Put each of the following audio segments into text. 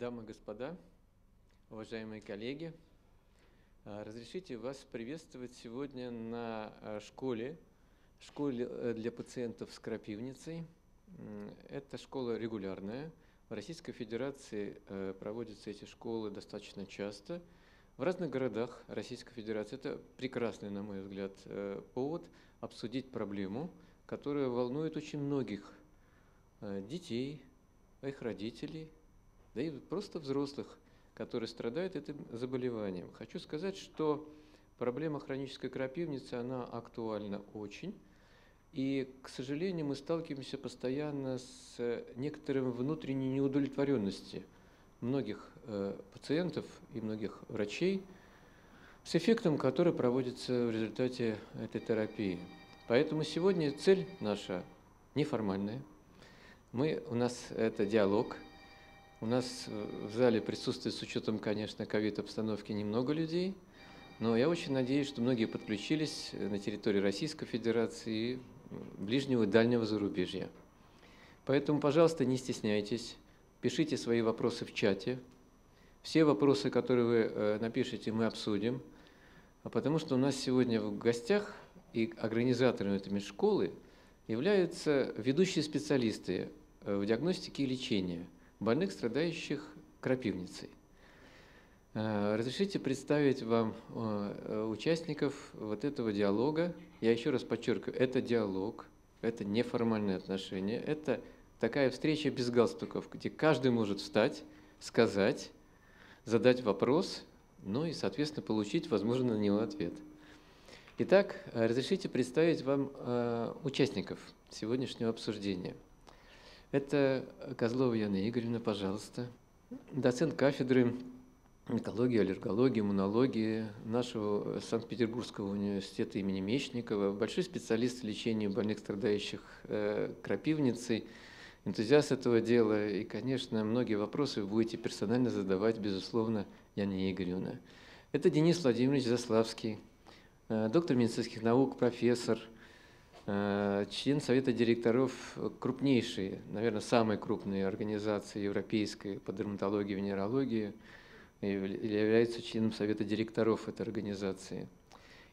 Дамы и господа, уважаемые коллеги, разрешите вас приветствовать сегодня на школе для пациентов с крапивницей. Эта школа регулярная. В Российской Федерации проводятся эти школы достаточно часто. В разных городах Российской Федерации. Это прекрасный, на мой взгляд, повод обсудить проблему, которая волнует очень многих детей, их родителей, да и просто взрослых, которые страдают этим заболеванием. Хочу сказать, что проблема хронической крапивницы, она актуальна очень. И, к сожалению, мы сталкиваемся постоянно с некоторым внутренней неудовлетворенностью многих пациентов и многих врачей с эффектом, который проводится в результате этой терапии. Поэтому сегодня цель наша неформальная. У нас это диалог. У нас в зале присутствует, с учетом, конечно, ковид-обстановки, немного людей, но я очень надеюсь, что многие подключились на территории Российской Федерации, ближнего и дальнего зарубежья. Поэтому, пожалуйста, не стесняйтесь, пишите свои вопросы в чате. Все вопросы, которые вы напишите, мы обсудим, потому что у нас сегодня в гостях и организаторами этой школы являются ведущие специалисты в диагностике и лечении больных, страдающих крапивницей. Разрешите представить вам участников вот этого диалога. Я еще раз подчеркиваю, это диалог, это неформальные отношения, это такая встреча без галстуков, где каждый может встать, сказать, задать вопрос, ну и, соответственно, получить, возможно, на него ответ. Итак, разрешите представить вам участников сегодняшнего обсуждения. Это Козлова Яна Игоревна, пожалуйста, доцент кафедры онкологии, аллергологии, иммунологии нашего Санкт-Петербургского университета имени Мечникова, большой специалист в лечении больных, страдающих крапивницей, энтузиаст этого дела. И, конечно, многие вопросы вы будете персонально задавать, безусловно, Яне Игоревне. Это Денис Владимирович Заславский, доктор медицинских наук, профессор, член Совета директоров крупнейшей, наверное, самой крупной организации европейской по дерматологии и венерологии, и является членом Совета директоров этой организации.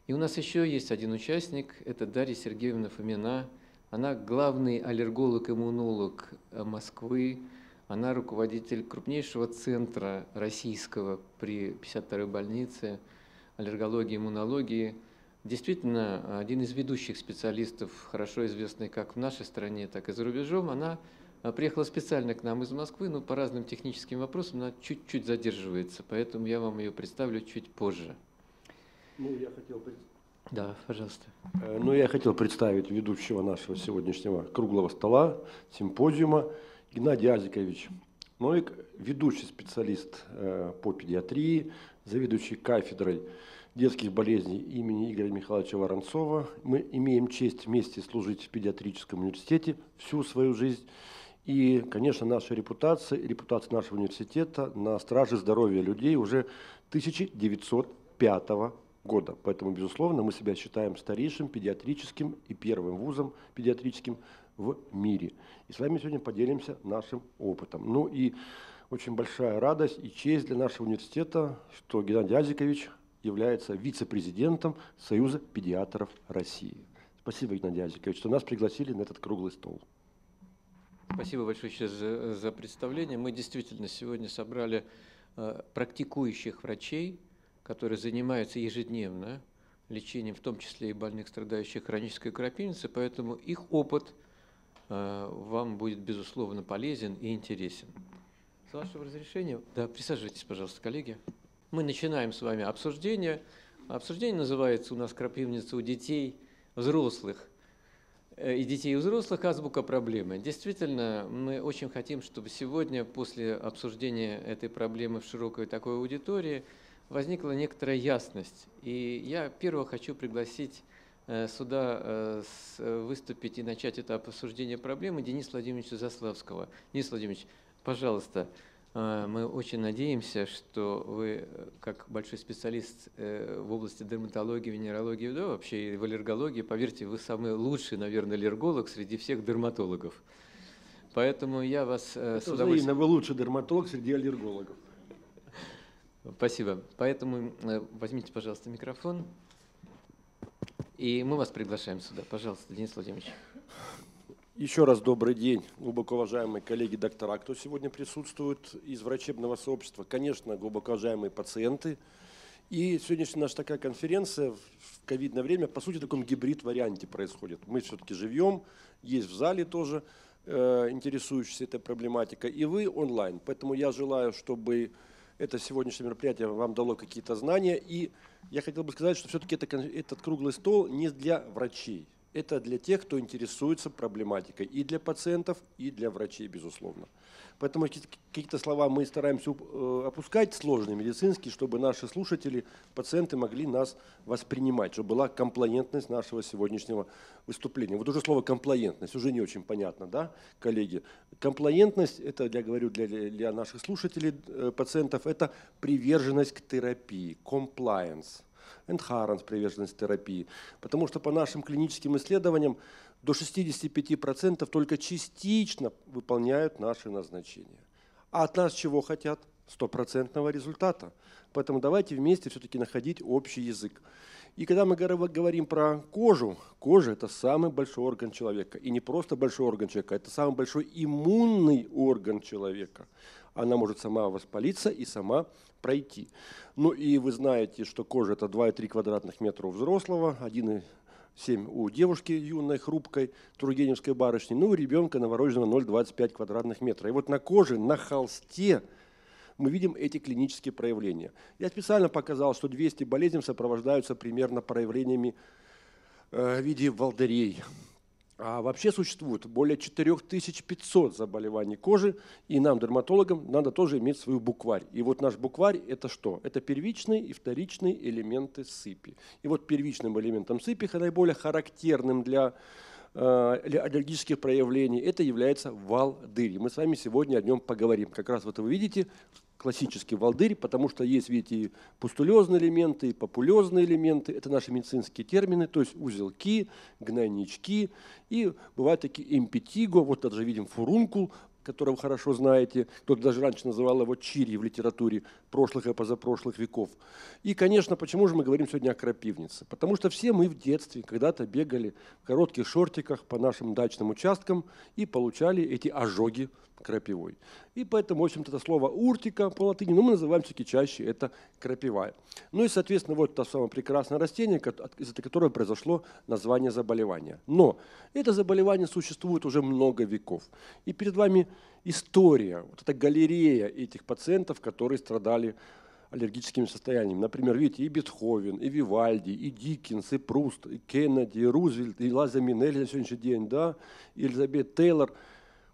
И у нас еще есть один участник, это Дарья Сергеевна Фомина. Она главный аллерголог-иммунолог Москвы, она руководитель крупнейшего центра российского при 52-й больнице аллергологии и иммунологии. Действительно, один из ведущих специалистов, хорошо известный как в нашей стране, так и за рубежом. Она приехала специально к нам из Москвы, но по разным техническим вопросам она чуть-чуть задерживается, поэтому я вам ее представлю чуть позже. Да, пожалуйста. Я хотел представить ведущего нашего сегодняшнего круглого стола, симпозиума, Геннадия Айзиковича. Ведущий специалист по педиатрии, заведующий кафедрой детских болезней имени Игоря Михайловича Воронцова. Мы имеем честь вместе служить в педиатрическом университете всю свою жизнь. И, конечно, наша репутация, репутация нашего университета на страже здоровья людей уже 1905 года. Поэтому, безусловно, мы себя считаем старейшим педиатрическим и первым вузом педиатрическим в мире. И с вами сегодня поделимся нашим опытом. Очень большая радость и честь для нашего университета, что Геннадий Айзикович является вице-президентом Союза педиатров России. Спасибо, Геннадий Айзикович, что нас пригласили на этот круглый стол. Спасибо большое за представление. Мы действительно сегодня собрали практикующих врачей, которые занимаются ежедневно лечением, в том числе и больных, страдающих хронической крапивницей, поэтому их опыт вам будет, безусловно, полезен и интересен. С вашего разрешения, да, присаживайтесь, пожалуйста, коллеги. Мы начинаем с вами обсуждение. Обсуждение называется у нас «Крапивница у детей взрослых». И детей и взрослых азбука проблемы. Действительно, мы очень хотим, чтобы сегодня, после обсуждения этой проблемы в широкой такой аудитории, возникла некоторая ясность. И я первого хочу пригласить сюда выступить и начать это обсуждение проблемы Дениса Владимировича Заславского. Денис Владимирович, пожалуйста. Мы очень надеемся, что вы, как большой специалист в области дерматологии, венерологии, да, вообще и в аллергологии, поверьте, вы самый лучший, наверное, аллерголог среди всех дерматологов. Поэтому я вас с удовольствием... Вы лучший дерматолог среди аллергологов. Спасибо. Поэтому возьмите, пожалуйста, микрофон. И мы вас приглашаем сюда. Пожалуйста, Денис Владимирович. Еще раз добрый день, глубоко уважаемые коллеги-доктора, кто сегодня присутствует из врачебного сообщества, конечно, глубоко уважаемые пациенты. И сегодняшняя наша такая конференция в ковидное время, по сути, в таком гибрид-варианте происходит. Мы все-таки живем, есть в зале тоже интересующиеся этой проблематикой, и вы онлайн. Поэтому я желаю, чтобы это сегодняшнее мероприятие вам дало какие-то знания. И я хотел бы сказать, что все-таки этот круглый стол не для врачей. Это для тех, кто интересуется проблематикой, и для пациентов, и для врачей, безусловно. Поэтому какие-то слова мы стараемся опускать, сложные медицинские, чтобы наши слушатели, пациенты могли нас воспринимать, чтобы была комплаентность нашего сегодняшнего выступления. Вот уже слово «комплаентность» уже не очень понятно, да, коллеги? Комплаентность, это, я говорю, для наших слушателей, пациентов, это приверженность к терапии, compliance. Enhanced приверженность терапии, потому что по нашим клиническим исследованиям до 65% только частично выполняют наши назначения. А от нас чего хотят? 100% результата. Поэтому давайте вместе все-таки находить общий язык. И когда мы говорим про кожу, кожа – это самый большой орган человека. И не просто большой орган человека, это самый большой иммунный орган человека. Она может сама воспалиться и сама пройти. Ну и вы знаете, что кожа – это 2,3 квадратных метра у взрослого, 1,7 у девушки юной, хрупкой, тургеневской барышни, ну и у ребенка новорожденного 0,25 квадратных метра. И вот на коже, на холсте мы видим эти клинические проявления. Я специально показал, что 200 болезней сопровождаются примерно проявлениями в виде волдырей. А вообще существует более 4500 заболеваний кожи, и нам, дерматологам, надо тоже иметь свою букварь. И вот наш букварь – это что? Это первичные и вторичные элементы сыпи. И вот первичным элементом сыпи, наиболее характерным для аллергических проявлений, это является волдырь. Мы с вами сегодня о нем поговорим. Как раз вот вы видите классический волдырь, потому что есть, видите, и пустулезные элементы, и популезные элементы. Это наши медицинские термины, то есть узелки, гнойнички. И бывают такие эмпитиго, вот даже видим фурункул, которого хорошо знаете, кто-то даже раньше называл его чири в литературе прошлых и позапрошлых веков. И, конечно, почему же мы говорим сегодня о крапивнице? Потому что все мы в детстве когда-то бегали в коротких шортиках по нашим дачным участкам и получали эти ожоги крапивой. И поэтому, в общем-то, это слово уртика по латыни, но мы называем все-таки чаще это крапива. Ну и, соответственно, вот то самое прекрасное растение, из-за которого произошло название заболевания. Но это заболевание существует уже много веков. И перед вами история, вот эта галерея этих пациентов, которые страдали аллергическими состояниями. Например, видите, и Бетховен, и Вивальди, и Диккенс, и Пруст, и Кеннеди, и Рузвельт, и Лайза Миннелли на сегодняшний день, да, и Элизабет Тейлор.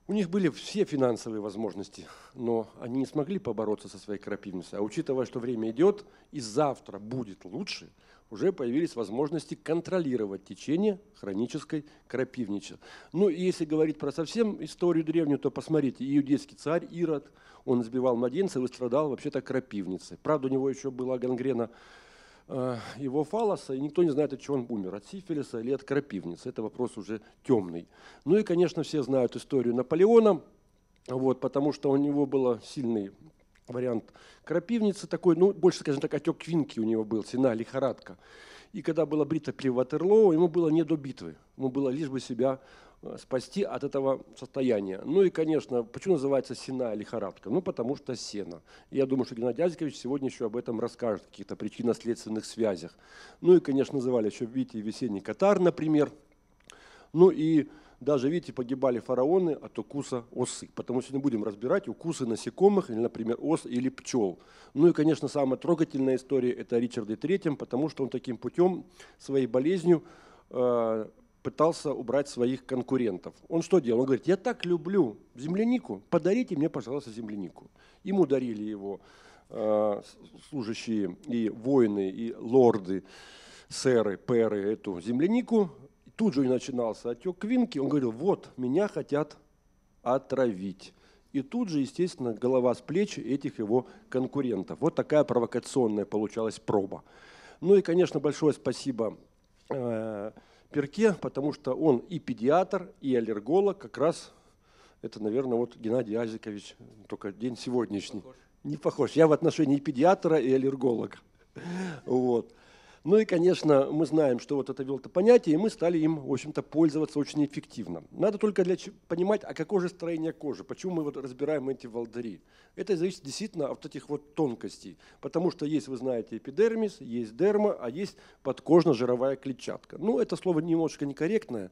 У них были все финансовые возможности, но они не смогли побороться со своей крапивницей. А учитывая, что время идет и завтра будет лучше, уже появились возможности контролировать течение хронической крапивницы. Ну и если говорить про совсем историю древнюю, то посмотрите, иудейский царь Ирод, он избивал младенцев и страдал вообще-то крапивницей. Правда, у него еще была гангрена его фаллоса, и никто не знает, от чего он умер, от сифилиса или от крапивницы. Это вопрос уже темный. Ну и, конечно, все знают историю Наполеона, вот, потому что у него был сильный вариант крапивницы, такой, ну, больше, скажем так, отек квинки у него был, сена, лихорадка. И когда была битва при Ватерлоо, ему было не до битвы, ему было лишь бы себя спасти от этого состояния. Ну и, конечно, почему называется сенная лихорадка? Ну, потому что сено. Я думаю, что Геннадий Айзикович сегодня еще об этом расскажет, о каких-то причинно-следственных связях. Ну и, конечно, называли еще, видите, весенний катар, например. Ну и даже, видите, погибали фараоны от укуса осы. Потому что сегодня будем разбирать укусы насекомых, или, например, ос или пчел. Ну и, конечно, самая трогательная история – это о Ричарде III, потому что он таким путем, своей болезнью, пытался убрать своих конкурентов. Он что делал? Он говорит, я так люблю землянику, подарите мне, пожалуйста, землянику. Ему дарили его служащие и воины, и лорды, сэры, пэры эту землянику. Тут же и начинался отек квинки. Он говорил, вот, меня хотят отравить. И тут же, естественно, голова с плеч этих его конкурентов. Вот такая провокационная получалась проба. Ну и, конечно, большое спасибо Пирке, потому что он и педиатр, и аллерголог, как раз это, наверное, вот Геннадий Айзикович, только день сегодняшний. Не похож. Я в отношении педиатра и аллерголога. Вот. Ну и, конечно, мы знаем, что вот это понятие, и мы стали им, в общем-то, пользоваться очень эффективно. Надо только понимать, а какое же строение кожи, почему мы вот разбираем эти волдыри. Это зависит действительно от этих вот тонкостей, потому что есть, вы знаете, эпидермис, есть дерма, а есть подкожно-жировая клетчатка. Ну, это слово немножко некорректное.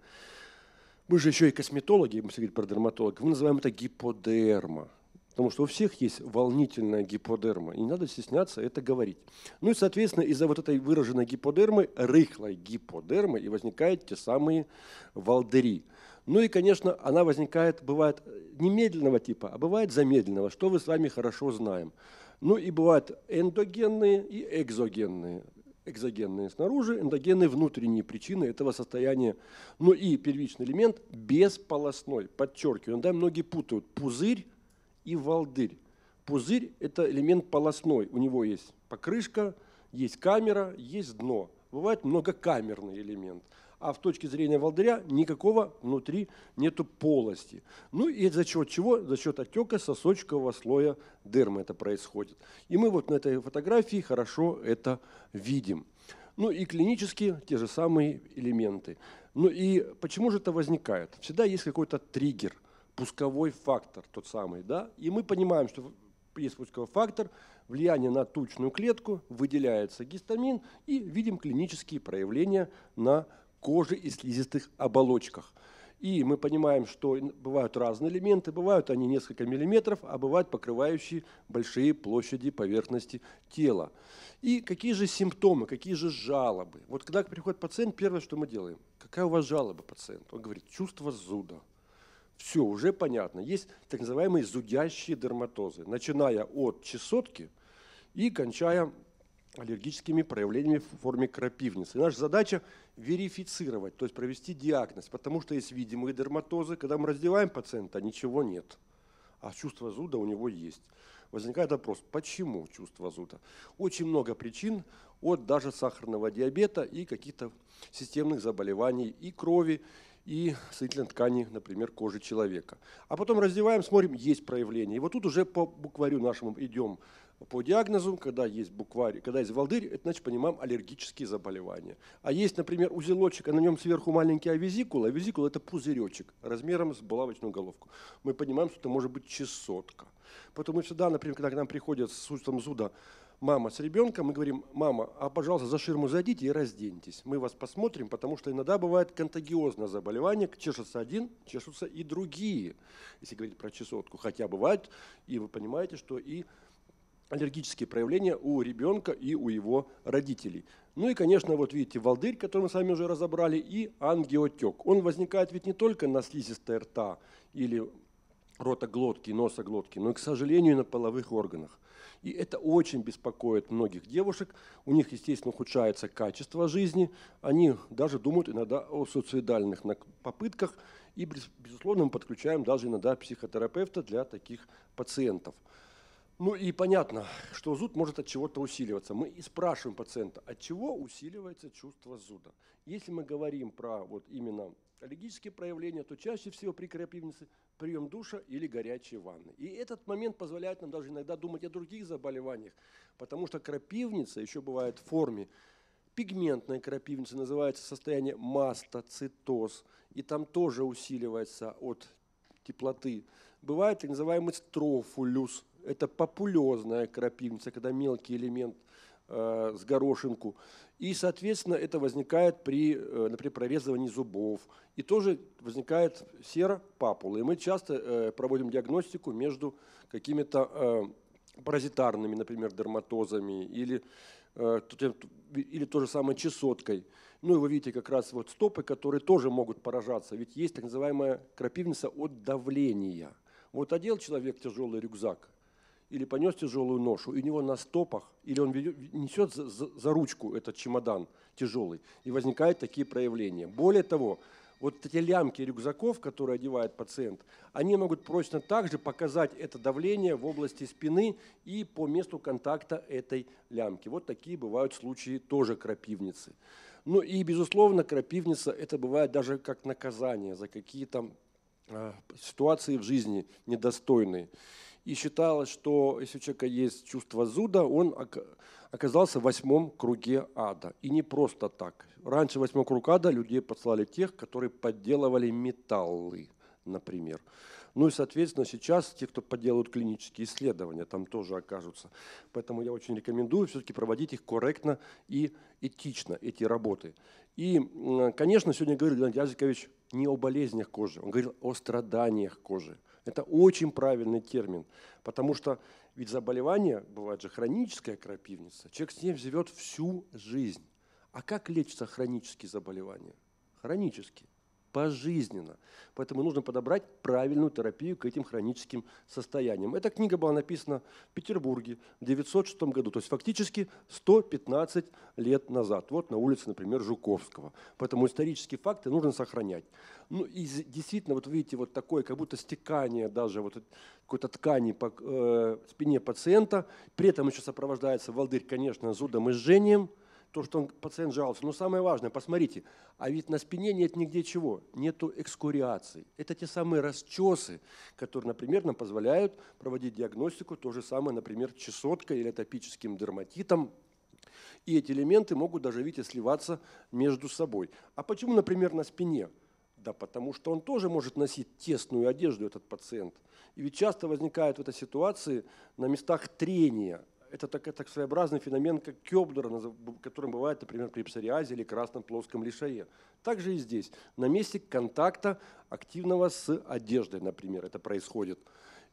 Мы же еще и косметологи, мы все говорим про дерматологов, мы называем это гиподерма. Потому что у всех есть волнительная гиподерма, и не надо стесняться это говорить. Ну и, соответственно, из-за вот этой выраженной гиподермы, рыхлой гиподермы, и возникают те самые волдыри. Ну и, конечно, она возникает, бывает не медленного типа, а бывает замедленного, что мы с вами хорошо знаем. Ну и бывают эндогенные и экзогенные. Экзогенные снаружи, эндогенные внутренние причины этого состояния. Ну и первичный элемент бесполосной, подчеркиваю, да, многие путают пузырь и волдырь. Пузырь – это элемент полостной. У него есть покрышка, есть камера, есть дно. Бывает многокамерный элемент. А в точке зрения волдыря никакого внутри нету полости. Ну и за счет чего? За счет отека сосочкового слоя дермы это происходит. И мы вот на этой фотографии хорошо это видим. Ну и клинически те же самые элементы. Ну и почему же это возникает? Всегда есть какой-то триггер. Пусковой фактор тот самый, да, и мы понимаем, что есть пусковой фактор, влияние на тучную клетку, выделяется гистамин, и видим клинические проявления на коже и слизистых оболочках. И мы понимаем, что бывают разные элементы, бывают они несколько миллиметров, а бывают покрывающие большие площади поверхности тела. И какие же симптомы, какие же жалобы? Вот когда приходит пациент, первое, что мы делаем, какая у вас жалоба, пациент? Он говорит, чувство зуда. Все, уже понятно. Есть так называемые зудящие дерматозы, начиная от чесотки и кончая аллергическими проявлениями в форме крапивницы. И наша задача верифицировать, то есть провести диагноз, потому что есть видимые дерматозы. Когда мы раздеваем пациента, ничего нет, а чувство зуда у него есть. Возникает вопрос, почему чувство зуда? Очень много причин, от даже сахарного диабета и каких-то системных заболеваний и крови, и соединительной ткани, например, кожи человека. А потом раздеваем, смотрим, есть проявление. И вот тут уже по букварю нашему идем по диагнозу, когда есть букварь, когда есть волдырь, это значит, понимаем, аллергические заболевания. А есть, например, узелочек, а на нем сверху маленький авизикул. Авизикул – это пузыречек размером с булавочную головку. Мы понимаем, что это может быть чесотка. Поэтому всегда, например, когда к нам приходят с чувством зуда мама с ребенком, мы говорим, мама, а пожалуйста, за ширму зайдите и разденьтесь. Мы вас посмотрим, потому что иногда бывает контагиозное заболевание, чешется один, чешутся и другие, если говорить про чесотку. Хотя бывает, и вы понимаете, что и аллергические проявления у ребенка и у его родителей. Ну и, конечно, вот видите, волдырь, который мы с вами уже разобрали, и ангиотек. Он возникает ведь не только на слизистой рта или ротоглотки, носоглотки, но и, к сожалению, и на половых органах. И это очень беспокоит многих девушек. У них, естественно, ухудшается качество жизни. Они даже думают иногда о суицидальных попытках. И, безусловно, мы подключаем даже иногда психотерапевта для таких пациентов. Ну и понятно, что зуд может от чего-то усиливаться. Мы и спрашиваем пациента, от чего усиливается чувство зуда. Если мы говорим про вот именно аллергические проявления, то чаще всего при крапивнице прием душа или горячей ванны. И этот момент позволяет нам даже иногда думать о других заболеваниях, потому что крапивница еще бывает в форме пигментной крапивницы, называется состояние мастоцитоз, и там тоже усиливается от теплоты. Бывает так называемый строфулюс, это популезная крапивница, когда мелкий элемент с горошинку. И, соответственно, это возникает при, например, прорезывании зубов. И тоже возникает серопапула. И мы часто проводим диагностику между какими-то паразитарными, например, дерматозами или то же самое чесоткой. Ну и вы видите как раз вот стопы, которые тоже могут поражаться. Ведь есть так называемая крапивница от давления. Вот одел человек тяжелый рюкзак, или понес тяжелую ношу, и у него на стопах, или он несет за ручку этот чемодан тяжелый, и возникают такие проявления. Более того, вот эти лямки рюкзаков, которые одевает пациент, они могут прочно также показать это давление в области спины и по месту контакта этой лямки. Вот такие бывают случаи тоже крапивницы. Ну и, безусловно, крапивница – это бывает даже как наказание за какие-то ситуации в жизни недостойной. И считалось, что если у человека есть чувство зуда, он оказался в 8-м круге ада. И не просто так. Раньше в 8-м круг ада людей посылали тех, которые подделывали металлы, например. Ну и, соответственно, сейчас те, кто подделывают клинические исследования, там тоже окажутся. Поэтому я очень рекомендую все-таки проводить их корректно и этично, эти работы. И, конечно, сегодня говорил Геннадий Айзикович не о болезнях кожи, он говорил о страданиях кожи. Это очень правильный термин, потому что ведь заболевание, бывает же хроническая крапивница, человек с ней живет всю жизнь. А как лечатся хронические заболевания? Хронические, пожизненно. Поэтому нужно подобрать правильную терапию к этим хроническим состояниям. Эта книга была написана в Петербурге в 1906 году, то есть фактически 115 лет назад, вот на улице, например, Жуковского. Поэтому исторические факты нужно сохранять. Ну и действительно, вот видите, вот такое, как будто стекание даже вот какой-то ткани по спине пациента, при этом еще сопровождается волдырь, конечно, зудом и жжением, то, что пациент жаловался. Но самое важное, посмотрите, а ведь на спине нет нигде чего, нету экскориаций. Это те самые расчесы, которые, например, нам позволяют проводить диагностику, то же самое, например, чесоткой или атопическим дерматитом. И эти элементы могут даже, видите, сливаться между собой. А почему, например, на спине? Да потому что он тоже может носить тесную одежду, этот пациент. И ведь часто возникают в этой ситуации на местах трения. Это так своеобразный феномен, как Кёблера, которым бывает, например, при псориазе или красном плоском лишае. Также и здесь, на месте контакта активного с одеждой, например, это происходит.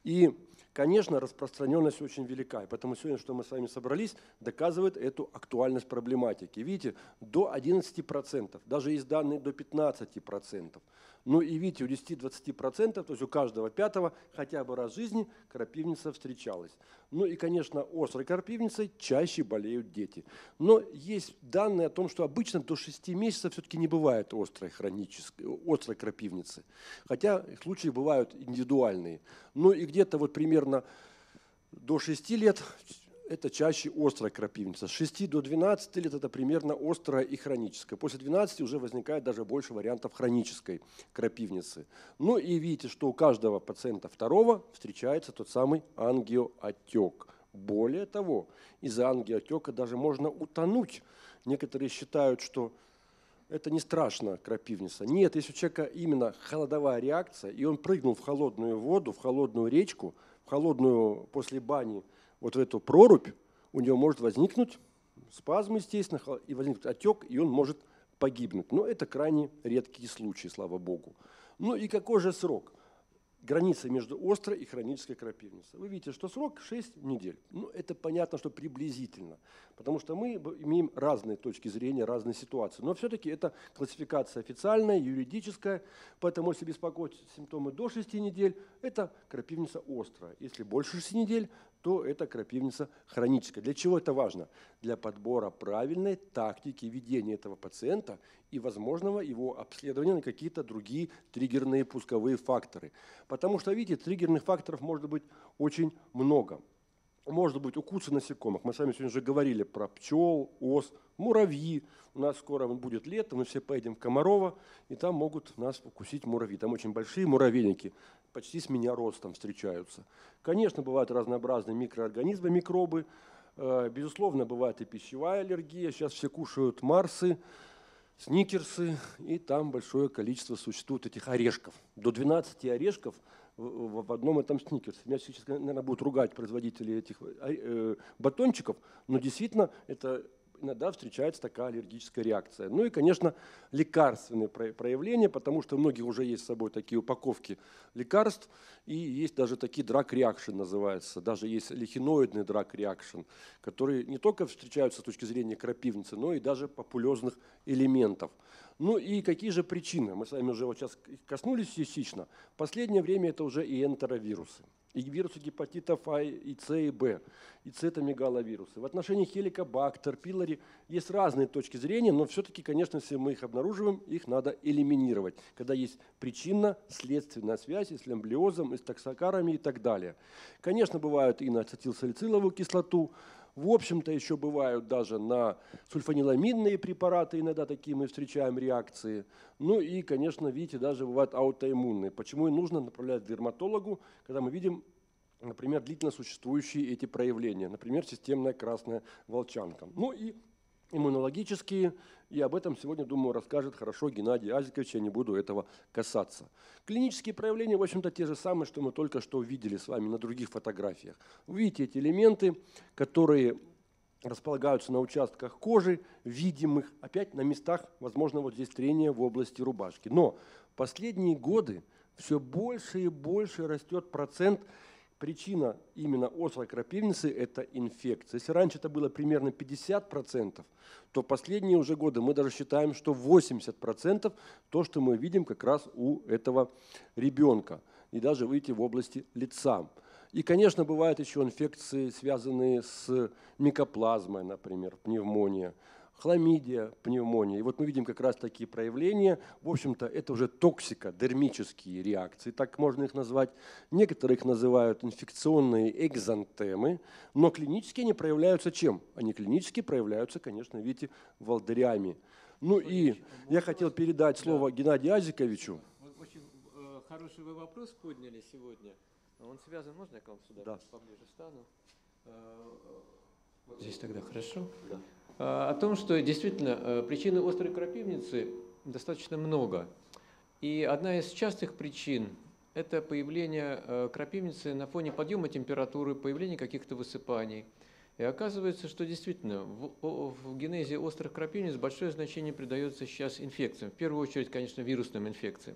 И, конечно, распространенность очень велика. И поэтому сегодня, что мы с вами собрались, доказывает эту актуальность проблематики. Видите, до 11%, даже есть данные до 15%. Ну и видите, у 10–20%, то есть у каждого пятого хотя бы раз в жизни крапивница встречалась. Ну и, конечно, острой крапивницей чаще болеют дети. Но есть данные о том, что обычно до 6 месяцев все-таки не бывает острой крапивницы. Хотя случаи бывают индивидуальные. Ну и где-то вот примерно до 6 лет это чаще острая крапивница. С 6 до 12 лет это примерно острая и хроническая. После 12 уже возникает даже больше вариантов хронической крапивницы. Ну и видите, что у каждого пациента второго встречается тот самый ангиоотек. Более того, из-за ангиоотека даже можно утонуть. Некоторые считают, что это не страшно, крапивница. Нет, если у человека именно холодовая реакция, и он прыгнул в холодную воду, в холодную речку, в холодную после бани, вот в эту прорубь, у него может возникнуть спазм, естественно, и возникнет отек, и он может погибнуть. Но это крайне редкие случаи, слава богу. Ну и какой же срок? Граница между острой и хронической крапивницей. Вы видите, что срок 6 недель. Ну, это понятно, что приблизительно, потому что мы имеем разные точки зрения, разные ситуации. Но все-таки это классификация официальная, юридическая, поэтому если беспокоить симптомы до 6 недель, это крапивница острая. Если больше 6 недель, то это крапивница хроническая. Для чего это важно? Для подбора правильной тактики ведения этого пациента и возможного его обследования на какие-то другие триггерные пусковые факторы. Потому что, видите, триггерных факторов может быть очень много. Может быть, укусы насекомых. Мы с вами сегодня уже говорили про пчел, ос, муравьи. У нас скоро будет лето, мы все поедем в Комарово, и там могут нас укусить муравьи. Там очень большие муравейники, почти с меня ростом встречаются. Конечно, бывают разнообразные микроорганизмы, микробы. Безусловно, бывает и пищевая аллергия. Сейчас все кушают марсы, сникерсы, и там большое количество существует этих орешков. До 12 орешков в одном этом сникерсе. Меня сейчас, наверное, будут ругать производители этих батончиков, но действительно это иногда встречается такая аллергическая реакция. Ну и, конечно, лекарственные проявления, потому что у многих уже есть с собой такие упаковки лекарств, и есть даже такие драг-реакшн называются, даже есть лихиноидный драг-реакшн, которые не только встречаются с точки зрения крапивницы, но и даже популезных элементов. Ну и какие же причины? Мы с вами уже вот сейчас коснулись частично. В последнее время это уже и энтеровирусы, и вирусы гепатитов А, и С, и Б, и С – это мегаловирусы. В отношении хеликобактер, пилори есть разные точки зрения, но все-таки, конечно, если мы их обнаруживаем, их надо элиминировать, когда есть причинно-следственная связь и с эмблиозом, и с токсокарами и так далее. Конечно, бывают и на ацетилсалициловую кислоту, В общем-то, еще бывают даже на сульфаниламидные препараты, иногда такие мы встречаем реакции. Ну и, конечно, видите, даже бывают аутоиммунные. Почему и нужно направлять к дерматологу, когда мы видим, например, длительно существующие эти проявления, например, системная красная волчанка. Ну и иммунологические, и об этом сегодня, думаю, расскажет хорошо Геннадий Айзикович, я не буду этого касаться. Клинические проявления, в общем-то, те же самые, что мы только что видели с вами на других фотографиях. Вы видите эти элементы, которые располагаются на участках кожи, видимых, опять на местах, возможно, вот здесь трение в области рубашки. Но в последние годы все больше и больше растет процент. Причина именно острой крапивницы – это инфекция. Если раньше это было примерно 50%, то в последние уже годы мы даже считаем, что 80% то, что мы видим как раз у этого ребенка. И даже, видите, в области лица. И, конечно, бывают еще инфекции, связанные с микоплазмой, например, пневмония, хламидия, пневмония. И вот мы видим как раз такие проявления. В общем-то, это уже токсикодермические реакции, так можно их назвать. Некоторые их называют инфекционные экзантемы, но клинически они проявляются чем? Они клинически проявляются, конечно, видите, волдырями. Ну и я хотел передать слово Геннадию Айзиковичу. Очень хороший вы вопрос подняли сегодня. Он связан, можно я к вам сюда поближе стану? Вот здесь тогда хорошо. Да. О том, что действительно причины острой крапивницы достаточно много. И одна из частых причин – это появление крапивницы на фоне подъема температуры, появления каких-то высыпаний. И оказывается, что действительно в генезе острых крапивниц большое значение придается сейчас инфекциям, в первую очередь, конечно, вирусным инфекциям.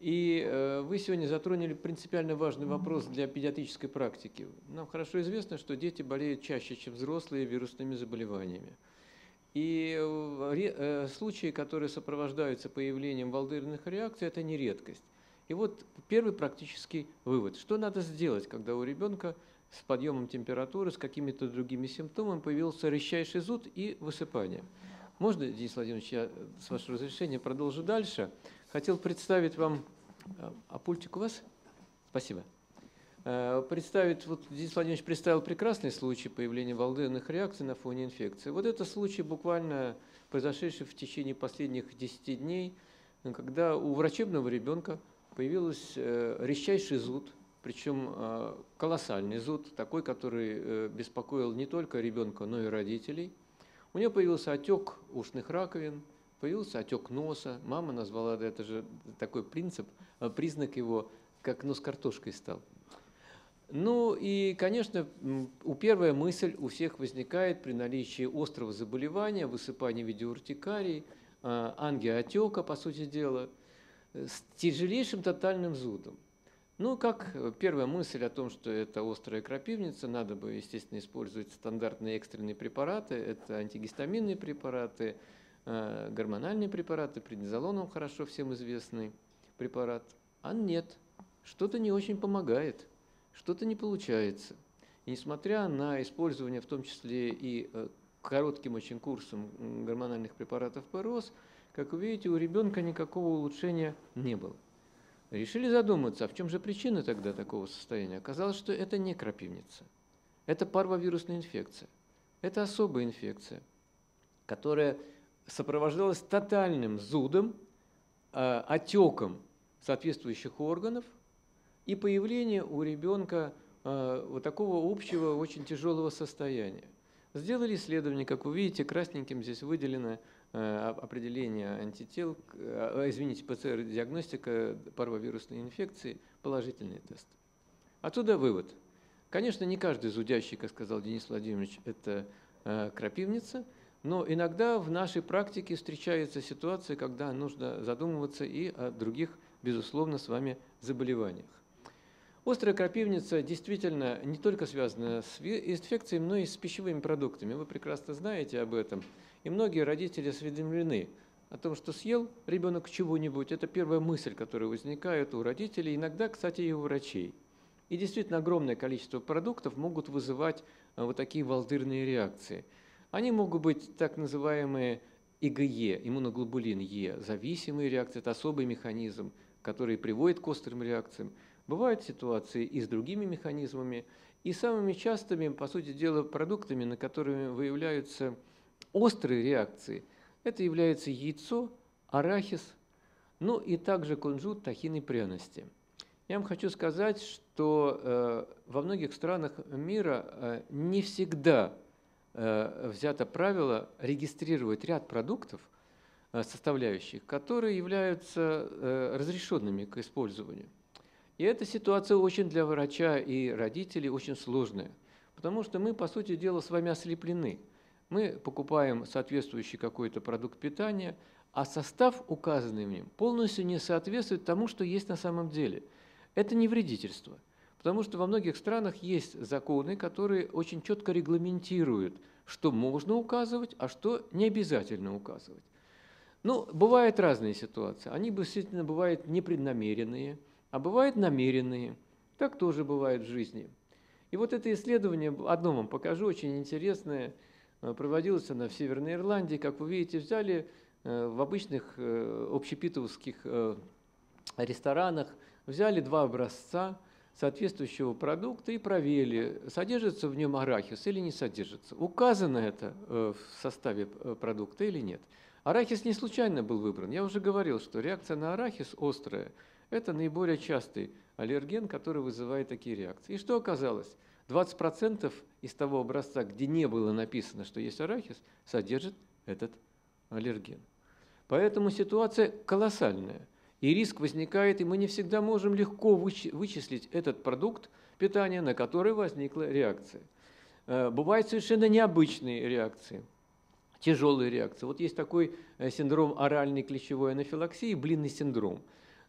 И вы сегодня затронули принципиально важный вопрос для педиатрической практики. Нам хорошо известно, что дети болеют чаще, чем взрослые, вирусными заболеваниями. И случаи, которые сопровождаются появлением волдырных реакций, это не редкость. И вот первый практический вывод. Что надо сделать, когда у ребенка с подъемом температуры, с какими-то другими симптомами появился резчайший зуд и высыпание? Можно, Денис Владимирович, я с вашего разрешения продолжу дальше. Хотел представить вам… А пультик у вас? Спасибо. Представить… Вот Денис Владимирович представил прекрасный случай появления волдырных реакций на фоне инфекции. Вот это случай, буквально произошедший в течение последних 10 дней, когда у врачебного ребенка появился резчайший зуд, причем колоссальный зуд, такой, который беспокоил не только ребенка, но и родителей. У него появился отек ушных раковин, появился отек носа. Мама назвала это же такой признак его, как нос картошкой стал. Ну и, конечно, первая мысль у всех возникает при наличии острого заболевания, высыпания в виде уртикарии, ангиоотека, по сути дела, с тяжелейшим тотальным зудом. Ну, как первая мысль о том, что это острая крапивница, надо бы, естественно, использовать стандартные экстренные препараты, это антигистаминные препараты, гормональные препараты, преднизолоном хорошо всем известный препарат. А нет, что-то не очень помогает, что-то не получается. И несмотря на использование, в том числе и коротким очень курсом гормональных препаратов ПРОС, как вы видите, у ребенка никакого улучшения не было. Решили задуматься, а в чем же причина тогда такого состояния? Оказалось, что это не крапивница. Это парвовирусная инфекция. Это особая инфекция, которая сопровождалась тотальным зудом, отеком соответствующих органов и появлением у ребенка вот такого общего, очень тяжелого состояния. Сделали исследование, как вы видите, красненьким здесь выделено определение антител, извините, ПЦР-диагностика парвовирусной инфекции, положительный тест. Отсюда вывод. Конечно, не каждый зудящий, как сказал Денис Владимирович, это крапивница, но иногда в нашей практике встречаются ситуации, когда нужно задумываться и о других, безусловно, с вами заболеваниях. Острая крапивница действительно не только связана с инфекцией, но и с пищевыми продуктами. Вы прекрасно знаете об этом. И многие родители осведомлены о том, что съел ребенок чего-нибудь. Это первая мысль, которая возникает у родителей, иногда, кстати, и у врачей. И действительно огромное количество продуктов могут вызывать вот такие волдырные реакции. Они могут быть так называемые IgE, иммуноглобулин Е, зависимые реакции, это особый механизм которые приводят к острым реакциям. Бывают ситуации и с другими механизмами, и самыми частыми, по сути дела, продуктами, на которые выявляются острые реакции, это является яйцо, арахис, ну и также кунжут, тахин и пряности. Я вам хочу сказать, что во многих странах мира не всегда взято правило регистрировать ряд продуктов, составляющих, которые являются разрешенными к использованию. И эта ситуация очень для врача и родителей очень сложная, потому что мы, по сути дела, с вами ослеплены. Мы покупаем соответствующий какой-то продукт питания, а состав, указанный в нем, полностью не соответствует тому, что есть на самом деле. Это не вредительство, потому что во многих странах есть законы, которые очень четко регламентируют, что можно указывать, а что не обязательно указывать. Ну, бывают разные ситуации. Они действительно бывают непреднамеренные, а бывают намеренные. Так тоже бывает в жизни. И вот это исследование, одно вам покажу, очень интересное, проводилось оно в Северной Ирландии. Как вы видите, взяли в обычных общепитовских ресторанах, взяли два образца соответствующего продукта и проверили, содержится в нем арахис или не содержится. Указано это в составе продукта или нет. Арахис не случайно был выбран. Я уже говорил, что реакция на арахис острая. Это наиболее частый аллерген, который вызывает такие реакции. И что оказалось? 20% из того образца, где не было написано, что есть арахис, содержит этот аллерген. Поэтому ситуация колоссальная. И риск возникает, и мы не всегда можем легко вычислить этот продукт питания, на который возникла реакция. Бывают совершенно необычные реакции. Тяжелые реакции. Вот есть такой синдром оральной клещевой анафилаксии, блинный синдром.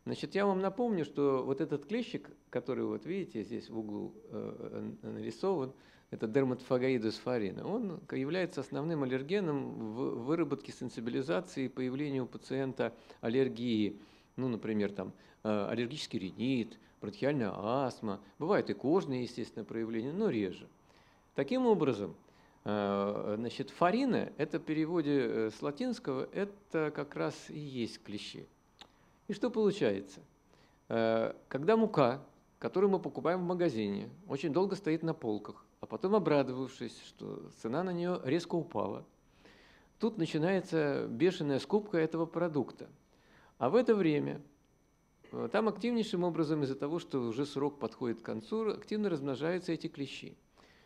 Значит, я вам напомню, что вот этот клещик, который вот видите здесь в углу нарисован, это дерматофагоидус фарина, он является основным аллергеном в выработке сенсибилизации и появлении у пациента аллергии, ну, например, там, аллергический ринит, бронхиальная астма, бывают и кожные, естественно, проявления, но реже. Таким образом, значит, фарина, это в переводе с латинского, это как раз и есть клещи. И что получается? Когда мука, которую мы покупаем в магазине, очень долго стоит на полках, а потом, обрадовавшись, что цена на нее резко упала, тут начинается бешеная скупка этого продукта. А в это время там активнейшим образом из-за того, что уже срок подходит к концу, активно размножаются эти клещи.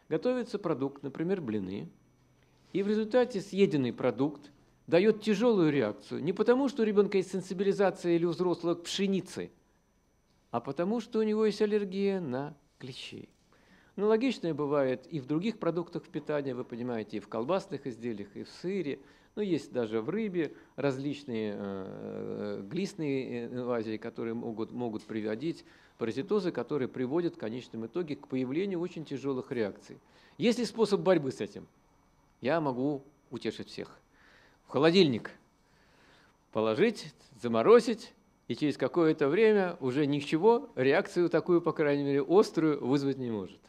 Готовится продукт, например, блины, и в результате съеденный продукт дает тяжелую реакцию. Не потому, что у ребенка есть сенсибилизация или у взрослого к пшенице, а потому, что у него есть аллергия на клещей. Аналогичное бывает и в других продуктах питания, вы понимаете, и в колбасных изделиях, и в сыре, но есть даже в рыбе различные глистные инвазии, которые могут приводить паразитозы, которые приводят в конечном итоге к появлению очень тяжелых реакций. Есть ли способ борьбы с этим? Я могу утешить всех. В холодильник положить, заморозить, и через какое-то время уже ничего, реакцию такую, по крайней мере, острую вызвать не может.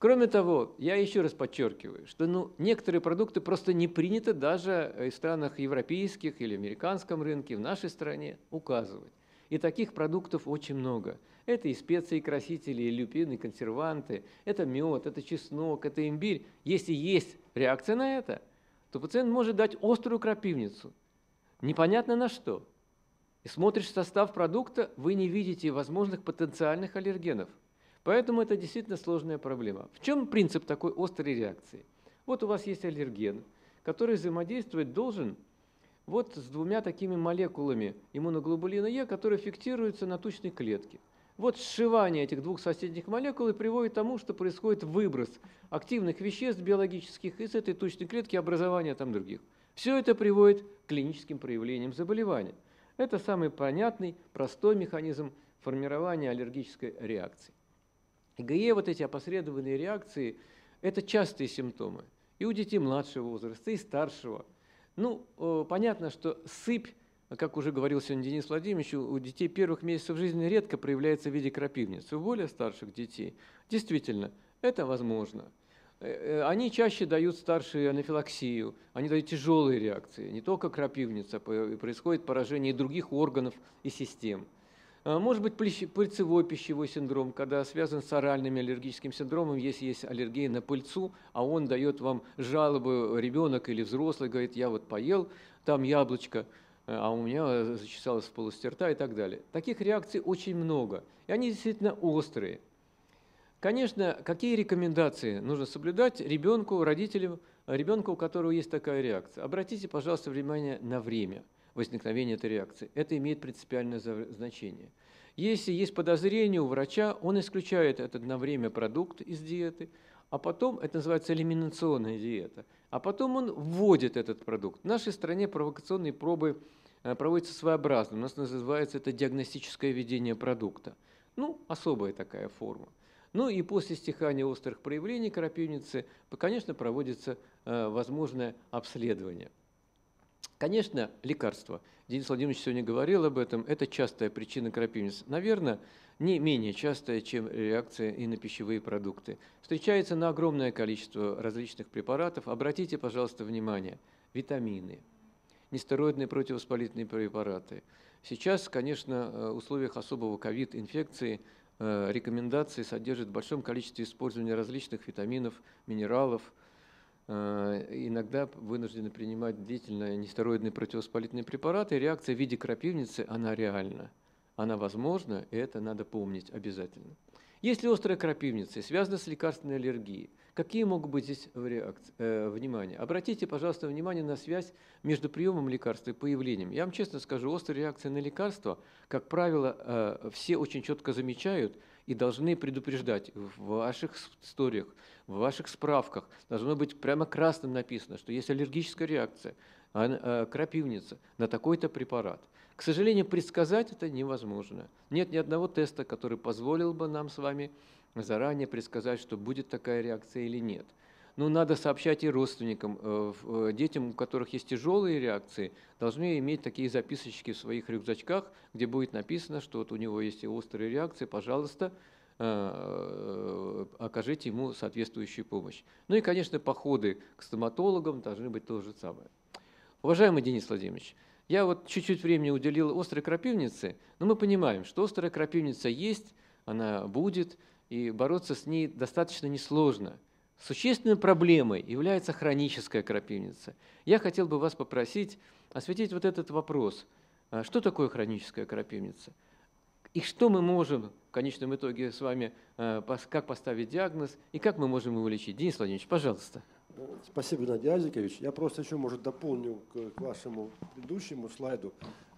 Кроме того, я еще раз подчеркиваю, что некоторые продукты просто не принято даже в странах европейских или американском рынке, в нашей стране указывать. И таких продуктов очень много. Это и специи, и красители, и люпины, и консерванты, это мед, это чеснок, это имбирь. Если есть реакция на это, то пациент может дать острую крапивницу. Непонятно на что. И смотришь состав продукта, вы не видите возможных потенциальных аллергенов. Поэтому это действительно сложная проблема. В чем принцип такой острой реакции? Вот у вас есть аллерген, который взаимодействовать должен вот с двумя такими молекулами иммуноглобулина Е, которые фиксируются на тучной клетке. Вот сшивание этих двух соседних молекул и приводит к тому, что происходит выброс активных веществ биологических из этой тучной клетки, образование там других. Все это приводит к клиническим проявлениям заболевания. Это самый понятный, простой механизм формирования аллергической реакции. IgE, вот эти опосредованные реакции, это частые симптомы. И у детей младшего возраста, и старшего. Ну, понятно, что сыпь, как уже говорил сегодня Денис Владимирович, у детей первых месяцев жизни редко проявляется в виде крапивницы. У более старших детей действительно это возможно. Они чаще дают старшую анафилаксию, они дают тяжелые реакции, не только крапивница, происходит поражение и других органов и систем. Может быть, пыльцевой пищевой синдром, когда связан с оральным аллергическим синдромом, если есть аллергия на пыльцу, а он дает вам жалобу, ребенок или взрослый, говорит, я вот поел там яблочко, а у меня зачесалось в полости рта и так далее. Таких реакций очень много, и они действительно острые. Конечно, какие рекомендации нужно соблюдать ребенку, родителям, ребенку, у которого есть такая реакция? Обратите, пожалуйста, внимание на время возникновения этой реакции. Это имеет принципиальное значение. Если есть подозрение у врача, он исключает этот на время продукт из диеты, а потом, это называется элиминационная диета, а потом он вводит этот продукт. В нашей стране провокационные пробы проводятся своеобразно. У нас называется это диагностическое введение продукта. Ну, особая такая форма. Ну и после стихания острых проявлений крапивницы, конечно, проводится возможное обследование. Конечно, лекарства. Денис Владимирович сегодня говорил об этом. Это частая причина крапивницы. Наверное, не менее частая, чем реакция и на пищевые продукты. Встречается на огромное количество различных препаратов. Обратите, пожалуйста, внимание. Витамины, нестероидные противовоспалительные препараты. Сейчас, конечно, в условиях особого ковид-инфекции рекомендации содержат в большом количестве использования различных витаминов, минералов. Иногда вынуждены принимать длительные нестероидные противовоспалительные препараты. Реакция в виде крапивницы, она реальна, она возможна, и это надо помнить обязательно. Если острая крапивница связана с лекарственной аллергией, какие могут быть здесь внимание? Обратите, пожалуйста, внимание на связь между приемом лекарства и появлением. Я вам честно скажу, острая реакция на лекарства, как правило, все очень четко замечают, и должны предупреждать в ваших историях, в ваших справках. Должно быть прямо красным написано, что есть аллергическая реакция, крапивница на такой-то препарат. К сожалению, предсказать это невозможно. Нет ни одного теста, который позволил бы нам с вами заранее предсказать, что будет такая реакция или нет. Но надо сообщать и родственникам, детям, у которых есть тяжелые реакции, должны иметь такие записочки в своих рюкзачках, где будет написано, что вот у него есть и острые реакции, пожалуйста, окажите ему соответствующую помощь. Ну и, конечно, походы к стоматологам должны быть то же самое. Уважаемый Денис Владимирович, я вот чуть-чуть времени уделил острой крапивнице, но мы понимаем, что острая крапивница есть, она будет, и бороться с ней достаточно несложно. Существенной проблемой является хроническая крапивница. Я хотел бы вас попросить осветить вот этот вопрос. Что такое хроническая крапивница? И что мы можем в конечном итоге с вами, как поставить диагноз, и как мы можем его лечить? Денис Владимирович, пожалуйста. Спасибо, Геннадий Айзикович. Я просто еще, может, дополню к вашему предыдущему слайду.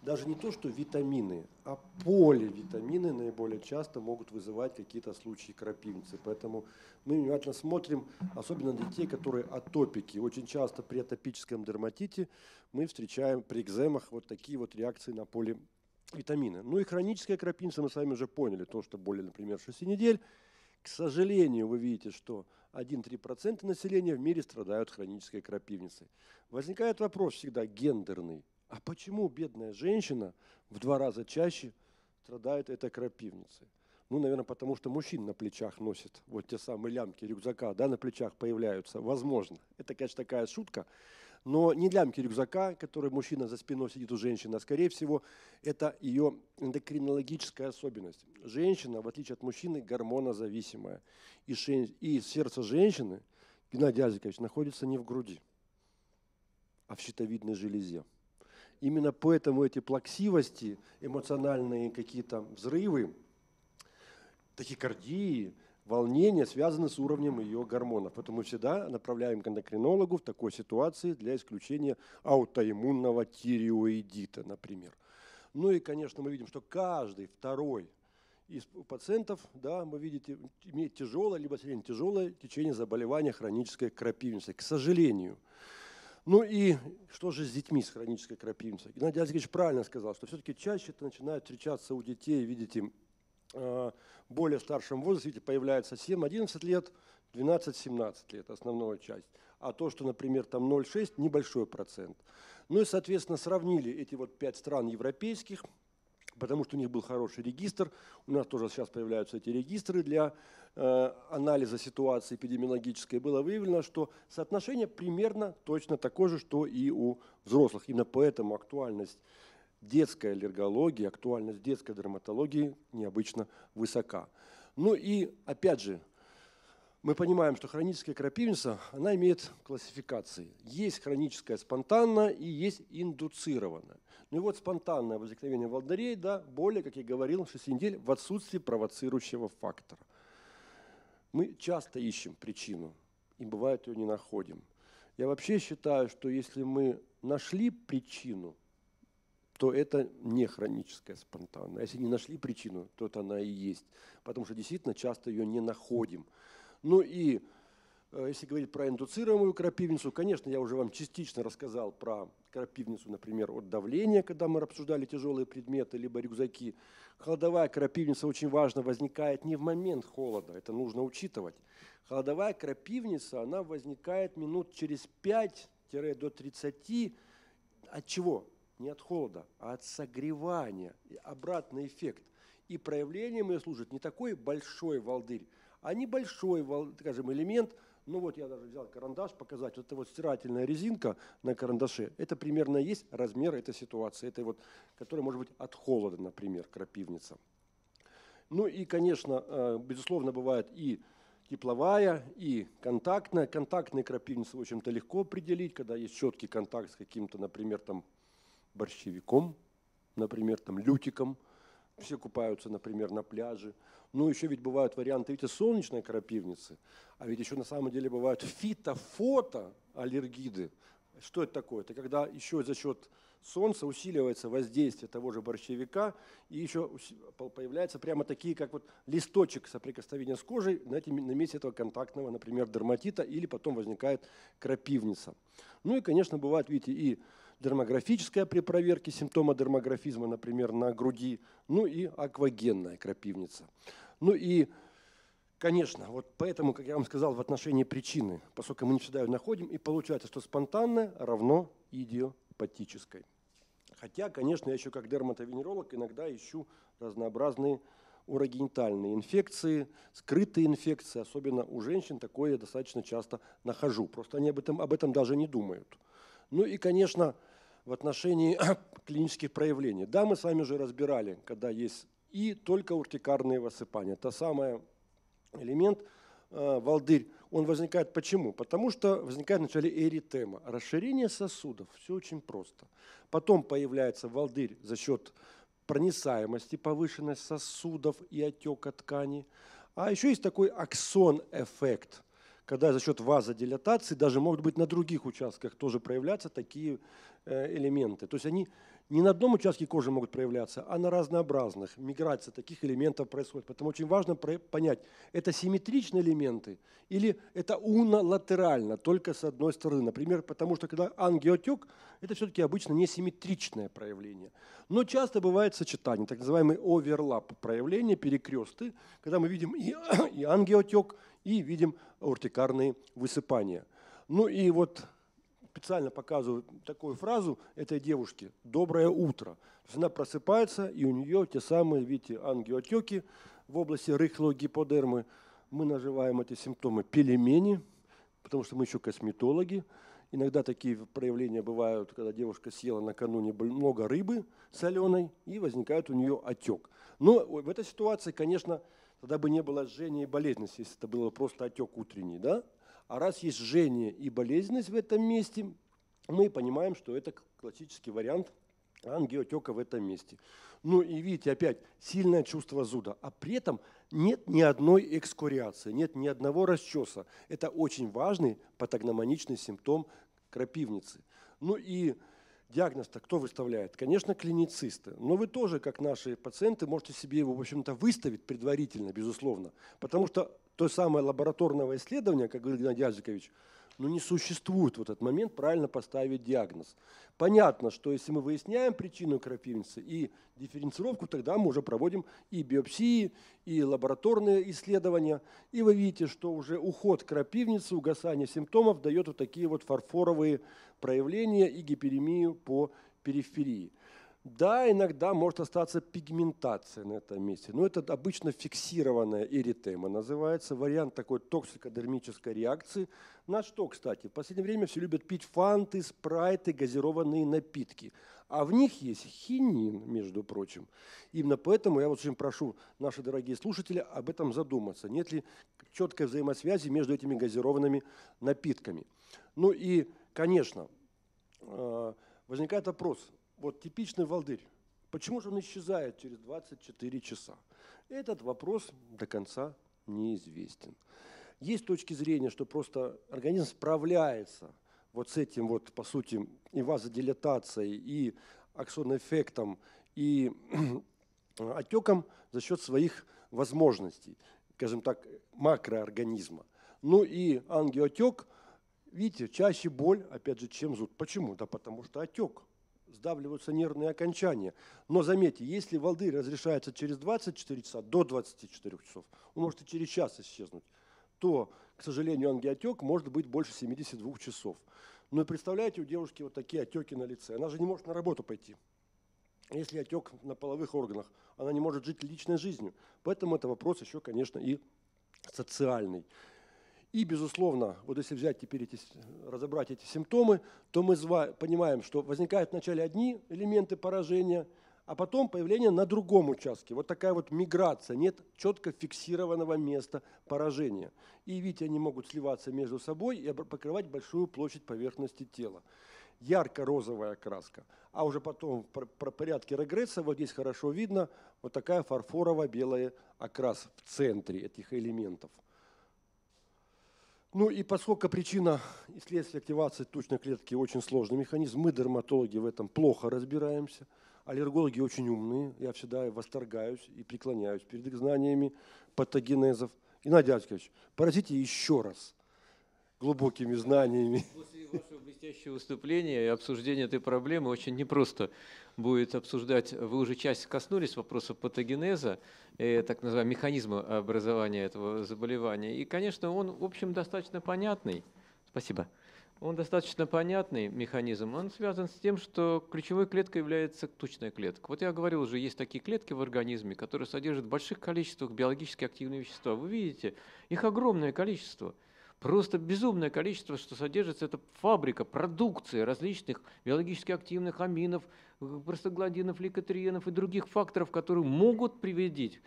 Даже не то, что витамины, а поливитамины наиболее часто могут вызывать какие-то случаи крапивницы. Поэтому мы внимательно смотрим, особенно детей, которые атопики. Очень часто при атопическом дерматите мы встречаем при экземах вот такие вот реакции на поливитамины. Ну и хроническая крапивница, мы с вами уже поняли, то, что более, например, 6 недель. К сожалению, вы видите, что 1–3% населения в мире страдают хронической крапивницей. Возникает вопрос всегда гендерный. А почему бедная женщина в 2 раза чаще страдает этой крапивницей? Ну, наверное, потому что мужчин на плечах носит. Вот те самые лямки рюкзака, да, на плечах появляются. Возможно. Это, конечно, такая шутка. Но не лямки рюкзака, который мужчина за спиной сидит у женщины, а, скорее всего, это ее эндокринологическая особенность. Женщина, в отличие от мужчины, гормонозависимая. И сердце женщины, Геннадий Айзикович, находится не в груди, а в щитовидной железе. Именно поэтому эти плаксивости, эмоциональные какие-то взрывы, тахикардии, волнения связаны с уровнем ее гормонов. Поэтому мы всегда направляем к эндокринологу в такой ситуации для исключения аутоиммунного тиреоидита, например. Ну и, конечно, мы видим, что каждый второй из пациентов, да, вы видите, имеет тяжелое либо средне тяжелое течение заболевания хронической крапивницы, к сожалению. Ну и что же с детьми с хронической крапивницей? Геннадий Айзикович правильно сказал, что все-таки чаще это начинает встречаться у детей, видите, более старшем возрасте, видите, появляется 7–11 лет, 12–17 лет основная часть. А то, что, например, там 0,6 – небольшой процент. Ну и, соответственно, сравнили эти вот 5 стран европейских, потому что у них был хороший регистр. У нас тоже сейчас появляются эти регистры для анализа ситуации эпидемиологической. Было выявлено, что соотношение примерно точно такое же, что и у взрослых. Именно поэтому актуальность детская аллергология, актуальность детской дерматологии необычно высока. Ну и опять же, мы понимаем, что хроническая крапивница, она имеет классификации. Есть хроническая спонтанная и есть индуцированная. Ну и вот спонтанное возникновение волдырей, да, более, как я говорил, 6 недель в отсутствии провоцирующего фактора. Мы часто ищем причину и бывает ее не находим. Я вообще считаю, что если мы нашли причину, то это не хроническая спонтанная. Если не нашли причину, то это она и есть. Потому что действительно часто ее не находим. Ну и если говорить про индуцируемую крапивницу, конечно, я уже вам частично рассказал про крапивницу, например, от давления, когда мы обсуждали тяжелые предметы, либо рюкзаки. Холодовая крапивница очень важно возникает не в момент холода, это нужно учитывать. Холодовая крапивница, она возникает минут через 5 до 30. От чего? Не от холода, а от согревания. И обратный эффект. И проявлением ее служит не такой большой волдырь, а небольшой, скажем, элемент. Ну вот я даже взял карандаш показать. Вот эта вот стирательная резинка на карандаше. Это примерно есть размер этой ситуации. Это вот, которая может быть от холода, например, крапивница. Ну и, конечно, безусловно, бывает и тепловая, и контактная. Контактные крапивницы, в общем-то, легко определить, когда есть четкий контакт с каким-то, например, там, борщевиком, например, там, лютиком. Все купаются, например, на пляже. Ну, еще ведь бывают варианты, видите, солнечной крапивницы, а ведь еще на самом деле бывают фитофотоаллергиды. Что это такое? Это когда еще за счет солнца усиливается воздействие того же борщевика, и еще появляются прямо такие, как вот листочек соприкосновения с кожей на месте этого контактного, например, дерматита, или потом возникает крапивница. Ну и, конечно, бывает, видите, и дермографическая при проверке симптома дермографизма, например, на груди, ну и аквагенная крапивница. Ну и, конечно, вот поэтому, как я вам сказал, в отношении причины, поскольку мы не всегда ее находим, и получается, что спонтанное равно идиопатической. Хотя, конечно, я еще как дерматовенеролог иногда ищу разнообразные урогенитальные инфекции, скрытые инфекции, особенно у женщин, такое я достаточно часто нахожу. Просто они об этом даже не думают. Ну и, конечно, в отношении клинических проявлений. Да, мы с вами уже разбирали, когда есть и только уртикарные высыпания. Та самая элемент волдырь, он возникает почему? Потому что возникает вначале эритема, расширение сосудов, все очень просто. Потом появляется волдырь за счет проницаемости, повышенность сосудов и отека тканей. А еще есть такой аксон-эффект, когда за счет вазодилатации даже могут быть на других участках тоже проявляться такие элементы. То есть они не на одном участке кожи могут проявляться, а на разнообразных. Миграция таких элементов происходит. Поэтому очень важно понять, это симметричные элементы или это унолатерально, только с одной стороны. Например, потому что когда ангиотек, это все-таки обычно несимметричное проявление. Но часто бывает сочетание, так называемый оверлап проявления, перекресты, когда мы видим и ангиотек, и видим уртикарные высыпания. Ну и вот специально показываю такую фразу этой девушке «Доброе утро». Она просыпается, и у нее те самые, видите, ангиотеки в области рыхлой гиподермы. Мы называем эти симптомы пелемени, потому что мы еще косметологи. Иногда такие проявления бывают, когда девушка съела накануне много рыбы соленой, и возникает у нее отек. Но в этой ситуации, конечно, тогда бы не было жжения и болезненности, если это было просто отек утренний, да? А раз есть жжение и болезненность в этом месте, мы понимаем, что это классический вариант ангиотека в этом месте. Ну и видите, опять сильное чувство зуда, а при этом нет ни одной экскориации, нет ни одного расчеса. Это очень важный патогномоничный симптом крапивницы. Ну и диагноз-то кто выставляет? Конечно, клиницисты. Но вы тоже, как наши пациенты, можете себе его, в общем-то, выставить предварительно, безусловно. Потому что то самое лабораторное исследование, как говорил Геннадий Айзикович, ну не существует в этот момент правильно поставить диагноз. Понятно, что если мы выясняем причину крапивницы и дифференцировку, тогда мы уже проводим и биопсии, и лабораторные исследования. И вы видите, что уже уход крапивницы, угасание симптомов дает вот такие вот фарфоровые проявления и гиперемию по периферии. Да, иногда может остаться пигментация на этом месте, но это обычно фиксированная эритема называется, вариант такой токсикодермической реакции. На что, кстати, в последнее время все любят пить фанты, спрайты, газированные напитки. А в них есть хинин, между прочим. Именно поэтому я вот очень прошу, наши дорогие слушатели, об этом задуматься. Нет ли четкой взаимосвязи между этими газированными напитками? Ну и, конечно, возникает вопрос. Вот типичный волдырь. Почему же он исчезает через 24 часа? Этот вопрос до конца неизвестен. Есть точки зрения, что просто организм справляется вот с этим, вот, по сути, и вазодилатацией, и аксонэффектом, и отеком за счет своих возможностей, скажем так, макроорганизма. Ну и ангиоотек, видите, чаще боль, опять же, чем зуд. Почему? Да потому что отек, сдавливаются нервные окончания. Но заметьте, если волдырь разрешается через 24 часа, до 24 часов, он может и через час исчезнуть, то, к сожалению, ангиотек может быть больше 72 часов. Ну и представляете, у девушки вот такие отеки на лице. Она же не может на работу пойти. Если отек на половых органах, она не может жить личной жизнью. Поэтому это вопрос еще, конечно, и социальный. И, безусловно, вот если взять теперь разобрать эти симптомы, то мы понимаем, что возникают вначале одни элементы поражения, а потом появление на другом участке. Вот такая вот миграция, нет четко фиксированного места поражения. И видите, они могут сливаться между собой и покрывать большую площадь поверхности тела. Ярко-розовая краска. А уже потом про порядке регресса, вот здесь хорошо видно, вот такая фарфорово-белая окрас в центре этих элементов. Ну и поскольку причина и следствие активации тучной клетки очень сложный механизм, мы, дерматологи, в этом плохо разбираемся. Аллергологи очень умные, я всегда восторгаюсь и преклоняюсь перед их знаниями патогенезов. Геннадий Айзикович, поразите еще раз глубокими знаниями. После вашего блестящего выступления и обсуждения этой проблемы очень непросто будет обсуждать. Вы уже часть коснулись вопроса патогенеза, так называемого механизма образования этого заболевания. И, конечно, он, в общем, достаточно понятный. Спасибо. Он достаточно понятный механизм, он связан с тем, что ключевой клеткой является тучная клетка. Вот я говорил уже, есть такие клетки в организме, которые содержат в больших количествах биологически активные вещества. Вы видите, их огромное количество, просто безумное количество, что содержится, это фабрика продукции различных биологически активных аминов, простагладинов, ликотриенов и других факторов, которые могут приводить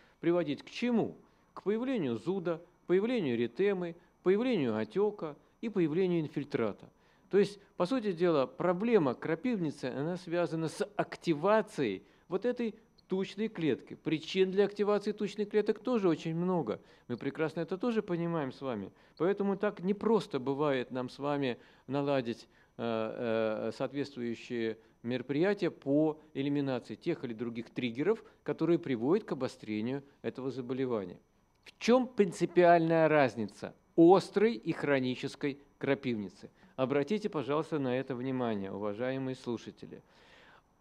к чему? К появлению зуда, появлению эритемы, появлению отека и появлению инфильтрата. То есть, по сути дела, проблема крапивницы, она связана с активацией вот этой тучной клетки. Причин для активации тучных клеток тоже очень много. Мы прекрасно это тоже понимаем с вами. Поэтому так непросто бывает нам с вами наладить соответствующие мероприятия по элиминации тех или других триггеров, которые приводят к обострению этого заболевания. В чем принципиальная разница острой и хронической крапивницы? Обратите, пожалуйста, на это внимание, уважаемые слушатели.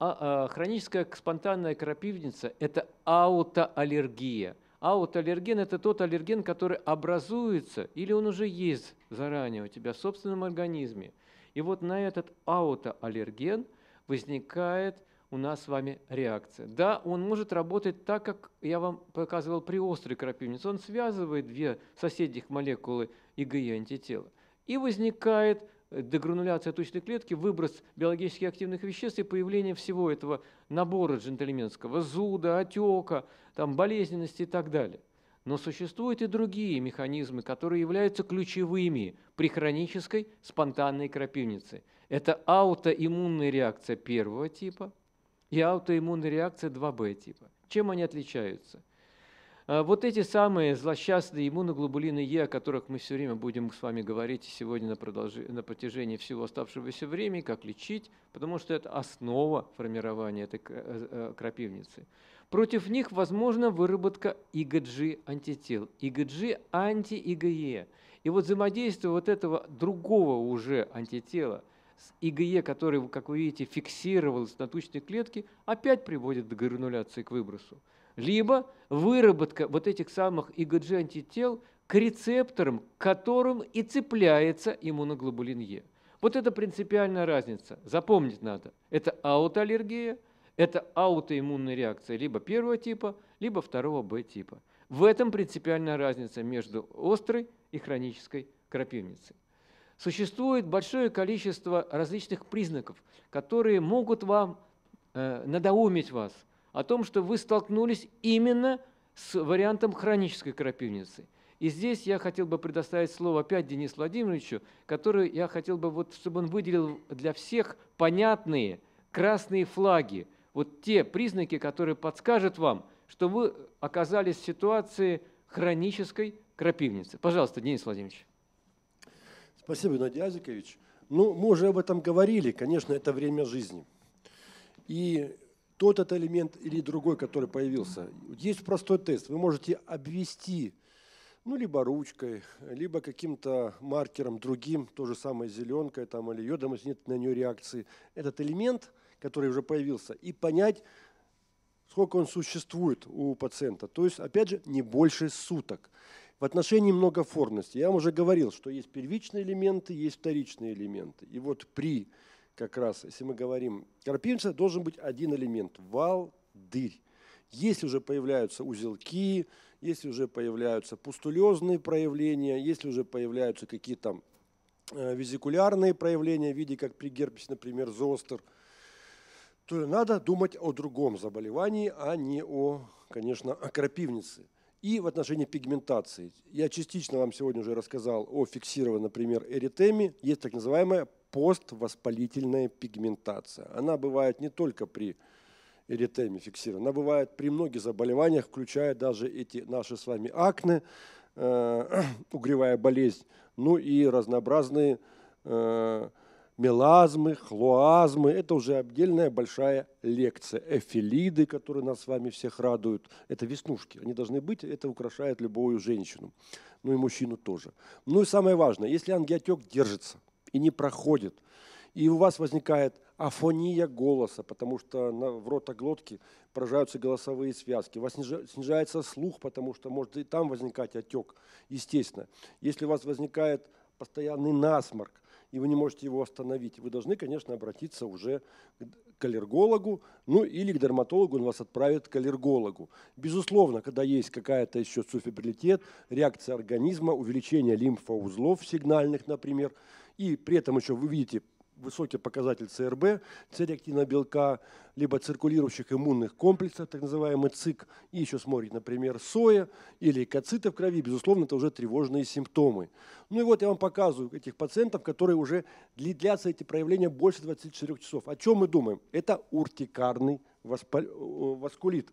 Хроническая спонтанная крапивница – это аутоаллергия. Аутоаллерген – это тот аллерген, который образуется, или он уже есть заранее у тебя в собственном организме. И вот на этот аутоаллерген возникает у нас с вами реакция. Да, он может работать так, как я вам показывал при острой крапивнице. Он связывает две соседних молекулы IgE антитела. И возникает дегрануляция тучной клетки, выброс биологически активных веществ и появление всего этого набора джентльменского зуда, отека, там, болезненности и так далее. Но существуют и другие механизмы, которые являются ключевыми при хронической спонтанной крапивнице. Это аутоиммунная реакция первого типа и аутоиммунная реакция 2b типа. Чем они отличаются? Вот эти самые злосчастные иммуноглобулины Е, о которых мы все время будем с вами говорить сегодня на протяжении всего оставшегося времени, как лечить, потому что это основа формирования этой крапивницы. Против них возможна выработка IgG антител, IgG анти-IgE. И вот взаимодействие вот этого другого уже антитела с IgE, который, как вы видите, фиксировалось на тучной клетке, опять приводит к грануляции, к выбросу. Либо выработка вот этих самых IgG-антител к рецепторам, к которым и цепляется иммуноглобулин Е. Вот это принципиальная разница. Запомнить надо. Это аутоаллергия, это аутоиммунная реакция либо первого типа, либо второго Б типа. В этом принципиальная разница между острой и хронической крапивницей. Существует большое количество различных признаков, которые могут вам надоумить вас о том, что вы столкнулись именно с вариантом хронической крапивницы. И здесь я хотел бы предоставить слово опять Денису Владимировичу, который я хотел бы, вот, чтобы он выделил для всех понятные красные флаги, вот те признаки, которые подскажут вам, что вы оказались в ситуации хронической крапивницы. Пожалуйста, Денис Владимирович. Спасибо, Геннадий Айзикович. Ну, мы уже об этом говорили, конечно, это время жизни. И тот этот элемент или другой, который появился. Есть простой тест. Вы можете обвести, ну, либо ручкой, либо каким-то маркером другим, то же самое зеленкой там, или йодом, если нет на нее реакции, этот элемент, который уже появился, и понять, сколько он существует у пациента. То есть, опять же, не больше суток. В отношении многоформности. Я вам уже говорил, что есть первичные элементы, есть вторичные элементы. И вот при, как раз, если мы говорим, крапивница, должен быть один элемент – валдырь. Если уже появляются узелки, если уже появляются пустулезные проявления, если уже появляются какие-то визикулярные проявления в виде, как при герпесе, например, зостер, то надо думать о другом заболевании, а не о, конечно, о крапивнице. И в отношении пигментации. Я частично вам сегодня уже рассказал о фиксированной, например, эритеме. Есть так называемая поствоспалительная пигментация. Она бывает не только при эритеме фиксирована, она бывает при многих заболеваниях, включая даже эти наши с вами акне, угревая болезнь, ну и разнообразные мелазмы, хлоазмы, это уже отдельная большая лекция. Эфилиды, которые нас с вами всех радуют, это веснушки, они должны быть, это украшает любую женщину, ну и мужчину тоже. Ну и самое важное, если ангиотек держится и не проходит, и у вас возникает афония голоса, потому что в ротоглотке поражаются голосовые связки. У вас снижается слух, потому что может и там возникать отек, естественно. Если у вас возникает постоянный насморк, и вы не можете его остановить, вы должны, конечно, обратиться уже к аллергологу, ну или к дерматологу, он вас отправит к аллергологу. Безусловно, когда есть какая-то еще субфебрилитет, реакция организма, увеличение лимфоузлов сигнальных, например, и при этом еще вы видите высокий показатель ЦРБ, С-реактивного белка, либо циркулирующих иммунных комплексов, так называемый ЦИК, и еще смотрит, например, соя или лейкоциты в крови, безусловно, это уже тревожные симптомы. Ну и вот я вам показываю этих пациентов, которые уже длятся эти проявления больше 24 часов. О чем мы думаем? Это уртикарный васкулит.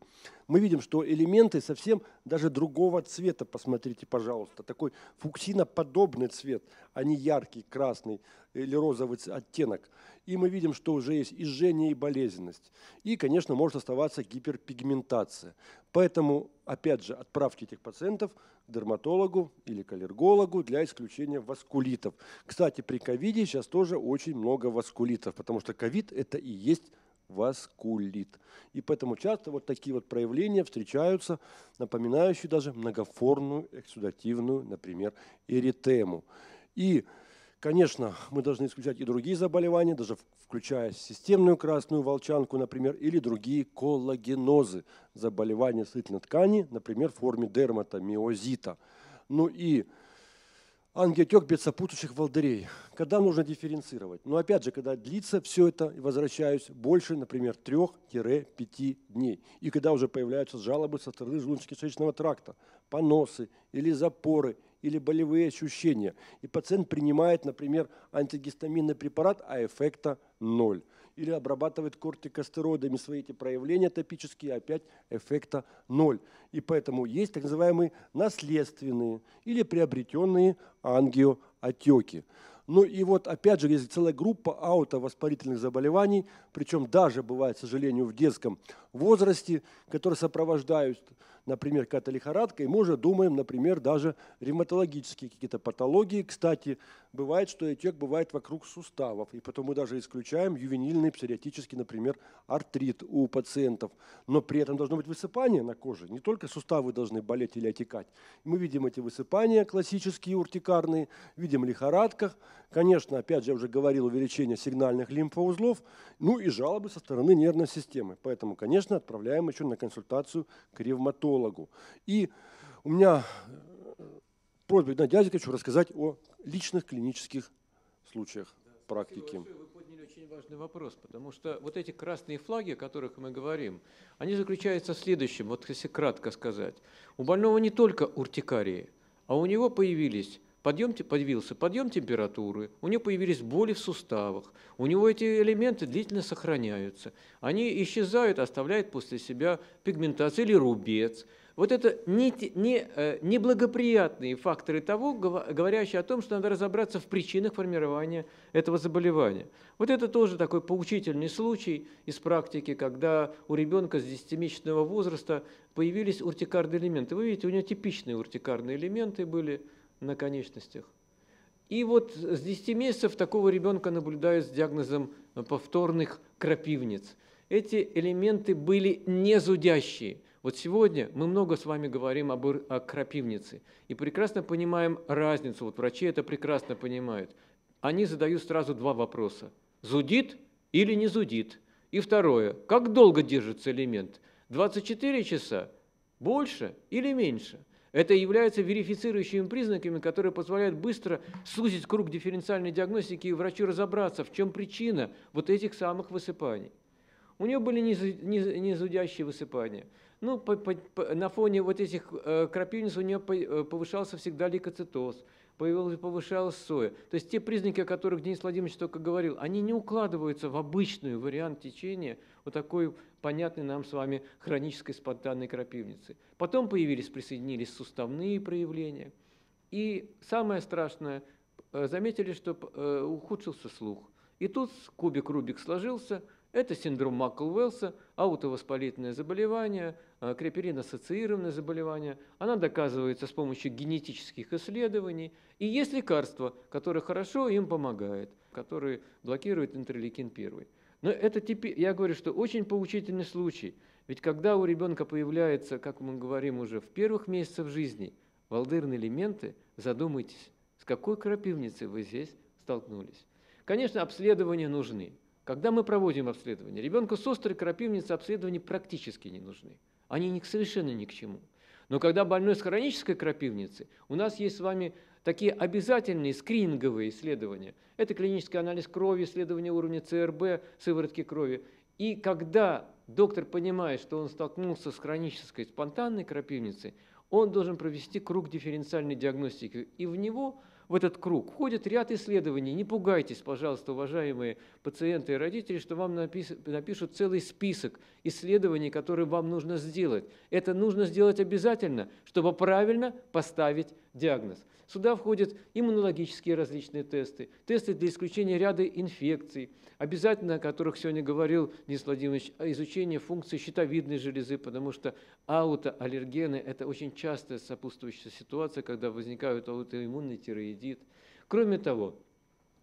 Мы видим, что элементы совсем даже другого цвета, посмотрите, пожалуйста, такой фуксиноподобный цвет, а не яркий, красный или розовый оттенок. И мы видим, что уже есть и жжение, и болезненность. И, конечно, может оставаться гиперпигментация. Поэтому, опять же, отправьте этих пациентов к дерматологу или к аллергологу для исключения васкулитов. Кстати, при ковиде сейчас тоже очень много васкулитов, потому что ковид – это и есть васкулит. И поэтому часто вот такие вот проявления встречаются, напоминающие даже многоформную эксудативную, например, эритему. И, конечно, мы должны исключать и другие заболевания, даже включая системную красную волчанку, например, или другие коллагенозы, заболевания сосудистой ткани, например, в форме дерматомиозита. Ну и ангиотек без сопутствующих волдырей. Когда нужно дифференцировать? Но опять же, когда длится все это, возвращаюсь, больше, например, 3-5 дней. И когда уже появляются жалобы со стороны желудочно-кишечного тракта, поносы или запоры, или болевые ощущения. И пациент принимает, например, антигистаминный препарат, а эффекта ноль. Или обрабатывает кортикостероидами свои эти проявления топические, опять эффекта ноль. И поэтому есть так называемые наследственные или приобретенные ангиоотеки. Ну и вот опять же есть целая группа аутовоспалительных заболеваний, причем даже бывает, к сожалению, в детском возрасте, которые сопровождают, например, какая-то лихорадка, и мы уже думаем, например, даже ревматологические какие-то патологии. Кстати, бывает, что отек бывает вокруг суставов, и потом мы даже исключаем ювенильный псориатический, например, артрит у пациентов. Но при этом должно быть высыпание на коже, не только суставы должны болеть или отекать. Мы видим эти высыпания классические, уртикарные, видим в лихорадках. Конечно, опять же, я уже говорил, увеличение сигнальных лимфоузлов, ну и жалобы со стороны нервной системы. Поэтому, конечно, отправляем еще на консультацию к ревматологу. И у меня просьба Геннадию Айзиковичу рассказать о личных клинических случаях практики. Спасибо большое. Вы подняли очень важный вопрос, потому что вот эти красные флаги, о которых мы говорим, они заключаются в следующем, вот если кратко сказать. У больного не только уртикарии, а у него появился подъем температуры, у него появились боли в суставах, у него эти элементы длительно сохраняются, они исчезают, оставляют после себя пигментацию или рубец. Вот это неблагоприятные факторы того, говорящие о том, что надо разобраться в причинах формирования этого заболевания. Вот это тоже такой поучительный случай из практики, когда у ребенка с 10-месячного возраста появились уртикарные элементы. Вы видите, у него типичные уртикарные элементы были на конечностях. И вот с 10 месяцев такого ребенка наблюдают с диагнозом повторных крапивниц. Эти элементы были не зудящие. Вот сегодня мы много с вами говорим о крапивнице и прекрасно понимаем разницу. Вот врачи это прекрасно понимают. Они задают сразу два вопроса. Зудит или не зудит? И второе. Как долго держится элемент? 24 часа? Больше или меньше? Это является верифицирующими признаками, которые позволяют быстро сузить круг дифференциальной диагностики и врачу разобраться, в чем причина вот этих самых высыпаний. У нее были незудящие высыпания. Ну, на фоне вот этих крапивниц у нее повышался всегда лейкоцитоз, повышалась соя. То есть те признаки, о которых Денис Владимирович только говорил, они не укладываются в обычный вариант течения вот такой понятной нам с вами хронической спонтанной крапивницы. Потом присоединились суставные проявления. И самое страшное, заметили, что ухудшился слух. И тут кубик Рубик сложился. Это синдром Макл-Уэллса, аутовоспалительное заболевание, крепперин-ассоциированное заболевание. Она доказывается с помощью генетических исследований. И есть лекарства, которые хорошо им помогают, которые блокируют интерлейкин-1. Но это я говорю, что очень поучительный случай. Ведь когда у ребенка появляется, как мы говорим уже в первых месяцах жизни, валдырные элементы, задумайтесь, с какой крапивницей вы здесь столкнулись. Конечно, обследования нужны. Когда мы проводим обследование, ребенку с острой крапивницей обследования практически не нужны. Они совершенно ни к чему. Но когда больной с хронической крапивницей, у нас есть с вами такие обязательные скрининговые исследования. Это клинический анализ крови, исследование уровня ЦРБ, сыворотки крови. И когда доктор понимает, что он столкнулся с хронической спонтанной крапивницей, он должен провести круг дифференциальной диагностики. И в этот круг входит ряд исследований. Не пугайтесь, пожалуйста, уважаемые пациенты и родители, что вам напишут целый список исследований, которые вам нужно сделать. Это нужно сделать обязательно, чтобы правильно поставить диагноз. Сюда входят иммунологические различные тесты, тесты для исключения ряда инфекций, обязательно, о которых сегодня говорил Денис Владимирович, изучение функции щитовидной железы, потому что аутоаллергены – это очень частая сопутствующая ситуация, когда возникают аутоиммунный тиреоидит. Кроме того,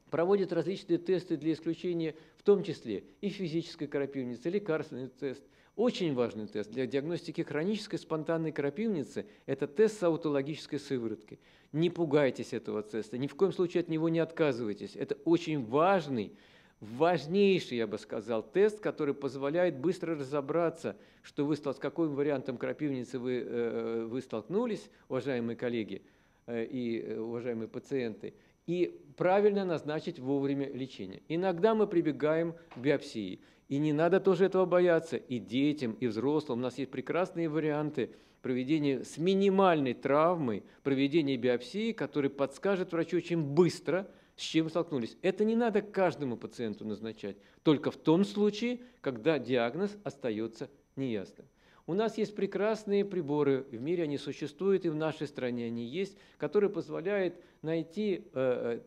проводят различные тесты для исключения, в том числе и физической крапивницы, лекарственный тест. Очень важный тест для диагностики хронической спонтанной крапивницы – это тест с аутологической сывороткой. Не пугайтесь этого теста, ни в коем случае от него не отказывайтесь. Это очень важный, важнейший, я бы сказал, тест, который позволяет быстро разобраться, что с каким вариантом крапивницы вы столкнулись, уважаемые коллеги и уважаемые пациенты, и правильно назначить вовремя лечение. Иногда мы прибегаем к биопсии. И не надо тоже этого бояться. И детям, и взрослым. У нас есть прекрасные варианты проведения с минимальной травмой, проведения биопсии, который подскажет врачу очень быстро, с чем столкнулись. Это не надо каждому пациенту назначать. Только в том случае, когда диагноз остается неясным. У нас есть прекрасные приборы, в мире они существуют, и в нашей стране они есть, которые позволяют найти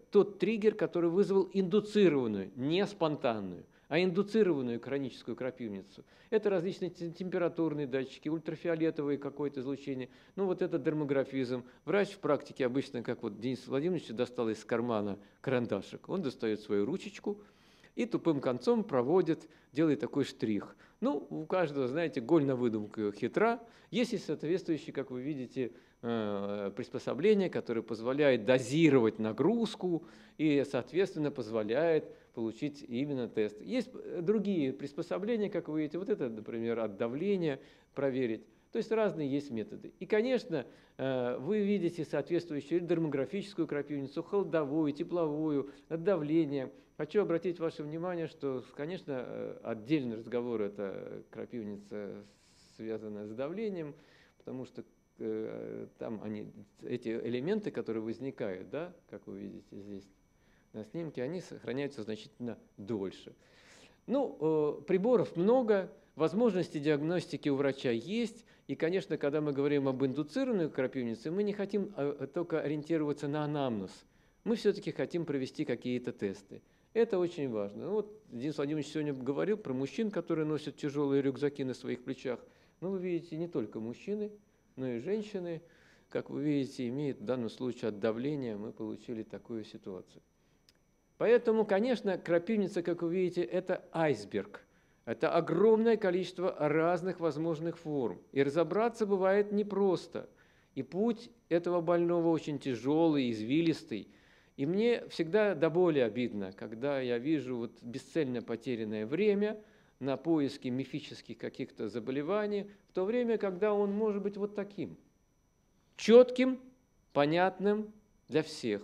тот триггер, который вызвал индуцированную, не спонтанную, а индуцированную хроническую крапивницу. Это различные температурные датчики, ультрафиолетовые какое-то излучение. Ну вот это дермографизм. Врач в практике обычно, как вот Денис Владимирович достал из кармана карандашик, он достает свою ручечку и тупым концом проводит, делает такой штрих. Ну, у каждого, знаете, голь на выдумку хитра. Есть и соответствующие, как вы видите, приспособления, которые позволяют дозировать нагрузку и, соответственно, позволяет получить именно тест. Есть другие приспособления, как вы видите, вот это, например, от давления проверить. То есть разные есть методы. И, конечно, вы видите соответствующую дермографическую крапивницу, холодовую, тепловую, от давления, Хочу обратить ваше внимание, что, конечно, отдельный разговор – это крапивница, связанная с давлением, потому что там эти элементы, которые возникают, да, как вы видите здесь на снимке, они сохраняются значительно дольше. Ну, приборов много, возможности диагностики у врача есть, и, конечно, когда мы говорим об индуцированной крапивнице, мы не хотим только ориентироваться на анамнез, мы все-таки хотим провести какие-то тесты. Это очень важно. Ну, вот Денис Владимирович сегодня говорил про мужчин, которые носят тяжелые рюкзаки на своих плечах. Но вы видите, не только мужчины, но и женщины, как вы видите, имеют в данном случае от давления, мы получили такую ситуацию. Поэтому, конечно, крапивница, как вы видите, это айсберг. Это огромное количество разных возможных форм. И разобраться бывает непросто. И путь этого больного очень тяжелый, извилистый. И мне всегда до боли обидно, когда я вижу вот бесцельно потерянное время на поиски мифических каких-то заболеваний, в то время, когда он может быть вот таким, четким, понятным для всех.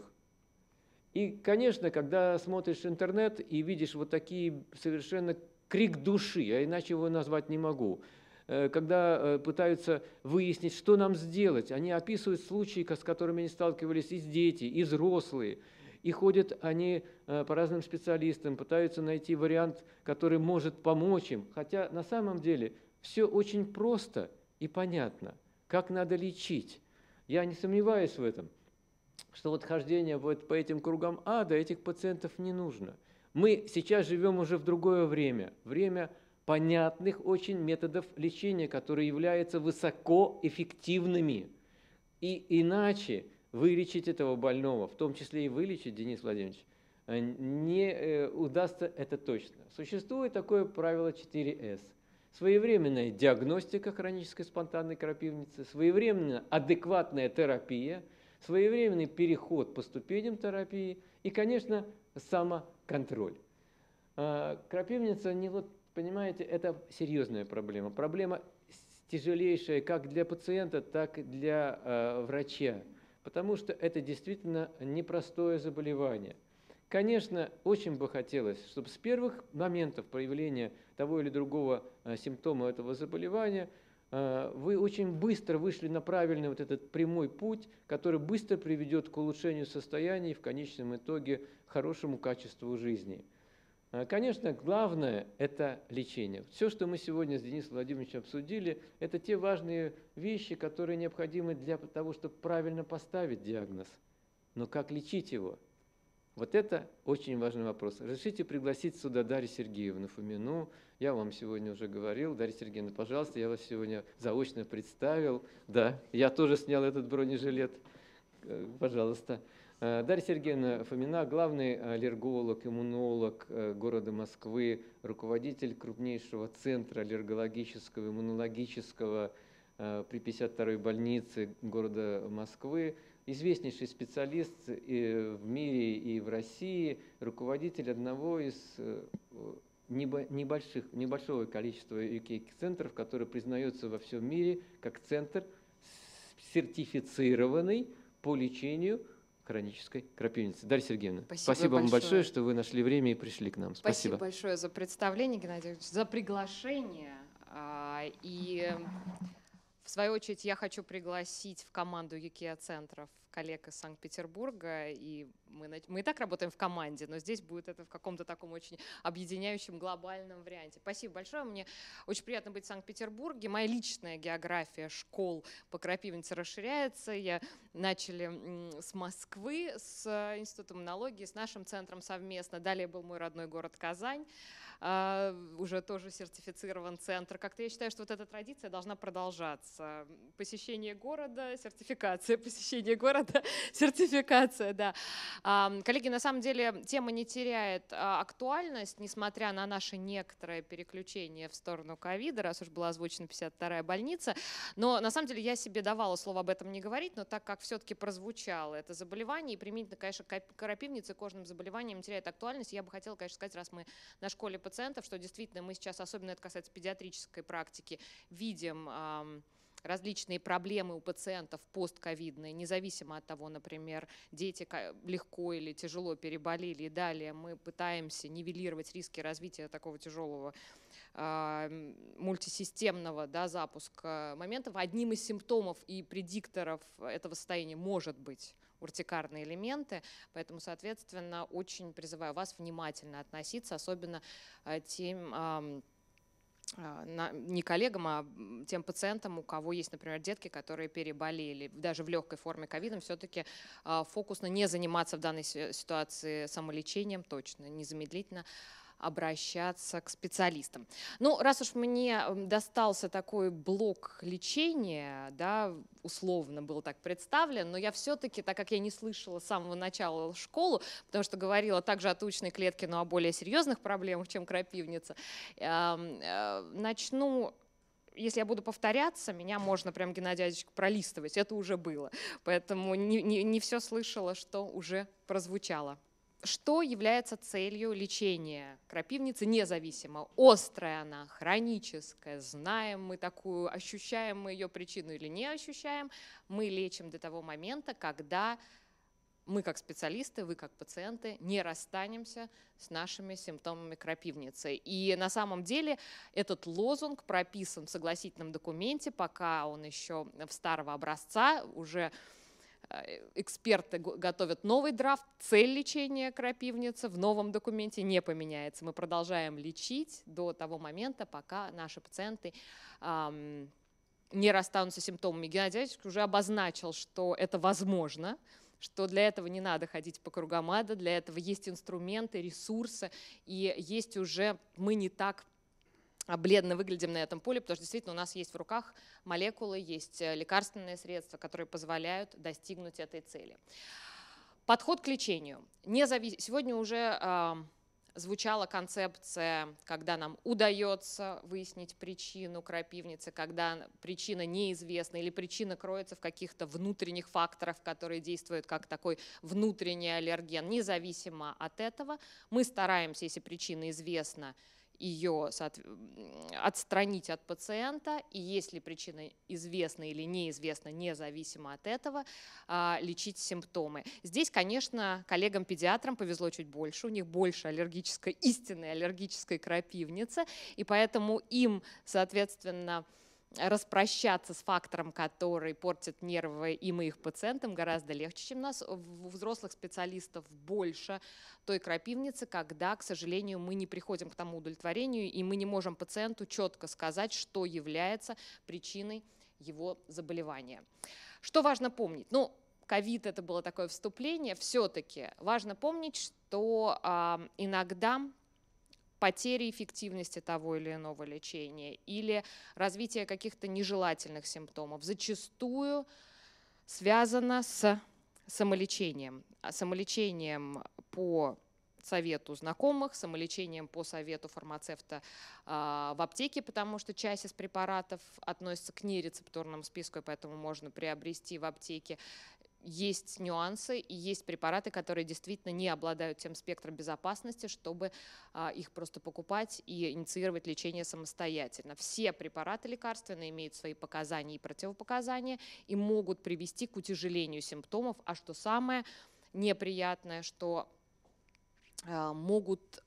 И, конечно, когда смотришь интернет и видишь вот такие совершенно крик души, я иначе его назвать не могу, когда пытаются выяснить, что нам сделать. Они описывают случаи, с которыми они сталкивались, и дети, и взрослые. И ходят они по разным специалистам, пытаются найти вариант, который может помочь им. Хотя на самом деле все очень просто и понятно, как надо лечить. Я не сомневаюсь в этом, что вот хождение вот по этим кругам ада этих пациентов не нужно. Мы сейчас живем уже в другое время, время понятных очень методов лечения, которые являются высокоэффективными. И иначе вылечить этого больного, в том числе и вылечить, Денис Владимирович, не удастся, это точно. Существует такое правило 4С. Своевременная диагностика хронической спонтанной крапивницы, своевременная адекватная терапия, своевременный переход по ступеням терапии и, конечно, самоконтроль. Крапивница, не вот, понимаете, это серьезная проблема. Проблема тяжелейшая как для пациента, так и для врача, потому что это действительно непростое заболевание. Конечно, очень бы хотелось, чтобы с первых моментов проявления того или другого симптома этого заболевания вы очень быстро вышли на правильный вот этот прямой путь, который быстро приведет к улучшению состояния и в конечном итоге хорошему качеству жизни. Конечно, главное – это лечение. Все, что мы сегодня с Денисом Владимировичем обсудили, это те важные вещи, которые необходимы для того, чтобы правильно поставить диагноз. Но как лечить его? Вот это очень важный вопрос. Разрешите пригласить сюда Дарью Сергеевну Фомину. Я вам сегодня уже говорил. Дарья Сергеевна, пожалуйста, я вас сегодня заочно представил. Да, я тоже снял этот бронежилет. Пожалуйста. Дарья Сергеевна Фомина, главный аллерголог, иммунолог города Москвы, руководитель крупнейшего центра аллергологического, иммунологического при 52-й больнице города Москвы, известнейший специалист и в мире, и в России, руководитель одного из небольшого количества UK-центров, который признается во всем мире как центр, сертифицированный по лечению хронической крапивницы. Дарья Сергеевна, спасибо вам большое, что вы нашли время и пришли к нам. Спасибо большое за представление, Геннадий Айзикович, за приглашение. И в свою очередь я хочу пригласить в команду ЕКИА-центров коллег из Санкт-Петербурга. И мы и так работаем в команде, но здесь будет это в каком-то таком очень объединяющем глобальном варианте. Спасибо большое. Мне очень приятно быть в Санкт-Петербурге. Моя личная география школ по крапивнице расширяется. Я начали с Москвы, с Институтом иммунологии, с нашим центром совместно. Далее был мой родной город Казань. Уже тоже сертифицирован центр. Как-то я считаю, что вот эта традиция должна продолжаться. Посещение города, сертификация, посещение города, сертификация, да. Коллеги, на самом деле тема не теряет актуальность, несмотря на наше некоторое переключение в сторону ковида, раз уж была озвучена 52-я больница. Но на самом деле я себе давала слово об этом не говорить, но так как все-таки прозвучало это заболевание, и применительно, конечно, к крапивнице, кожным заболеваниям теряет актуальность, я бы хотела, конечно, сказать, раз мы на школе пациентов, что действительно мы сейчас, особенно это касается педиатрической практики, видим различные проблемы у пациентов постковидные, независимо от того, например, дети легко или тяжело переболели, и далее мы пытаемся нивелировать риски развития такого тяжелого мультисистемного запуска моментов. Одним из симптомов и предикторов этого состояния может быть уртикарные элементы, поэтому, соответственно, очень призываю вас внимательно относиться, особенно тем, не коллегам, а тем пациентам, у кого есть, например, детки, которые переболели, даже в легкой форме ковидом, все-таки фокусно не заниматься в данной ситуации самолечением, точно, незамедлительно обращаться к специалистам. Ну, раз уж мне достался такой блок лечения, условно был так представлен, но я все-таки, так как я не слышала с самого начала школу, потому что говорила также о тучной клетке, но о более серьезных проблемах, чем крапивница, начну. Если я буду повторяться, меня можно прям, Геннадий Айзикович, пролистывать, это уже было, поэтому не все слышала, что уже прозвучало. Что является целью лечения крапивницы, независимо, острая она, хроническая, знаем мы такую, ощущаем мы ее причину или не ощущаем, мы лечим до того момента, когда мы как специалисты, вы как пациенты не расстанемся с нашими симптомами крапивницы. И на самом деле этот лозунг прописан в согласительном документе, пока он еще старого образца, уже эксперты готовят новый драфт, цель лечения крапивницы в новом документе не поменяется. Мы продолжаем лечить до того момента, пока наши пациенты не расстанутся с симптомами. Геннадий Айзикович уже обозначил, что это возможно, что для этого не надо ходить по кругам ада, для этого есть инструменты, ресурсы, и есть уже, мы не так бледно выглядим на этом поле, потому что действительно у нас есть в руках молекулы, есть лекарственные средства, которые позволяют достигнуть этой цели. Подход к лечению. Сегодня уже звучала концепция, когда нам удается выяснить причину крапивницы, когда причина неизвестна или причина кроется в каких-то внутренних факторах, которые действуют как такой внутренний аллерген. Независимо от этого, мы стараемся, если причина известна, ее отстранить от пациента, и если причина известна или неизвестна, независимо от этого, лечить симптомы. Здесь, конечно, коллегам-педиатрам повезло чуть больше, у них больше аллергической, истинной аллергической крапивницы, и поэтому им, соответственно, распрощаться с фактором, который портит нервы им и их пациентам, гораздо легче, чем у нас. У взрослых специалистов больше той крапивницы, когда, к сожалению, мы не приходим к тому удовлетворению, и мы не можем пациенту четко сказать, что является причиной его заболевания. Что важно помнить? Ну, ковид — это было такое вступление. Все-таки важно помнить, что иногда потери эффективности того или иного лечения или развитие каких-то нежелательных симптомов зачастую связано с самолечением. Самолечением по совету знакомых, самолечением по совету фармацевта в аптеке, потому что часть из препаратов относится к нерецепторному списку, и поэтому можно приобрести в аптеке. Есть нюансы и есть препараты, которые действительно не обладают тем спектром безопасности, чтобы их просто покупать и инициировать лечение самостоятельно. Все препараты лекарственные имеют свои показания и противопоказания и могут привести к утяжелению симптомов, а что самое неприятное, что могут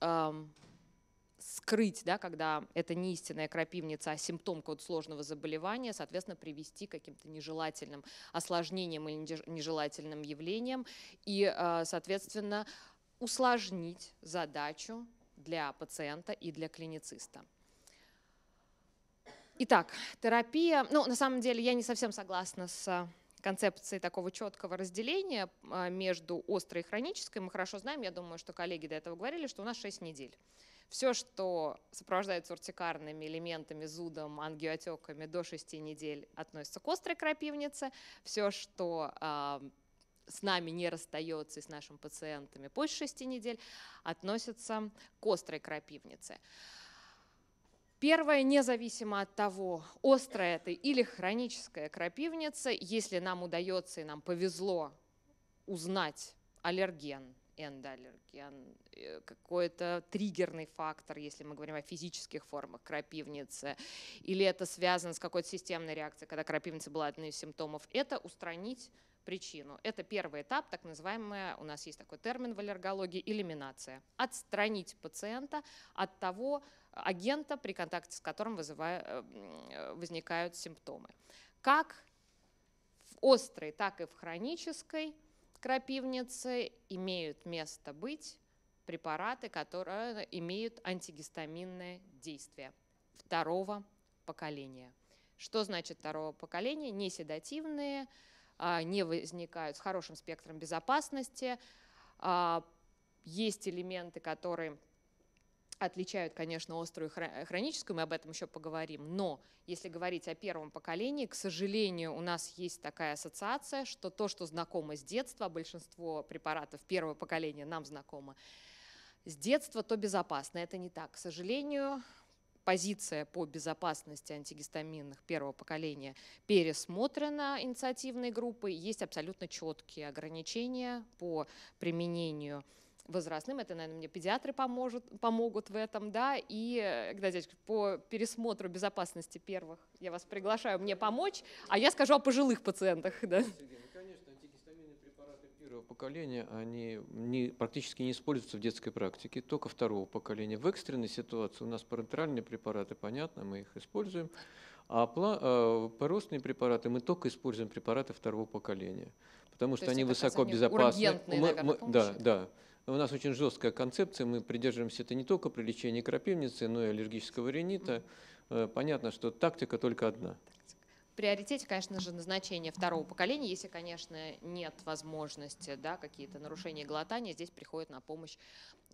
скрыть, когда это не истинная крапивница, а симптом какого-то сложного заболевания, соответственно, привести к каким-то нежелательным осложнениям или нежелательным явлениям и, соответственно, усложнить задачу для пациента и для клинициста. Итак, терапия. Ну, на самом деле, я не совсем согласна с концепции такого четкого разделения между острой и хронической. Мы хорошо знаем, я думаю, что коллеги до этого говорили, что у нас 6 недель. Все, что сопровождается уртикарными элементами, зудом, ангиоотеками до 6 недель, относится к острой крапивнице. Все, что с нами не расстается и с нашими пациентами после 6 недель, относится к острой крапивнице. Первое, независимо от того, острая это или хроническая крапивница, если нам удается и нам повезло узнать аллерген, эндоаллерген, какой-то триггерный фактор, если мы говорим о физических формах крапивницы, или это связано с какой-то системной реакцией, когда крапивница была одной из симптомов, это устранить причину. Это первый этап, так называемая, у нас есть такой термин в аллергологии, элиминация. Отстранить пациента от того агента, при контакте с которым возникают симптомы. Как в острой, так и в хронической крапивнице имеют место быть препараты, которые имеют антигистаминное действие второго поколения. Что значит второго поколения? Не седативные, не возникают с хорошим спектром безопасности. Есть элементы, которые отличают, конечно, острую и хроническую, мы об этом еще поговорим, но если говорить о первом поколении, к сожалению, у нас есть такая ассоциация, что то, что знакомо с детства, большинство препаратов первого поколения нам знакомо с детства, то безопасно. Это не так. К сожалению, позиция по безопасности антигистаминных первого поколения пересмотрена инициативной группой. Есть абсолютно четкие ограничения по применению возрастным. Это, наверное, мне педиатры помогут в этом. Да? И, Геннадий Айзикович, по пересмотру безопасности первых я вас приглашаю мне помочь, а я скажу о пожилых пациентах. Да? Первого поколения, они практически не используются в детской практике, только второго поколения. В экстренной ситуации у нас парентеральные препараты, понятно, мы их используем, а поростные препараты мы только используем препараты второго поколения, потому что они высоко безопасны. Да. У нас очень жесткая концепция, мы придерживаемся это не только при лечении крапивницы, но и аллергического ринита. Понятно, что тактика только одна. В приоритете, конечно же, назначение второго поколения, если, конечно, нет возможности, да, какие-то нарушения глотания, здесь приходит на помощь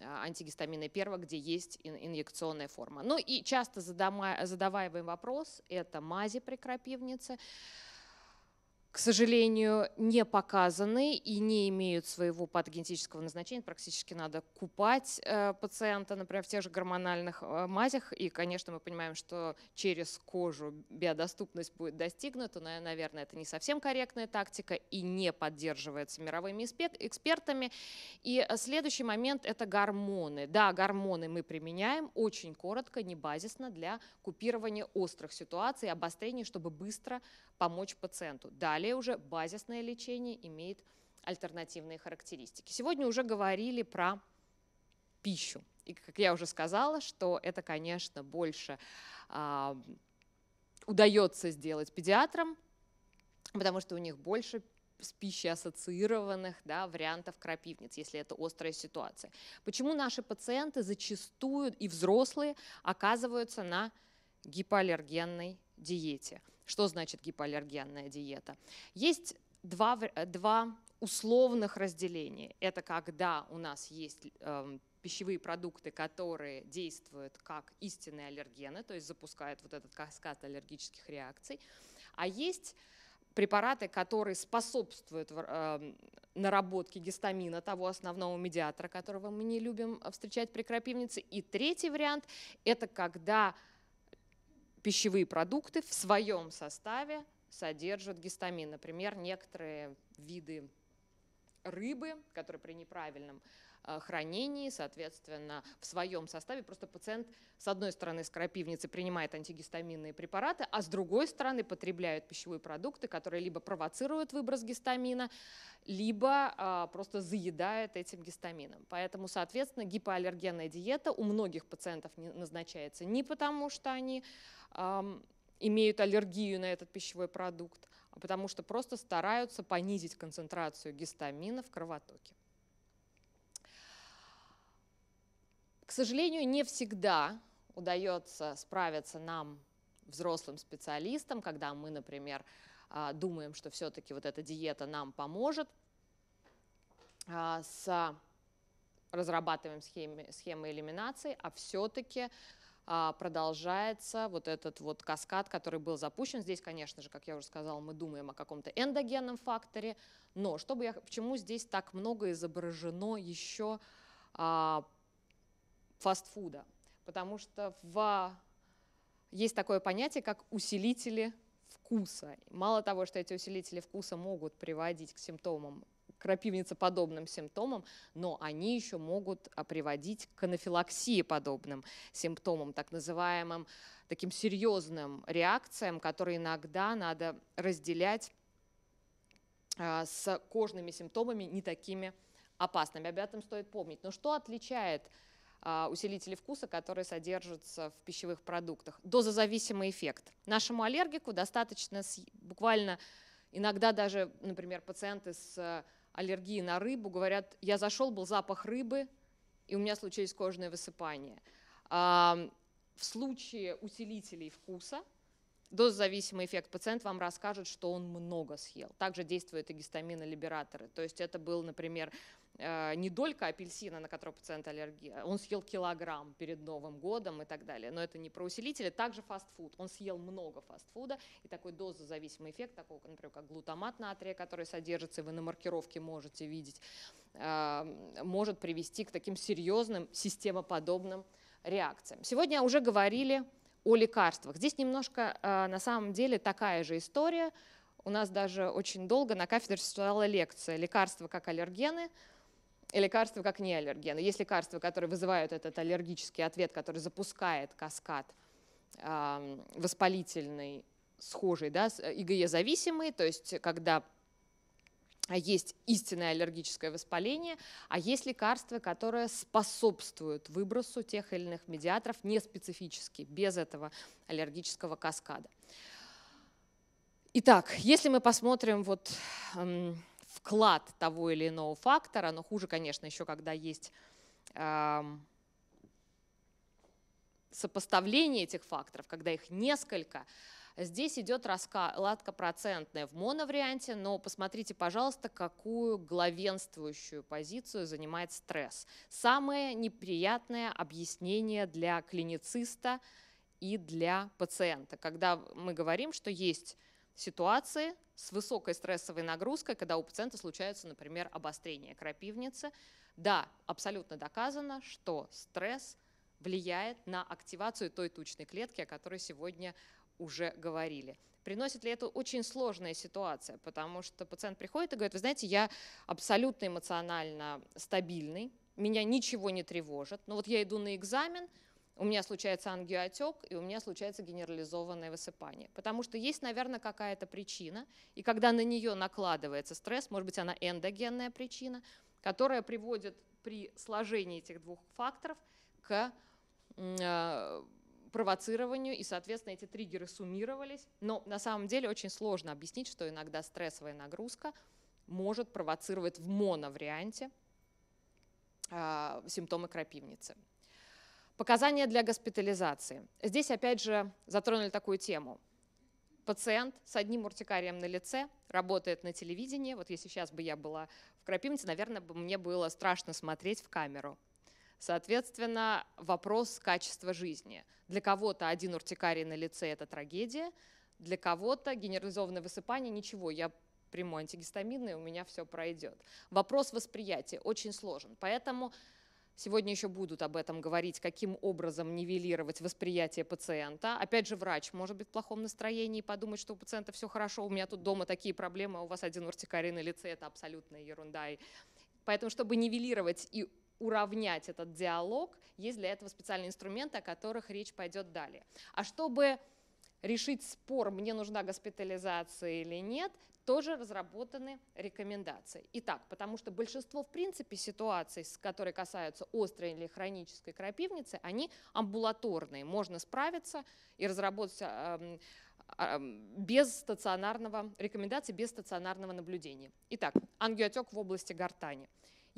антигистамины первого, где есть инъекционная форма. Ну и часто задаваемый вопрос – это мази при крапивнице. К сожалению, не показаны и не имеют своего патогенетического назначения. Практически надо купать пациента, например, в тех же гормональных мазях. И, конечно, мы понимаем, что через кожу биодоступность будет достигнута, но, наверное, это не совсем корректная тактика и не поддерживается мировыми экспертами. И следующий момент – это гормоны. Да, гормоны мы применяем очень коротко, не базисно, для купирования острых ситуаций, обострений, чтобы быстро помочь пациенту. Далее уже базисное лечение имеет альтернативные характеристики. Сегодня уже говорили про пищу. И, как я уже сказала, что это, конечно, больше удается сделать педиатрам, потому что у них больше с пищей ассоциированных, да, вариантов крапивниц, если это острая ситуация. Почему наши пациенты зачастую и взрослые оказываются на гипоаллергенной диете? Что значит гипоаллергенная диета? Есть два условных разделения. Это когда у нас есть пищевые продукты, которые действуют как истинные аллергены, то есть запускают вот этот каскад аллергических реакций, а есть препараты, которые способствуют наработке гистамина, того основного медиатора, которого мы не любим встречать при крапивнице. И третий вариант – это когда пищевые продукты в своем составе содержат гистамин. Например, некоторые виды рыбы, которые при неправильном хранении, соответственно, в своем составе, просто пациент с одной стороны с крапивницы принимает антигистаминные препараты, а с другой стороны потребляют пищевые продукты, которые либо провоцируют выброс гистамина, либо просто заедает этим гистамином. Поэтому, соответственно, гипоаллергенная диета у многих пациентов не назначается не потому, что они имеют аллергию на этот пищевой продукт, а потому что просто стараются понизить концентрацию гистамина в кровотоке. К сожалению, не всегда удается справиться нам, взрослым специалистам, когда мы, например, думаем, что все-таки вот эта диета нам поможет. Разрабатываем схемы элиминации, а все-таки продолжается вот этот вот каскад, который был запущен. Здесь, конечно же, как я уже сказала, мы думаем о каком-то эндогенном факторе, но почему здесь так много изображено еще фастфуда, потому что есть такое понятие, как усилители вкуса. Мало того, что эти усилители вкуса могут приводить к симптомам крапивница подобным симптомам, но они еще могут приводить к анафилаксии подобным симптомам, так называемым таким серьезным реакциям, которые иногда надо разделять с кожными симптомами, не такими опасными. Об этом стоит помнить. Но что отличает усилители вкуса, которые содержатся в пищевых продуктах? Дозозависимый эффект. Нашему аллергику достаточно буквально, иногда даже, например, пациенты с аллергией на рыбу говорят: я зашел, был запах рыбы, и у меня случились кожные высыпания. В случае усилителей вкуса дозозависимый эффект. Пациент вам расскажет, что он много съел. Также действуют и гистаминолибераторы. То есть это был, например, не долька апельсина, на которого пациент аллергия, он съел килограмм перед Новым годом и так далее. Но это не про усилители. Также фастфуд. Он съел много фастфуда, и такой дозозависимый эффект, такой, например, как глутамат натрия, который содержится, и вы на маркировке можете видеть, может привести к таким серьезным системоподобным реакциям. Сегодня уже говорили о лекарствах. Здесь немножко, на самом деле, такая же история. У нас даже очень долго на кафедре существовала лекция «Лекарства как аллергены» и «Лекарства как неаллергены». Есть лекарства, которые вызывают этот аллергический ответ, который запускает каскад воспалительный, схожий, да, с IgE-зависимый, то есть когда есть истинное аллергическое воспаление, а есть лекарства, которые способствуют выбросу тех или иных медиаторов неспецифически, без этого аллергического каскада. Итак, если мы посмотрим вот вклад того или иного фактора, но хуже, конечно, еще когда есть сопоставление этих факторов, когда их несколько. Здесь идет раскладка процентная в моноварианте, но посмотрите, пожалуйста, какую главенствующую позицию занимает стресс. Самое неприятное объяснение для клинициста и для пациента, когда мы говорим, что есть ситуации с высокой стрессовой нагрузкой, когда у пациента случается, например, обострение крапивницы. Да, абсолютно доказано, что стресс влияет на активацию той тучной клетки, о которой сегодня уже говорили. Приносит ли это очень сложная ситуация, потому что пациент приходит и говорит: вы знаете, я абсолютно эмоционально стабильный, меня ничего не тревожит, но вот я иду на экзамен, у меня случается ангиоотек и у меня случается генерализованное высыпание, потому что есть, наверное, какая-то причина, и когда на нее накладывается стресс, может быть, она эндогенная причина, которая приводит при сложении этих двух факторов к провоцированию, и, соответственно, эти триггеры суммировались. Но на самом деле очень сложно объяснить, что иногда стрессовая нагрузка может провоцировать в моноварианте симптомы крапивницы. Показания для госпитализации. Здесь, опять же, затронули такую тему. Пациент с одним уртикарием на лице работает на телевидении. Вот если сейчас бы я была в крапивнице, наверное, мне было страшно смотреть в камеру. Соответственно, вопрос качества жизни. Для кого-то один уртикарий на лице – это трагедия, для кого-то генерализованное высыпание – ничего, я приму антигистамины, и у меня все пройдет. Вопрос восприятия очень сложен, поэтому сегодня еще будут об этом говорить, каким образом нивелировать восприятие пациента. Опять же, врач может быть в плохом настроении и подумать, что у пациента все хорошо, у меня тут дома такие проблемы, а у вас один уртикарий на лице – это абсолютная ерунда. И поэтому, чтобы нивелировать и уравнять этот диалог, есть для этого специальные инструменты, о которых речь пойдет далее. А чтобы решить спор, мне нужна госпитализация или нет, тоже разработаны рекомендации. Итак, потому что большинство, в принципе, ситуаций, которые касаются острой или хронической крапивницы, они амбулаторные, можно справиться и разработать без стационарного рекомендации, без стационарного наблюдения. Итак, ангиоотек в области гортани.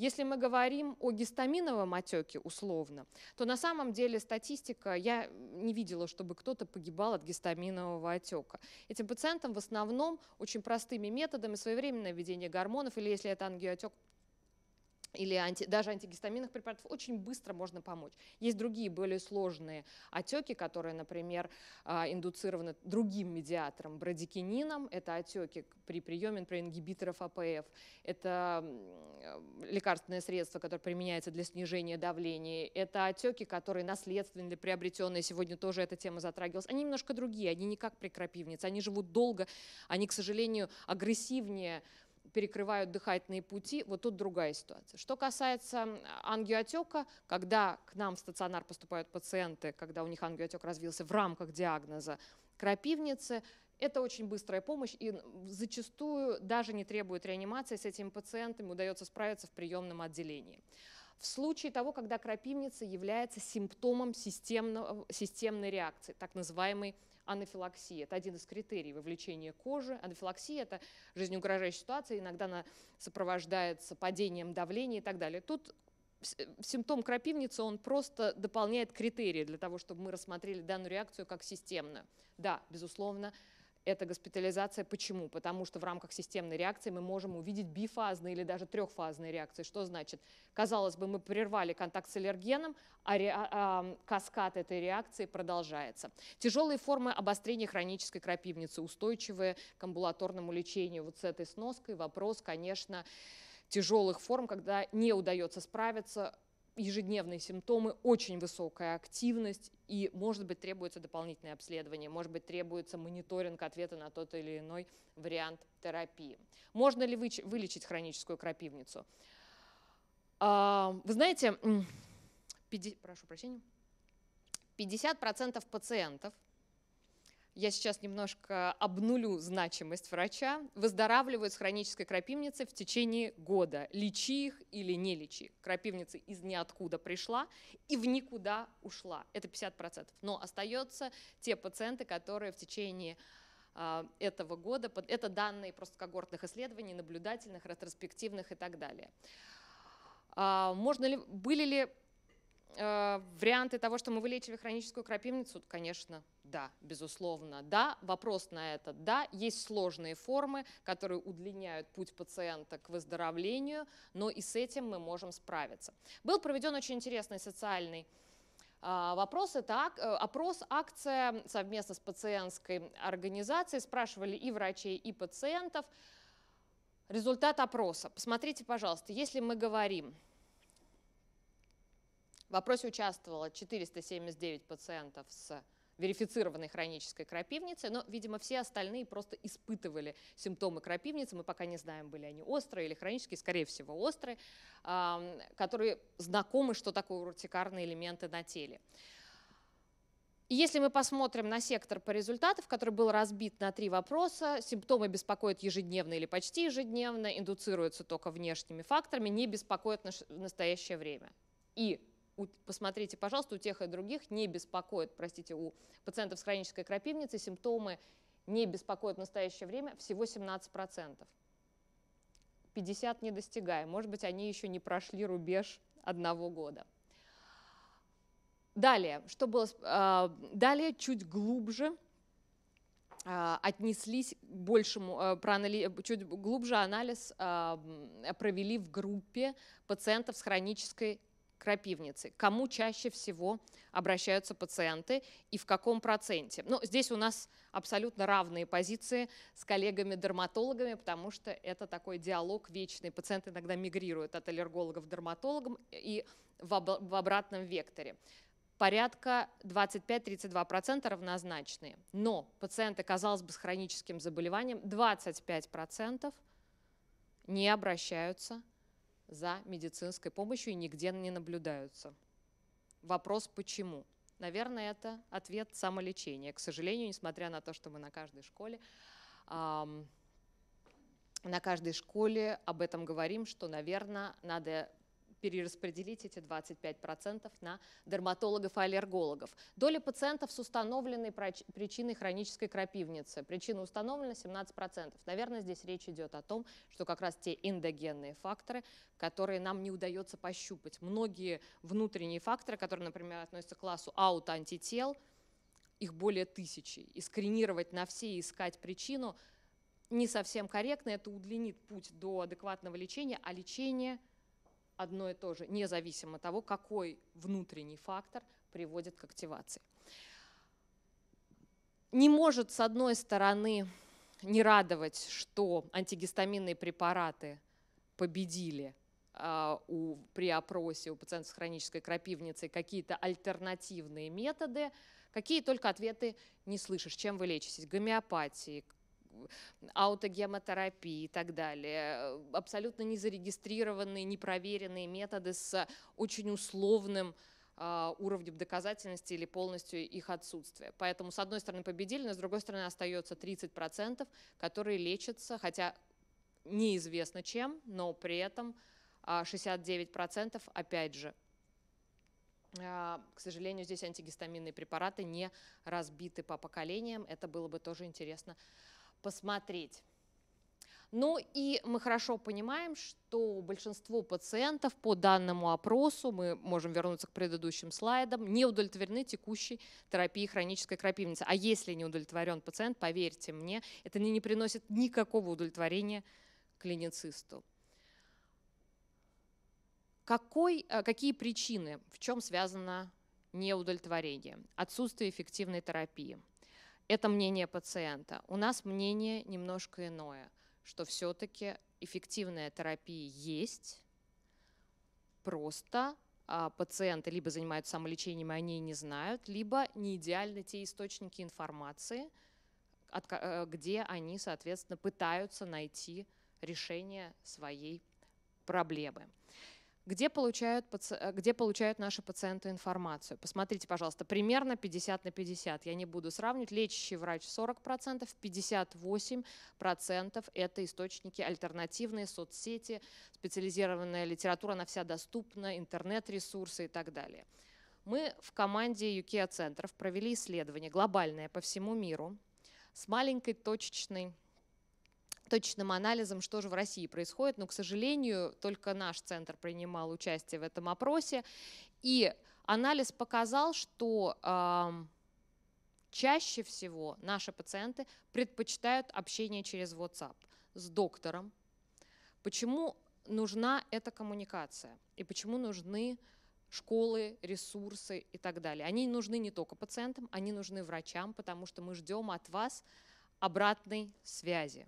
Если мы говорим о гистаминовом отеке условно, то на самом деле статистика, я не видела, чтобы кто-то погибал от гистаминового отека. Этим пациентам в основном очень простыми методами своевременное введение гормонов, или если это ангиоотек, или даже антигистаминных препаратов, очень быстро можно помочь. Есть другие, более сложные отеки, которые, например, индуцированы другим медиатором, брадикинином. Это отеки при приеме, например, ингибиторов АПФ. Это лекарственное средство, которое применяется для снижения давления. Это отеки, которые наследственные, приобретенные. Сегодня тоже эта тема затрагивалась. Они немножко другие, они не как при крапивнице. Они живут долго, они, к сожалению, агрессивнее перекрывают дыхательные пути, вот тут другая ситуация. Что касается ангиоотека, когда к нам в стационар поступают пациенты, когда у них ангиоотек развился в рамках диагноза крапивницы, это очень быстрая помощь и зачастую даже не требует реанимации, с этими пациентами удается справиться в приемном отделении. В случае того, когда крапивница является симптомом системной реакции, так называемой анафилаксии. Это один из критерий вовлечения кожи. Анафилаксия – это жизнеугрожающая ситуация, иногда она сопровождается падением давления и так далее. Тут симптом крапивницы, он просто дополняет критерии для того, чтобы мы рассмотрели данную реакцию как системную. Да, безусловно, это госпитализация. Почему? Потому что в рамках системной реакции мы можем увидеть бифазные или даже трехфазные реакции. Что значит? Казалось бы, мы прервали контакт с аллергеном, а каскад этой реакции продолжается. Тяжелые формы обострения хронической крапивницы, устойчивые к амбулаторному лечению. Вот с этой сноской вопрос, конечно, тяжелых форм, когда не удается справиться, ежедневные симптомы, очень высокая активность, и, может быть, требуется дополнительное обследование, может быть, требуется мониторинг ответа на тот или иной вариант терапии. Можно ли вылечить хроническую крапивницу? Вы знаете, 50% пациентов, я сейчас немножко обнулю значимость врача, выздоравливают с хронической крапивницей в течение года. Лечи их или не лечи. Крапивница из ниоткуда пришла и в никуда ушла. Это 50%. Но остаются те пациенты, которые в течение этого года, это данные просто когортных исследований, наблюдательных, ретроспективных и так далее. Были ли варианты того, что мы вылечили хроническую крапивницу? Конечно, да, безусловно, да. Вопрос на это да. Есть сложные формы, которые удлиняют путь пациента к выздоровлению, но и с этим мы можем справиться. Был проведен очень интересный социальный вопрос, это опрос, акция совместно с пациентской организацией. Спрашивали и врачей, и пациентов. Результат опроса. Посмотрите, пожалуйста, если мы говорим... В опросе участвовало 479 пациентов с верифицированной хронической крапивницей, но, видимо, все остальные просто испытывали симптомы крапивницы, мы пока не знаем, были они острые или хронические, скорее всего, острые, которые знакомы, что такое уртикарные элементы на теле. И если мы посмотрим на сектор по результатам, который был разбит на 3 вопроса, симптомы беспокоят ежедневно или почти ежедневно, индуцируются только внешними факторами, не беспокоят в настоящее время. И посмотрите, пожалуйста, у тех и других не беспокоит, простите, у пациентов с хронической крапивницей симптомы не беспокоят в настоящее время всего 17%. 50% не достигаем, может быть, они еще не прошли рубеж 1 года. Далее, что было, далее чуть глубже отнеслись к большему, чуть глубже анализ провели в группе пациентов с хронической крапивницы, кому чаще всего обращаются пациенты и в каком проценте. Ну, здесь у нас абсолютно равные позиции с коллегами-дерматологами, потому что это такой диалог вечный. Пациенты иногда мигрируют от аллергологов к дерматологам и в обратном векторе. Порядка 25-32% равнозначные. Но пациенты, казалось бы, с хроническим заболеванием 25% не обращаются за медицинской помощью и нигде не наблюдаются. Вопрос «почему?». Наверное, это ответ самолечения. К сожалению, несмотря на то, что мы на каждой школе об этом говорим, что, наверное, надо перераспределить эти 25% на дерматологов и аллергологов. Доля пациентов с установленной причиной хронической крапивницы. Причина установлена 17%. Наверное, здесь речь идет о том, что как раз те эндогенные факторы, которые нам не удается пощупать. Многие внутренние факторы, которые, например, относятся к классу аутоантител, их более 1000. И скринировать на все и искать причину не совсем корректно. Это удлинит путь до адекватного лечения, а лечение одно и то же, независимо от того, какой внутренний фактор приводит к активации. Не может, с одной стороны, не радовать, что антигистаминные препараты победили при опросе у пациентов с хронической крапивницей какие-то альтернативные методы, какие только ответы не слышишь, чем вы лечитесь, гомеопатией, аутогемотерапии и так далее. Абсолютно незарегистрированные, непроверенные методы с очень условным уровнем доказательности или полностью их отсутствие. Поэтому, с одной стороны, победили, но с другой стороны, остается 30%, которые лечатся, хотя неизвестно чем, но при этом 69%, опять же, к сожалению, здесь антигистаминные препараты не разбиты по поколениям. Это было бы тоже интересно посмотреть. Ну и мы хорошо понимаем, что большинство пациентов по данному опросу, мы можем вернуться к предыдущим слайдам, не удовлетворены текущей терапией хронической крапивницы. А если не удовлетворен пациент, поверьте мне, это не приносит никакого удовлетворения клиницисту. Какие причины, в чем связано неудовлетворение? Отсутствие эффективной терапии. Это мнение пациента. У нас мнение немножко иное, что все-таки эффективная терапия есть, просто пациенты либо занимаются самолечением, и они не знают, либо не идеальны те источники информации, где они, соответственно, пытаются найти решение своей проблемы. Где получают наши пациенты информацию? Посмотрите, пожалуйста, примерно 50 на 50. Я не буду сравнивать. Лечащий врач 40%, 58% – это источники альтернативные, соцсети, специализированная литература, она вся доступна, интернет-ресурсы и так далее. Мы в команде UKIA-центров провели исследование глобальное по всему миру с маленькой точечным анализом, что же в России происходит, но, к сожалению, только наш центр принимал участие в этом опросе, и анализ показал, что чаще всего наши пациенты предпочитают общение через WhatsApp с доктором. Почему нужна эта коммуникация и почему нужны школы, ресурсы и так далее? Они нужны не только пациентам, они нужны врачам, потому что мы ждем от вас обратной связи.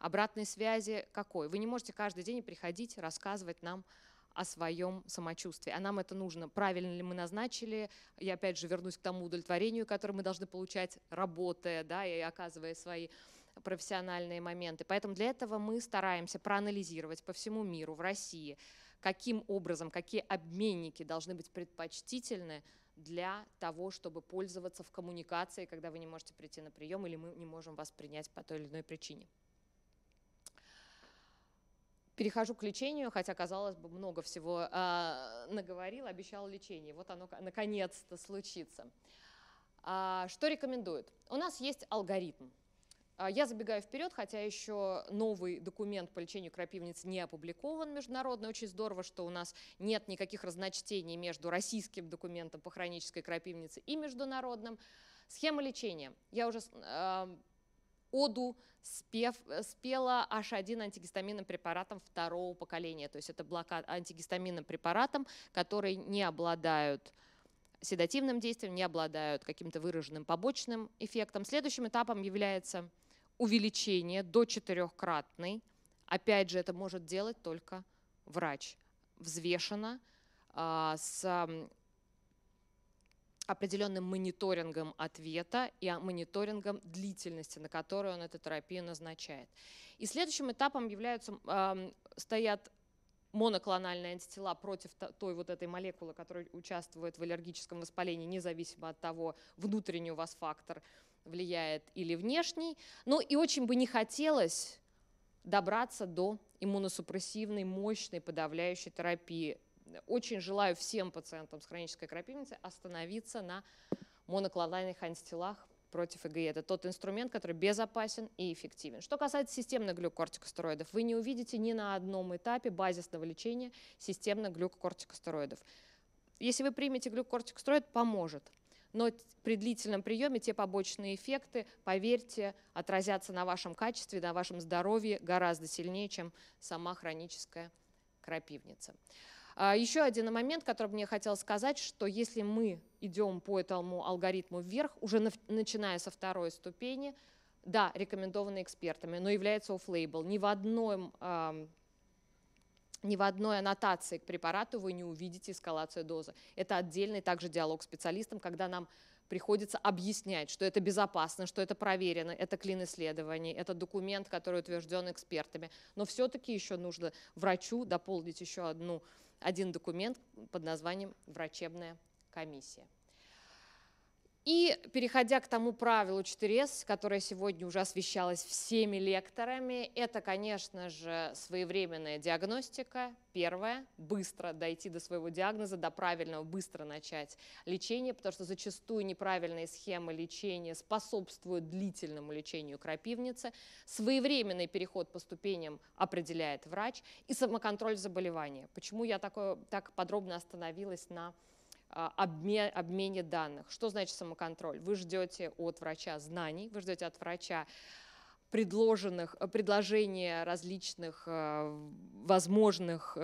Обратной связи какой? Вы не можете каждый день приходить, рассказывать нам о своем самочувствии. А нам это нужно. Правильно ли мы назначили? Я опять же вернусь к тому удовлетворению, которое мы должны получать, работая, да, и оказывая свои профессиональные моменты. Поэтому для этого мы стараемся проанализировать по всему миру, в России, каким образом, какие обменники должны быть предпочтительны для того, чтобы пользоваться в коммуникации, когда вы не можете прийти на прием или мы не можем вас принять по той или иной причине. Перехожу к лечению, хотя, казалось бы, много всего наговорил, обещал лечение. Вот оно наконец-то случится. Что рекомендуют? У нас есть алгоритм. Я забегаю вперед, хотя еще новый документ по лечению крапивницы не опубликован международно. Очень здорово, что у нас нет никаких разночтений между российским документом по хронической крапивнице и международным. Схема лечения. Я уже оду спела H1 антигистаминным препаратом второго поколения, то есть это блокад антигистаминным препаратам, которые не обладают седативным действием, не обладают каким-то выраженным побочным эффектом. Следующим этапом является увеличение до 4-кратной. Опять же, это может делать только врач. Взвешенно, с определенным мониторингом ответа и мониторингом длительности, на которую он эту терапию назначает. И следующим этапом стоят моноклональные антитела против той вот этой молекулы, которая участвует в аллергическом воспалении, независимо от того, внутренний у вас фактор влияет или внешний. Ну и очень бы не хотелось добраться до иммуносупрессивной, мощной, подавляющей терапии. Очень желаю всем пациентам с хронической крапивницей остановиться на моноклональных антителах против IgE. Это тот инструмент, который безопасен и эффективен. Что касается системных глюкокортикостероидов, вы не увидите ни на одном этапе базисного лечения системных глюкокортикостероидов. Если вы примете глюкокортикостероид, поможет. Но при длительном приеме те побочные эффекты, поверьте, отразятся на вашем качестве, на вашем здоровье гораздо сильнее, чем сама хроническая крапивница. Еще один момент, который мне хотелось сказать, что если мы идем по этому алгоритму вверх, уже начиная со второй ступени, да, рекомендованы экспертами, но является off-label. Ни в одной аннотации к препарату вы не увидите эскалацию дозы. Это отдельный также диалог с специалистом, когда нам приходится объяснять, что это безопасно, что это проверено, это клин-исследование, это документ, который утвержден экспертами. Но все-таки еще нужно врачу дополнить еще один документ под названием «Врачебная комиссия». И переходя к тому правилу 4С, которое сегодня уже освещалось всеми лекторами, это, конечно же, своевременная диагностика. Первое, быстро дойти до своего диагноза, до правильного, быстро начать лечение, потому что зачастую неправильные схемы лечения способствуют длительному лечению крапивницы. Своевременный переход по ступеням определяет врач и самоконтроль заболевания. Почему я так подробно остановилась на обмене данных. Что значит самоконтроль? Вы ждете от врача знаний, вы ждете от врача предложения различных возможных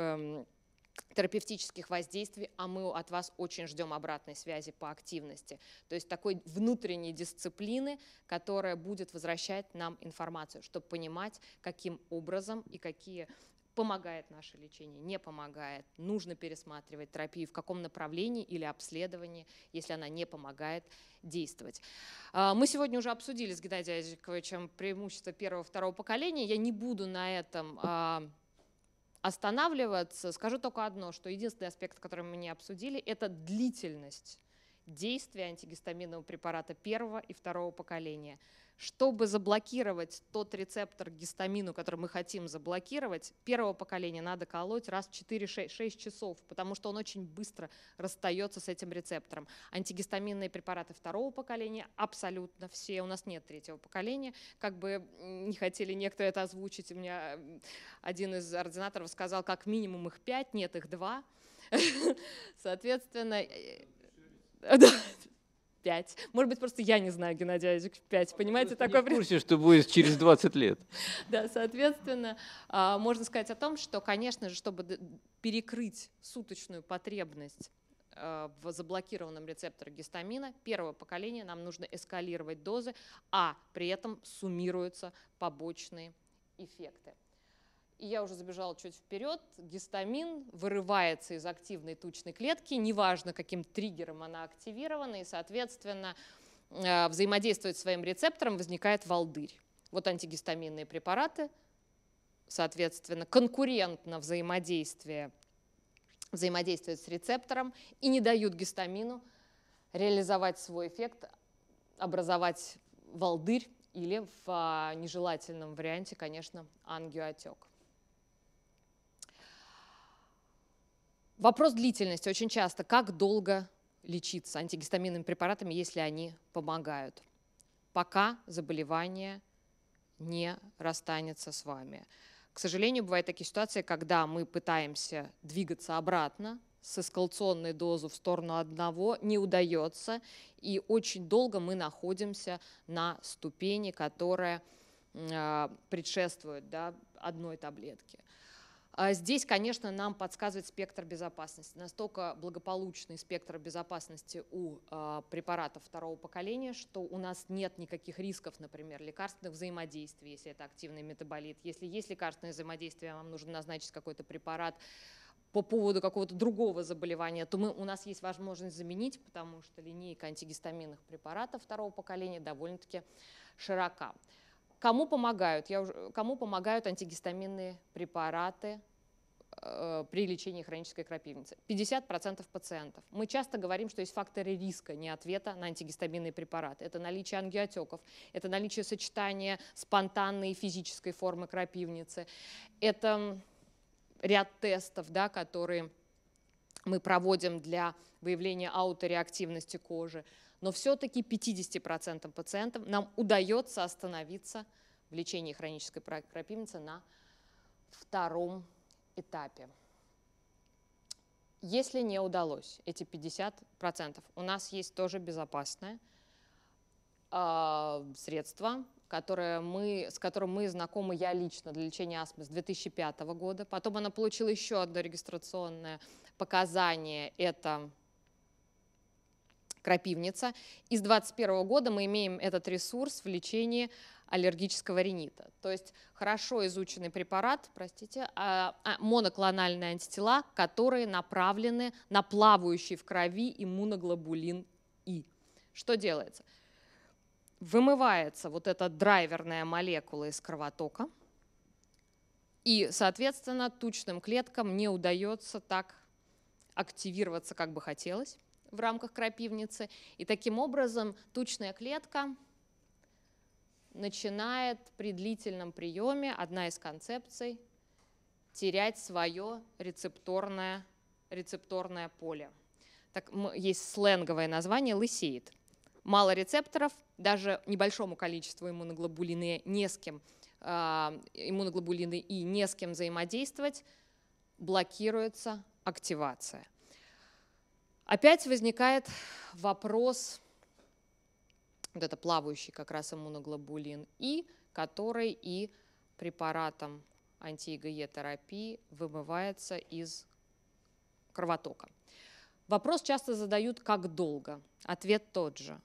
терапевтических воздействий, а мы от вас очень ждем обратной связи по активности. То есть такой внутренней дисциплины, которая будет возвращать нам информацию, чтобы понимать, каким образом и какие... Помогает наше лечение, не помогает, нужно пересматривать терапию, в каком направлении или обследовании, если она не помогает действовать. Мы сегодня уже обсудили с Геннадием Айзиковичем преимущества первого-второго поколения, я не буду на этом останавливаться, скажу только одно, что единственный аспект, который мы не обсудили, это длительность действия антигистаминового препарата первого и второго поколения. Чтобы заблокировать тот рецептор к гистамину, который мы хотим заблокировать, первого поколения надо колоть раз в 4-6 часов, потому что он очень быстро расстается с этим рецептором. Антигистаминные препараты второго поколения абсолютно все, у нас нет третьего поколения, как бы не хотели некоторые это озвучить, у меня один из ординаторов сказал, как минимум их 5, нет, их 2, соответственно… 5. Может быть, просто я не знаю, Геннадий Айзикович, 5. Понимаете, такой... Не в курсе, что будет через 20 лет. Да, соответственно, можно сказать о том, что, конечно же, чтобы перекрыть суточную потребность в заблокированном рецепторе гистамина первого поколения, нам нужно эскалировать дозы, а при этом суммируются побочные эффекты. И я уже забежала чуть вперед, гистамин вырывается из активной тучной клетки, неважно, каким триггером она активирована, и, соответственно, взаимодействует с своим рецептором, возникает волдырь. Вот антигистаминные препараты, соответственно, конкурентно взаимодействуют с рецептором и не дают гистамину реализовать свой эффект, образовать волдырь или в нежелательном варианте, конечно, ангиоотек. Вопрос длительности очень часто. Как долго лечиться антигистаминными препаратами, если они помогают? Пока заболевание не расстанется с вами. К сожалению, бывают такие ситуации, когда мы пытаемся двигаться обратно с эскалационной дозы в сторону одного, не удается, и очень долго мы находимся на ступени, которая предшествует одной таблетке. Здесь, конечно, нам подсказывает спектр безопасности. Настолько благополучный спектр безопасности у препаратов второго поколения, что у нас нет никаких рисков, например, лекарственных взаимодействий, если это активный метаболит. Если есть лекарственное взаимодействие, вам нужно назначить какой-то препарат по поводу какого-то другого заболевания, то у нас есть возможность заменить, потому что линейка антигистаминных препаратов второго поколения довольно-таки широка. Кому помогают антигистаминные препараты при лечении хронической крапивницы? 50% пациентов. Мы часто говорим, что есть факторы риска неответа на антигистаминные препараты. Это наличие ангиотеков, это наличие сочетания спонтанной физической формы крапивницы, это ряд тестов, которые мы проводим для выявления аутореактивности кожи. Но все-таки 50% пациентов нам удается остановиться в лечении хронической крапивницы на втором этапе. Если не удалось, эти 50%, у нас есть тоже безопасное средство, с которым мы знакомы, я лично, для лечения астмы с 2005 года. Потом она получила еще одно регистрационное показание, это крапивница. И с 2021 года мы имеем этот ресурс в лечении аллергического ринита. То есть хорошо изученный препарат, простите, моноклональные антитела, которые направлены на плавающий в крови иммуноглобулин И, Что делается? Вымывается вот эта драйверная молекула из кровотока, и, соответственно, тучным клеткам не удается так активироваться, как бы хотелось в рамках крапивницы. И таким образом тучная клетка начинает при длительном приеме, одна из концепций, терять свое рецепторное поле. Так, есть сленговое название «лысеет». Мало рецепторов, даже небольшому количеству иммуноглобулины И не с кем взаимодействовать, блокируется активация. Опять возникает вопрос, вот это плавающий как раз иммуноглобулин И, который и препаратом анти-IgE терапии вымывается из кровотока. Вопрос часто задают, как долго. Ответ тот же.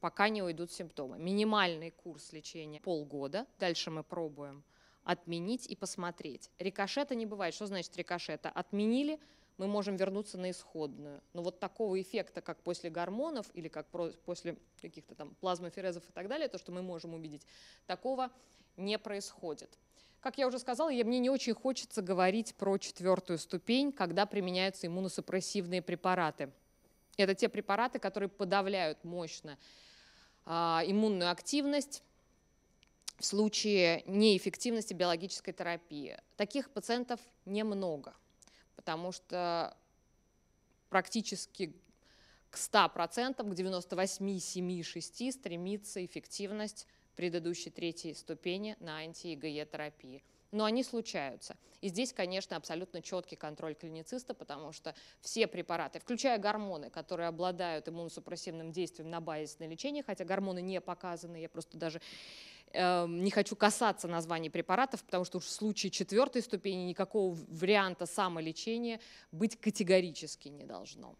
Пока не уйдут симптомы. Минимальный курс лечения полгода. Дальше мы пробуем отменить и посмотреть. Рикошета не бывает. Что значит рикошета? Отменили, мы можем вернуться на исходную. Но вот такого эффекта, как после гормонов или как после каких-то там плазмоферезов и так далее, то, что мы можем увидеть, такого не происходит. Как я уже сказала, мне не очень хочется говорить про четвертую ступень, когда применяются иммуносупрессивные препараты. Это те препараты, которые подавляют мощно иммунную активность в случае неэффективности биологической терапии. Таких пациентов немного, потому что практически к 100%, к 98, 7, 6 стремится эффективность предыдущей третьей ступени на анти-IgE терапии. Но они случаются. И здесь, конечно, абсолютно четкий контроль клинициста, потому что все препараты, включая гормоны, которые обладают иммуносупрессивным действием на базисное лечение, хотя гормоны не показаны, я просто даже не хочу касаться названий препаратов, потому что уж в случае четвертой ступени никакого варианта самолечения быть категорически не должно.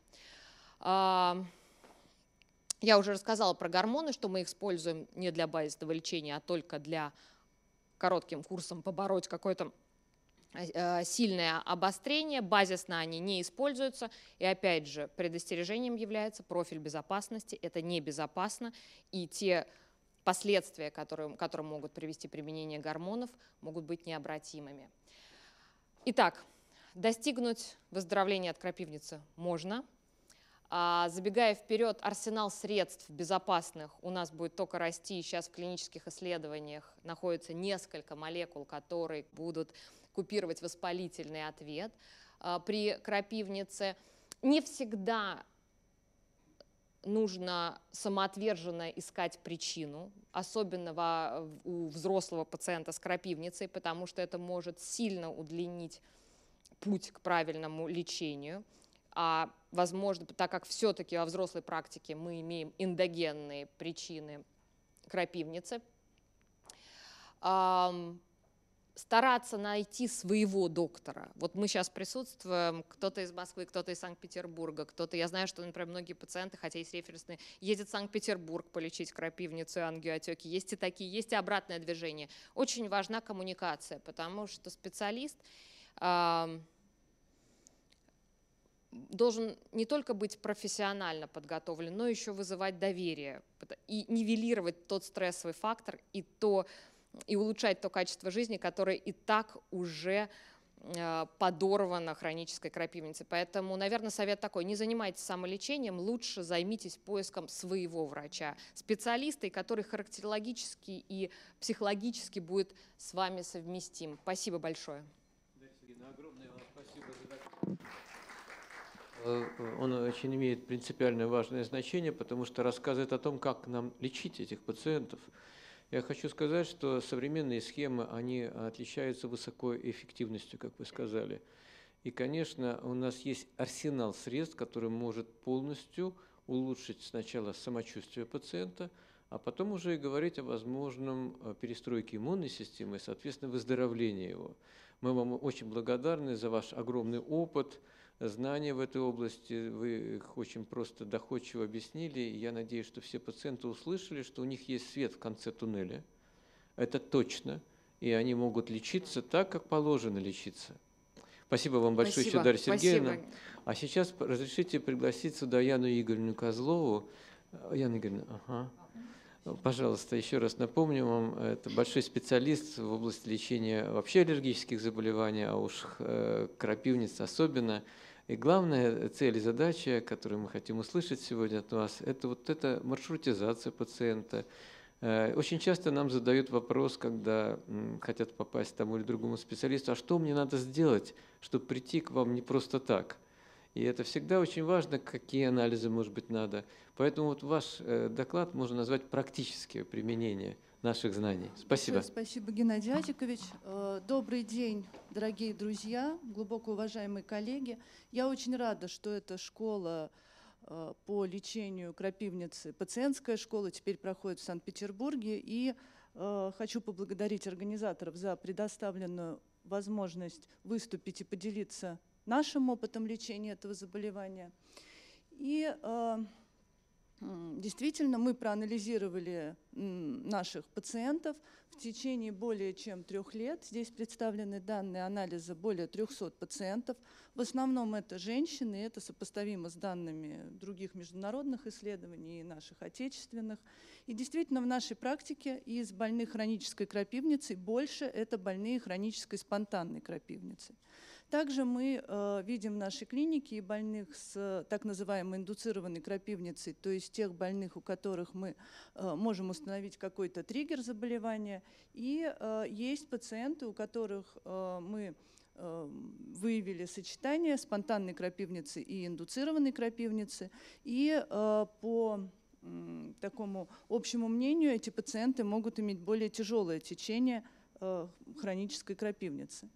Я уже рассказала про гормоны, что мы их используем не для базисного лечения, а только для коротким курсом побороть какое-то сильное обострение, базисно они не используются. И опять же, предостережением является профиль безопасности. Это небезопасно, и те последствия, которые могут привести применение гормонов, могут быть необратимыми. Итак, достигнуть выздоровления от крапивницы можно. Забегая вперед, арсенал средств безопасных у нас будет только расти. Сейчас в клинических исследованиях находится несколько молекул, которые будут купировать воспалительный ответ при крапивнице. Не всегда нужно самоотверженно искать причину, особенно у взрослого пациента с крапивницей, потому что это может сильно удлинить путь к правильному лечению. А возможно, так как все-таки во взрослой практике мы имеем эндогенные причины крапивницы, стараться найти своего доктора. Вот мы сейчас присутствуем, кто-то из Москвы, кто-то из Санкт-Петербурга, кто-то, я знаю, что, например, многие пациенты, хотя есть референсные, ездят в Санкт-Петербург полечить крапивницу и ангиоотеки, есть и такие, есть и обратное движение. Очень важна коммуникация, потому что специалист должен не только быть профессионально подготовлен, но еще вызывать доверие и нивелировать тот стрессовый фактор и улучшать то качество жизни, которое и так уже подорвано хронической крапивницей. Поэтому, наверное, совет такой: не занимайтесь самолечением, лучше займитесь поиском своего врача, специалиста, который характерологически и психологически будет с вами совместим. Спасибо большое. Огромное вам спасибо за это. Он очень имеет принципиальное важное значение, потому что рассказывает о том, как нам лечить этих пациентов. Я хочу сказать, что современные схемы, они отличаются высокой эффективностью, как вы сказали. И, конечно, у нас есть арсенал средств, который может полностью улучшить сначала самочувствие пациента, а потом уже и говорить о возможном перестройке иммунной системы и, соответственно, выздоровлении его. Мы вам очень благодарны за ваш огромный опыт, знания в этой области, вы их очень просто доходчиво объяснили, и я надеюсь, что все пациенты услышали, что у них есть свет в конце туннеля, это точно, и они могут лечиться так, как положено лечиться. Спасибо вам большое, Дарья Сергеевна. Спасибо. А сейчас разрешите пригласить сюда Яну Игоревну Козлову, Яна Игоревна, ага. Пожалуйста, еще раз напомню вам, это большой специалист в области лечения вообще аллергических заболеваний, а уж крапивниц особенно. И главная цель и задача, которую мы хотим услышать сегодня от вас, это вот эта маршрутизация пациента. Очень часто нам задают вопрос, когда хотят попасть к тому или другому специалисту, а что мне надо сделать, чтобы прийти к вам не просто так? И это всегда очень важно, какие анализы, может быть, надо. Поэтому вот ваш доклад можно назвать практическое применение наших знаний. Спасибо. Спасибо, Геннадий Айзикович. Добрый день, дорогие друзья, глубоко уважаемые коллеги. Я очень рада, что эта школа по лечению крапивницы, пациентская школа, теперь проходит в Санкт-Петербурге. И хочу поблагодарить организаторов за предоставленную возможность выступить и поделиться нашим опытом лечения этого заболевания. И действительно, мы проанализировали наших пациентов в течение более чем 3 лет. Здесь представлены данные анализа более 300 пациентов. В основном это женщины, и это сопоставимо с данными других международных исследований и наших отечественных. И действительно, в нашей практике из больных хронической крапивницей больше это больные хронической спонтанной крапивницей. Также мы видим в нашей клинике и больных с так называемой индуцированной крапивницей, то есть тех больных, у которых мы можем установить какой-то триггер заболевания. И есть пациенты, у которых мы выявили сочетание спонтанной крапивницы и индуцированной крапивницы. И по такому общему мнению эти пациенты могут иметь более тяжелое течение хронической крапивницы.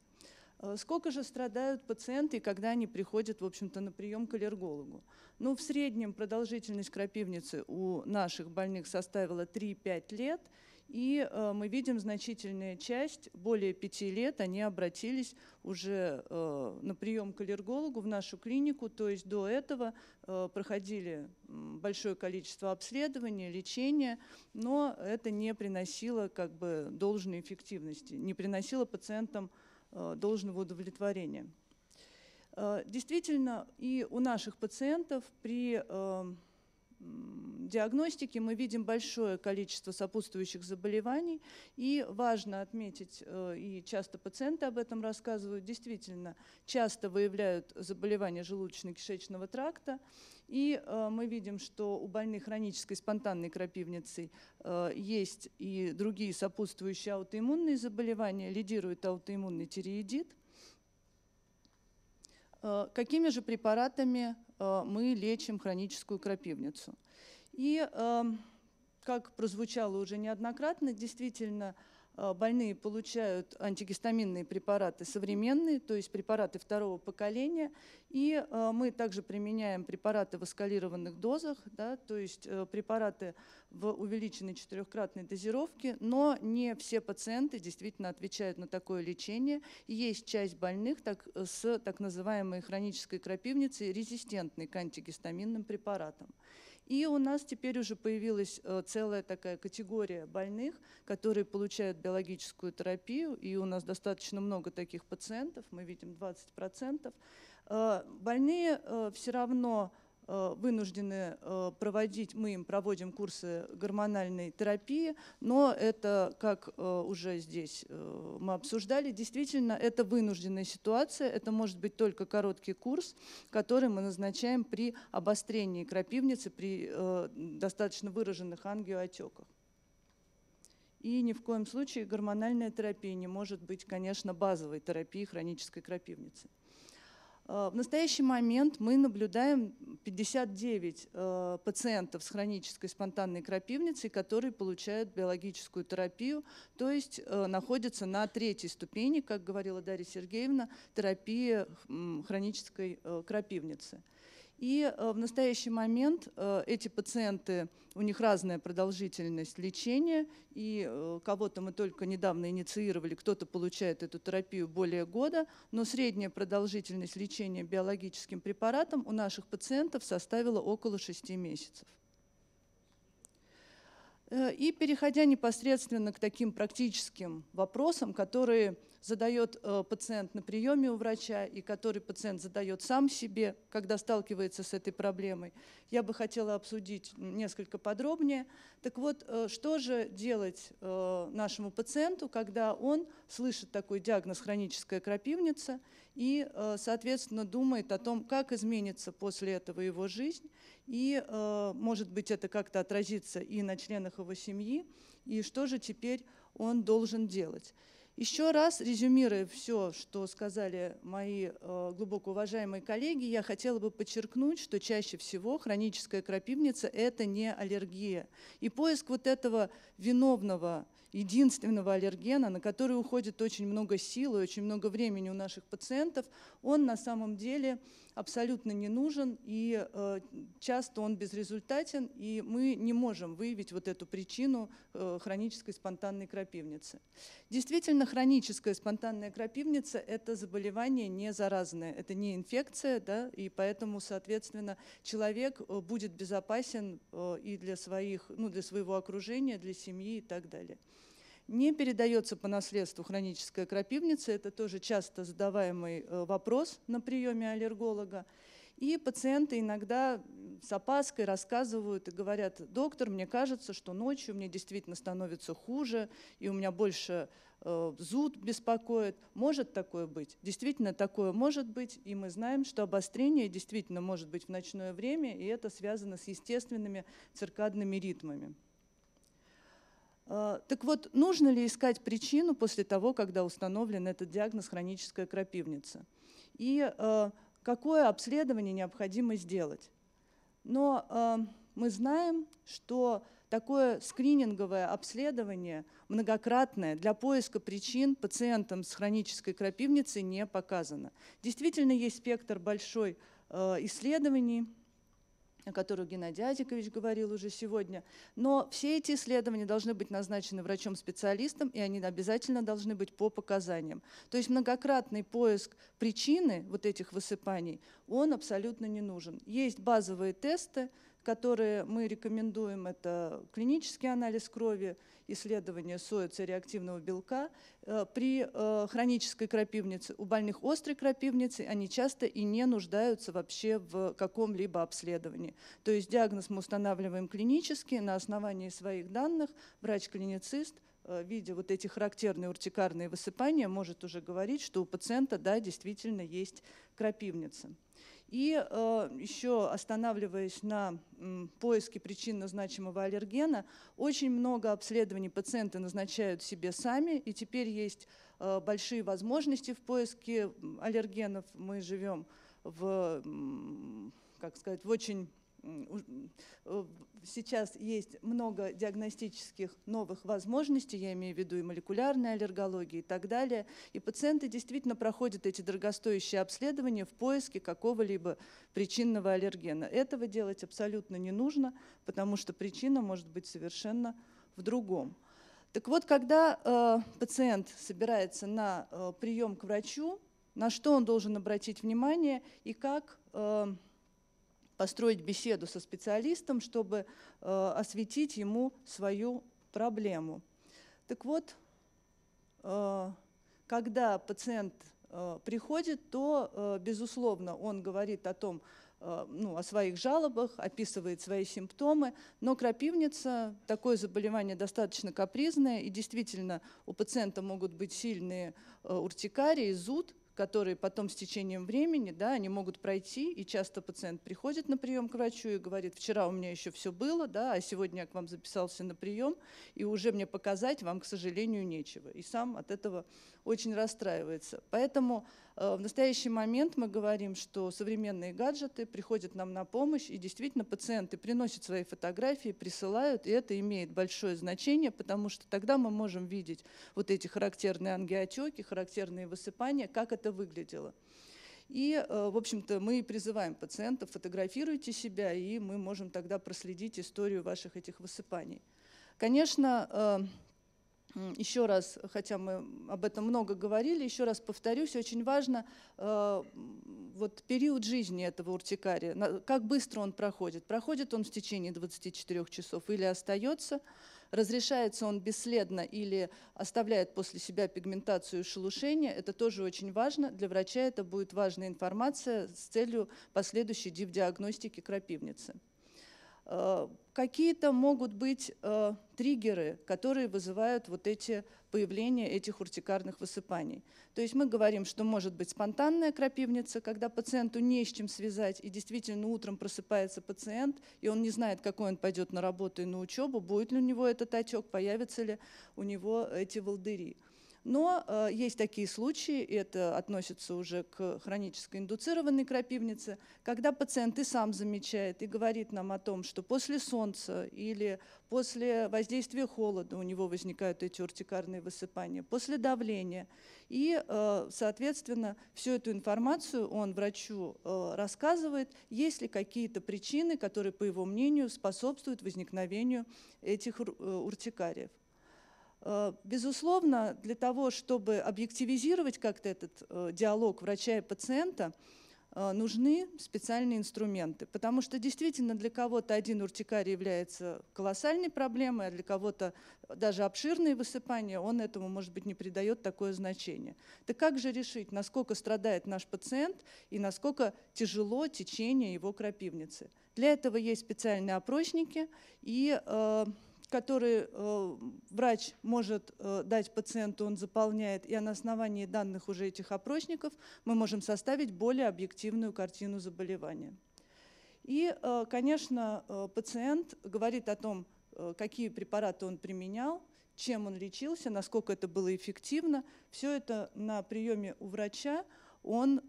Сколько же страдают пациенты, когда они приходят, в общем-то, на прием к аллергологу? Ну, в среднем продолжительность крапивницы у наших больных составила 3-5 лет, и мы видим значительная часть, более 5 лет, они обратились уже на прием к аллергологу в нашу клинику, то есть до этого проходили большое количество обследований, лечения, но это не приносило как бы должной эффективности, не приносило пациентам должного удовлетворения. Действительно, и у наших пациентов при диагностике мы видим большое количество сопутствующих заболеваний, и важно отметить, и часто пациенты об этом рассказывают, действительно, часто выявляют заболевания желудочно-кишечного тракта, и мы видим, что у больных хронической спонтанной крапивницей есть и другие сопутствующие аутоиммунные заболевания, лидирует аутоиммунный тиреоидит. Какими же препаратами мы лечим хроническую крапивницу? И, как прозвучало уже неоднократно, действительно, больные получают антигистаминные препараты современные, то есть препараты второго поколения. И мы также применяем препараты в эскалированных дозах, да, то есть препараты в увеличенной 4-кратной дозировке, но не все пациенты действительно отвечают на такое лечение. И есть часть больных с так называемой хронической крапивницей, резистентной к антигистаминным препаратам. И у нас теперь уже появилась целая такая категория больных, которые получают биологическую терапию, и у нас достаточно много таких пациентов, мы видим 20%. Больные все равно вынуждены проводить, мы им проводим курсы гормональной терапии, но это, как уже здесь мы обсуждали, действительно это вынужденная ситуация, это может быть только короткий курс, который мы назначаем при обострении крапивницы, при достаточно выраженных ангиоотеках. И ни в коем случае гормональная терапия не может быть, конечно, базовой терапией хронической крапивницы. В настоящий момент мы наблюдаем 59 пациентов с хронической спонтанной крапивницей, которые получают биологическую терапию, то есть находятся на 3-й ступени, как говорила Дарья Сергеевна, терапии хронической крапивницы. И в настоящий момент эти пациенты, у них разная продолжительность лечения, и кого-то мы только недавно инициировали, кто-то получает эту терапию более года, но средняя продолжительность лечения биологическим препаратом у наших пациентов составила около 6 месяцев. И переходя непосредственно к таким практическим вопросам, которые задает пациент на приеме у врача и который пациент задает сам себе, когда сталкивается с этой проблемой, я бы хотела обсудить несколько подробнее. Так вот, что же делать нашему пациенту, когда он слышит такой диагноз «хроническая крапивница» и, соответственно, думает о том, как изменится после этого его жизнь, и, может быть, это как-то отразится и на членах его семьи, и что же теперь он должен делать. Еще раз, резюмируя все, что сказали мои глубоко уважаемые коллеги, я хотела бы подчеркнуть, что чаще всего хроническая крапивница – это не аллергия. И поиск вот этого виновного, единственного аллергена, на который уходит очень много сил и очень много времени у наших пациентов, он на самом деле абсолютно не нужен, и часто он безрезультатен, и мы не можем выявить вот эту причину хронической спонтанной крапивницы. Действительно, хроническая спонтанная крапивница – это заболевание не заразное, это не инфекция, да, и поэтому, соответственно, человек будет безопасен и для своего окружения, для семьи и так далее. Не передается по наследству хроническая крапивница, это тоже часто задаваемый вопрос на приеме аллерголога. И пациенты иногда с опаской рассказывают и говорят: доктор, мне кажется, что ночью мне действительно становится хуже, и у меня больше зуд беспокоит. Может такое быть? Действительно такое может быть, и мы знаем, что обострение действительно может быть в ночное время, и это связано с естественными циркадными ритмами. Так вот, нужно ли искать причину после того, когда установлен этот диагноз «хроническая крапивница», и какое обследование необходимо сделать? Но мы знаем, что такое скрининговое обследование, многократное, для поиска причин пациентам с хронической крапивницей не показано. Действительно, есть спектр большой исследований, о которых Геннадий Айзикович говорил уже сегодня. Но все эти исследования должны быть назначены врачом-специалистом, и они обязательно должны быть по показаниям. То есть многократный поиск причины вот этих высыпаний, он абсолютно не нужен. Есть базовые тесты, которые мы рекомендуем. Это клинический анализ крови, исследование соецереактивного белка. При хронической крапивнице, у больных острой крапивницы, они часто и не нуждаются вообще в каком-либо обследовании. То есть диагноз мы устанавливаем клинически, на основании своих данных врач-клиницист, видя вот эти характерные уртикарные высыпания, может уже говорить, что у пациента, да, действительно есть крапивница. И еще, останавливаясь на поиске причинно значимого аллергена, очень много обследований пациенты назначают себе сами, и теперь есть большие возможности в поиске аллергенов. Мы живем сейчас есть много диагностических новых возможностей, я имею в виду и молекулярную аллергологию и так далее. И пациенты действительно проходят эти дорогостоящие обследования в поиске какого-либо причинного аллергена. Этого делать абсолютно не нужно, потому что причина может быть совершенно в другом. Так вот, когда пациент собирается на прием к врачу, на что он должен обратить внимание и как построить беседу со специалистом, чтобы осветить ему свою проблему. Так вот, когда пациент приходит, то, безусловно, он говорит о том, о своих жалобах, описывает свои симптомы, но крапивница, такое заболевание достаточно капризное, и действительно у пациента могут быть сильные уртикарии, зуд, которые потом с течением времени, да, они могут пройти, и часто пациент приходит на прием к врачу и говорит: вчера у меня еще все было, да, а сегодня я к вам записался на прием, и уже мне показать вам, к сожалению, нечего. И сам от этого очень расстраивается. Поэтому в настоящий момент мы говорим, что современные гаджеты приходят нам на помощь, и действительно пациенты приносят свои фотографии, присылают, и это имеет большое значение, потому что тогда мы можем видеть вот эти характерные ангиотеки, характерные высыпания, как это выглядело. И, в общем-то, мы призываем пациентов: фотографируйте себя, и мы можем тогда проследить историю ваших этих высыпаний. Конечно, еще раз, хотя мы об этом много говорили, еще раз повторюсь, очень важно вот период жизни этого уртикария, как быстро он проходит. Проходит он в течение 24 часов или остается, разрешается он бесследно или оставляет после себя пигментацию и шелушение. Это тоже очень важно. Для врача это будет важная информация с целью последующей диагностики крапивницы. Какие-то могут быть триггеры, которые вызывают вот эти появления этих уртикарных высыпаний. То есть мы говорим, что может быть спонтанная крапивница, когда пациенту не с чем связать, и действительно утром просыпается пациент, и он не знает, какой он пойдет на работу и на учебу, будет ли у него этот отек, появятся ли у него эти волдыри. Но есть такие случаи, и это относится уже к хронически индуцированной крапивнице, когда пациент и сам замечает, и говорит нам о том, что после солнца или после воздействия холода у него возникают эти уртикарные высыпания, после давления. И, соответственно, всю эту информацию он врачу рассказывает, есть ли какие-то причины, которые, по его мнению, способствуют возникновению этих уртикариев. Безусловно, для того, чтобы объективизировать как-то этот диалог врача и пациента, нужны специальные инструменты. Потому что действительно для кого-то один уртикарий является колоссальной проблемой, а для кого-то даже обширные высыпания, он этому, может быть, не придает такое значение. Так как же решить, насколько страдает наш пациент и насколько тяжело течение его крапивницы? Для этого есть специальные опросники, и который врач может дать пациенту, он заполняет, и на основании данных уже этих опросников мы можем составить более объективную картину заболевания. И, конечно, пациент говорит о том, какие препараты он применял, чем он лечился, насколько это было эффективно. Все это на приеме у врача он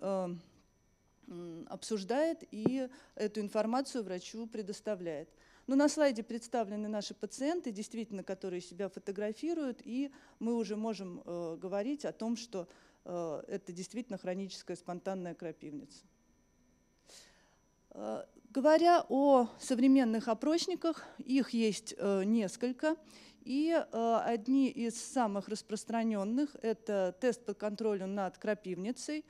обсуждает и эту информацию врачу предоставляет. Но на слайде представлены наши пациенты, действительно, которые себя фотографируют, и мы уже можем говорить о том, что это действительно хроническая спонтанная крапивница. Говоря о современных опросниках, их есть несколько, и одни из самых распространенных – это тест по контролю над крапивницей,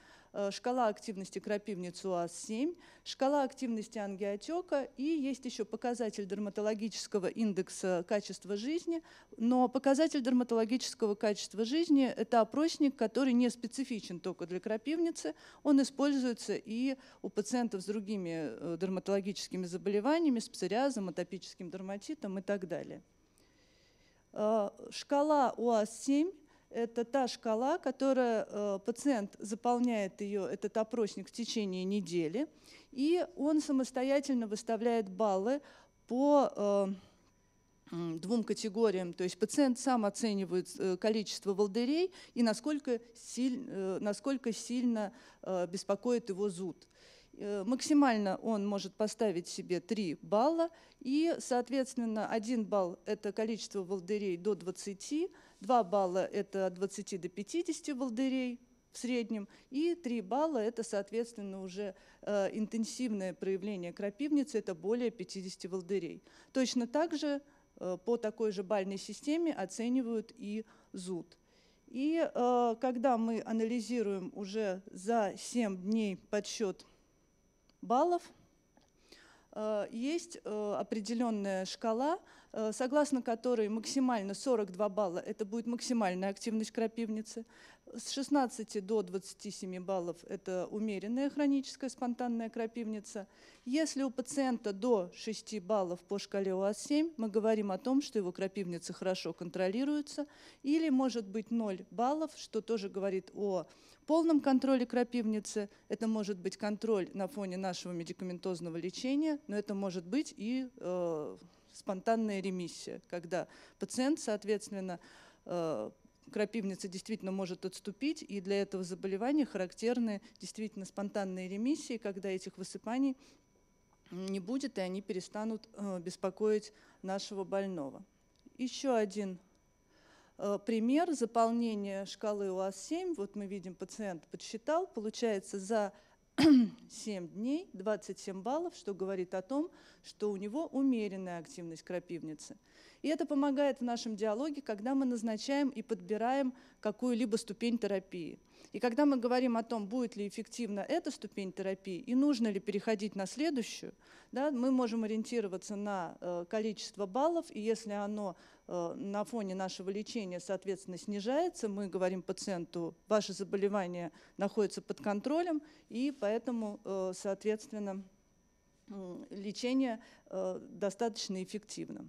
шкала активности крапивницы UAS-7, шкала активности ангиотека, и есть еще показатель дерматологического индекса качества жизни. Но показатель дерматологического качества жизни – это опросник, который не специфичен только для крапивницы. Он используется и у пациентов с другими дерматологическими заболеваниями, с псориазом, атопическим дерматитом и так далее. Шкала UAS-7 – это та шкала, которая пациент заполняет ее, этот опросник в течение недели, и он самостоятельно выставляет баллы по двум категориям. То есть пациент сам оценивает количество волдырей и насколько сильно беспокоит его зуд. Максимально он может поставить себе 3 балла, и, соответственно, 1 балл – это количество волдырей до 20, 2 балла – это от 20 до 50 волдырей в среднем, и 3 балла – это, соответственно, уже интенсивное проявление крапивницы, это более 50 волдырей. Точно так же по такой же бальной системе оценивают и зуд. И когда мы анализируем уже за 7 дней подсчет баллов, есть определенная шкала, согласно которой максимально 42 балла – это будет максимальная активность крапивницы, с 16 до 27 баллов – это умеренная хроническая спонтанная крапивница. Если у пациента до 6 баллов по шкале UAS-7, мы говорим о том, что его крапивница хорошо контролируется, или может быть 0 баллов, что тоже говорит о полном контроле крапивницы. Это может быть контроль на фоне нашего медикаментозного лечения, но это может быть и спонтанная ремиссия, когда пациент, соответственно, крапивница действительно может отступить, и для этого заболевания характерны действительно спонтанные ремиссии, когда этих высыпаний не будет, и они перестанут беспокоить нашего больного. Еще один пример заполнения шкалы UAS-7. Вот мы видим, пациент подсчитал, получается за 7 дней 27 баллов, что говорит о том, что у него умеренная активность крапивницы. И это помогает в нашем диалоге, когда мы назначаем и подбираем какую-либо ступень терапии. И когда мы говорим о том, будет ли эффективна эта ступень терапии и нужно ли переходить на следующую, да, мы можем ориентироваться на количество баллов, и если оно на фоне нашего лечения, соответственно, снижается, мы говорим пациенту, ваше заболевание находится под контролем, и поэтому, соответственно, лечение достаточно эффективно.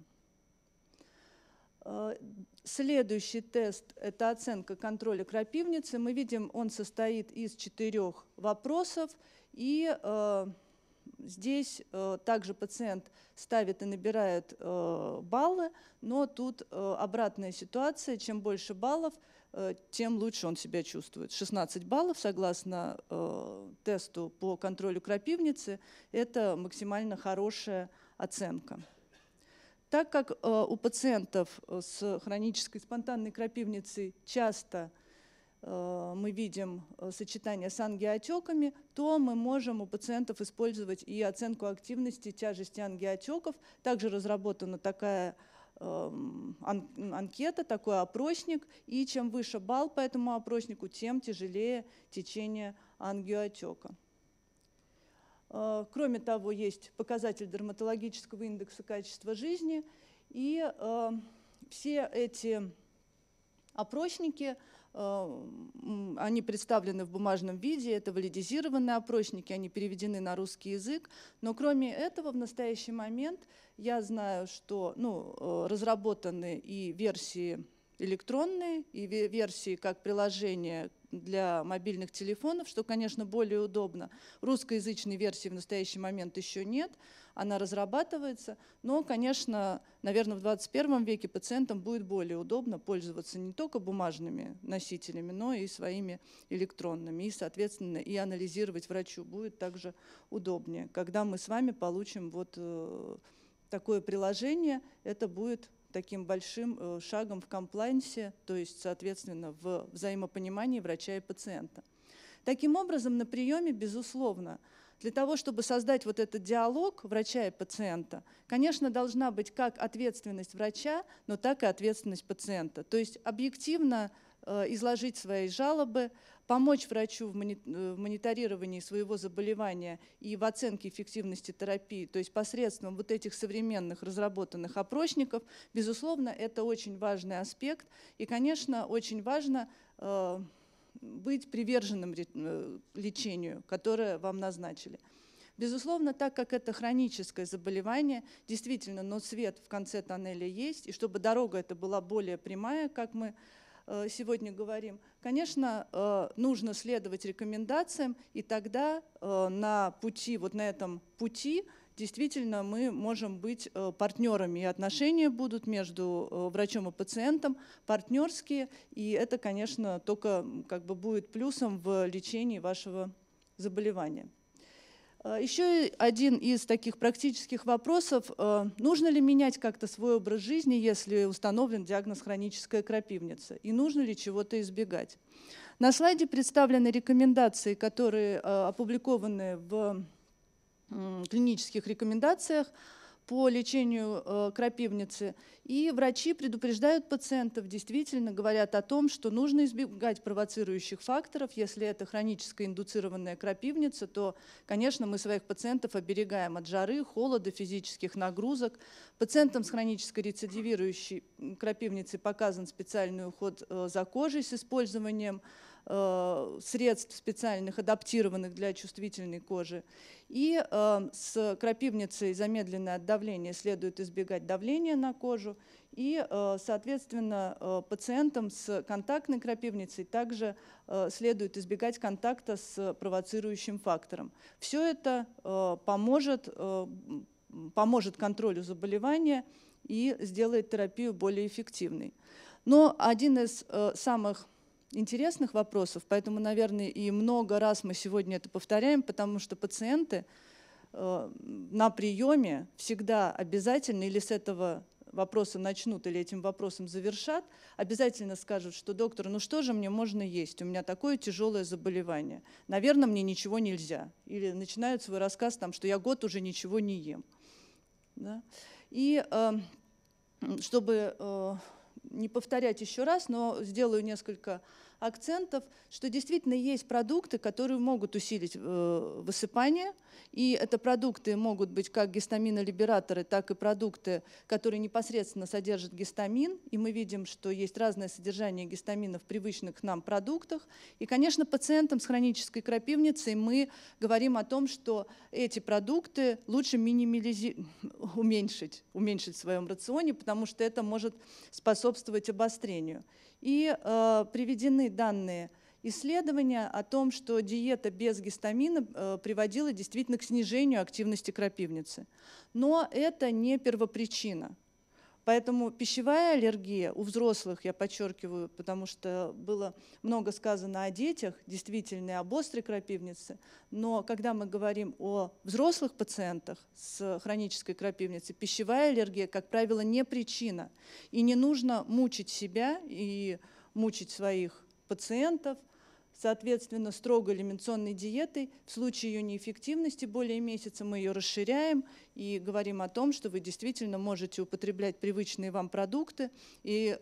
Следующий тест – это оценка контроля крапивницы. Мы видим, он состоит из 4 вопросов, и здесь также пациент ставит и набирает баллы, но тут обратная ситуация. Чем больше баллов, тем лучше он себя чувствует. 16 баллов, согласно тесту по контролю крапивницы, это максимально хорошая оценка. Так как у пациентов с хронической спонтанной крапивницей часто мы видим сочетание с ангиотеками, то мы можем у пациентов использовать и оценку активности тяжести ангиотеков. Также разработана такая анкета, такой опросник, и чем выше балл по этому опроснику, тем тяжелее течение ангиотека. Кроме того, есть показатель дерматологического индекса качества жизни, и все эти опросники, они представлены в бумажном виде, это валидизированные опросники, они переведены на русский язык, но кроме этого в настоящий момент я знаю, что разработаны и версии электронные, и версии как приложение для мобильных телефонов, что, конечно, более удобно. Русскоязычной версии в настоящий момент еще нет, она разрабатывается, но, конечно, наверное, в 21 веке пациентам будет более удобно пользоваться не только бумажными носителями, но и своими электронными, и, соответственно, и анализировать врачу будет также удобнее. Когда мы с вами получим вот такое приложение, это будет таким большим шагом в комплаенсе, то есть, соответственно, в взаимопонимании врача и пациента. Таким образом, на приеме, безусловно, для того, чтобы создать вот этот диалог врача и пациента, конечно, должна быть как ответственность врача, но так и ответственность пациента. То есть объективно изложить свои жалобы, помочь врачу в мониторировании своего заболевания и в оценке эффективности терапии, то есть посредством вот этих современных разработанных опросников, безусловно, это очень важный аспект. И, конечно, очень важно быть приверженным лечению, которое вам назначили. Безусловно, так как это хроническое заболевание, действительно, но свет в конце тоннеля есть, и чтобы дорога эта была более прямая, как мы сегодня говорим, конечно, нужно следовать рекомендациям, и тогда на этом пути действительно мы можем быть партнерами, и отношения будут между врачом и пациентом партнерские, и это, конечно, только как бы будет плюсом в лечении вашего заболевания. Еще один из таких практических вопросов. Нужно ли менять как-то свой образ жизни, если установлен диагноз хроническая крапивница? И нужно ли чего-то избегать? На слайде представлены рекомендации, которые опубликованы в клинических рекомендациях по лечению крапивницы. И врачи предупреждают пациентов, действительно говорят о том, что нужно избегать провоцирующих факторов. Если это хроническая индуцированная крапивница, то, конечно, мы своих пациентов оберегаем от жары, холода, физических нагрузок. Пациентам с хронической рецидивирующей крапивницей показан специальный уход за кожей с использованием средств специальных, адаптированных для чувствительной кожи. И с крапивницей замедленное отдавление следует избегать давления на кожу. И, соответственно, пациентам с контактной крапивницей также следует избегать контакта с провоцирующим фактором. Все это поможет контролю заболевания и сделает терапию более эффективной. Но один из самых интересных вопросов, поэтому, наверное, и много раз мы сегодня это повторяем, потому что пациенты на приеме всегда обязательно или с этого вопроса начнут, или этим вопросом завершат, обязательно скажут, что доктор, ну что же мне можно есть, у меня такое тяжелое заболевание, наверное, мне ничего нельзя. Или начинают свой рассказ, там, что я год уже ничего не ем. Да? И чтобы не повторять еще раз, но сделаю несколько акцентов, что действительно есть продукты, которые могут усилить высыпание, и это продукты могут быть как гистаминолибераторы, так и продукты, которые непосредственно содержат гистамин, и мы видим, что есть разное содержание гистамина в привычных нам продуктах. И, конечно, пациентам с хронической крапивницей мы говорим о том, что эти продукты лучше уменьшить в своем рационе, потому что это может способствовать обострению. И приведены данные исследования о том, что диета без гистамина приводила действительно к снижению активности крапивницы. Но это не первопричина. Поэтому пищевая аллергия у взрослых, я подчеркиваю, потому что было много сказано о детях, действительно, и об острой крапивнице. Но когда мы говорим о взрослых пациентах с хронической крапивницей, пищевая аллергия, как правило, не причина. И не нужно мучить себя и мучить своих пациентов, соответственно, строго элиминационной диетой. В случае ее неэффективности более месяца мы ее расширяем и говорим о том, что вы действительно можете употреблять привычные вам продукты. И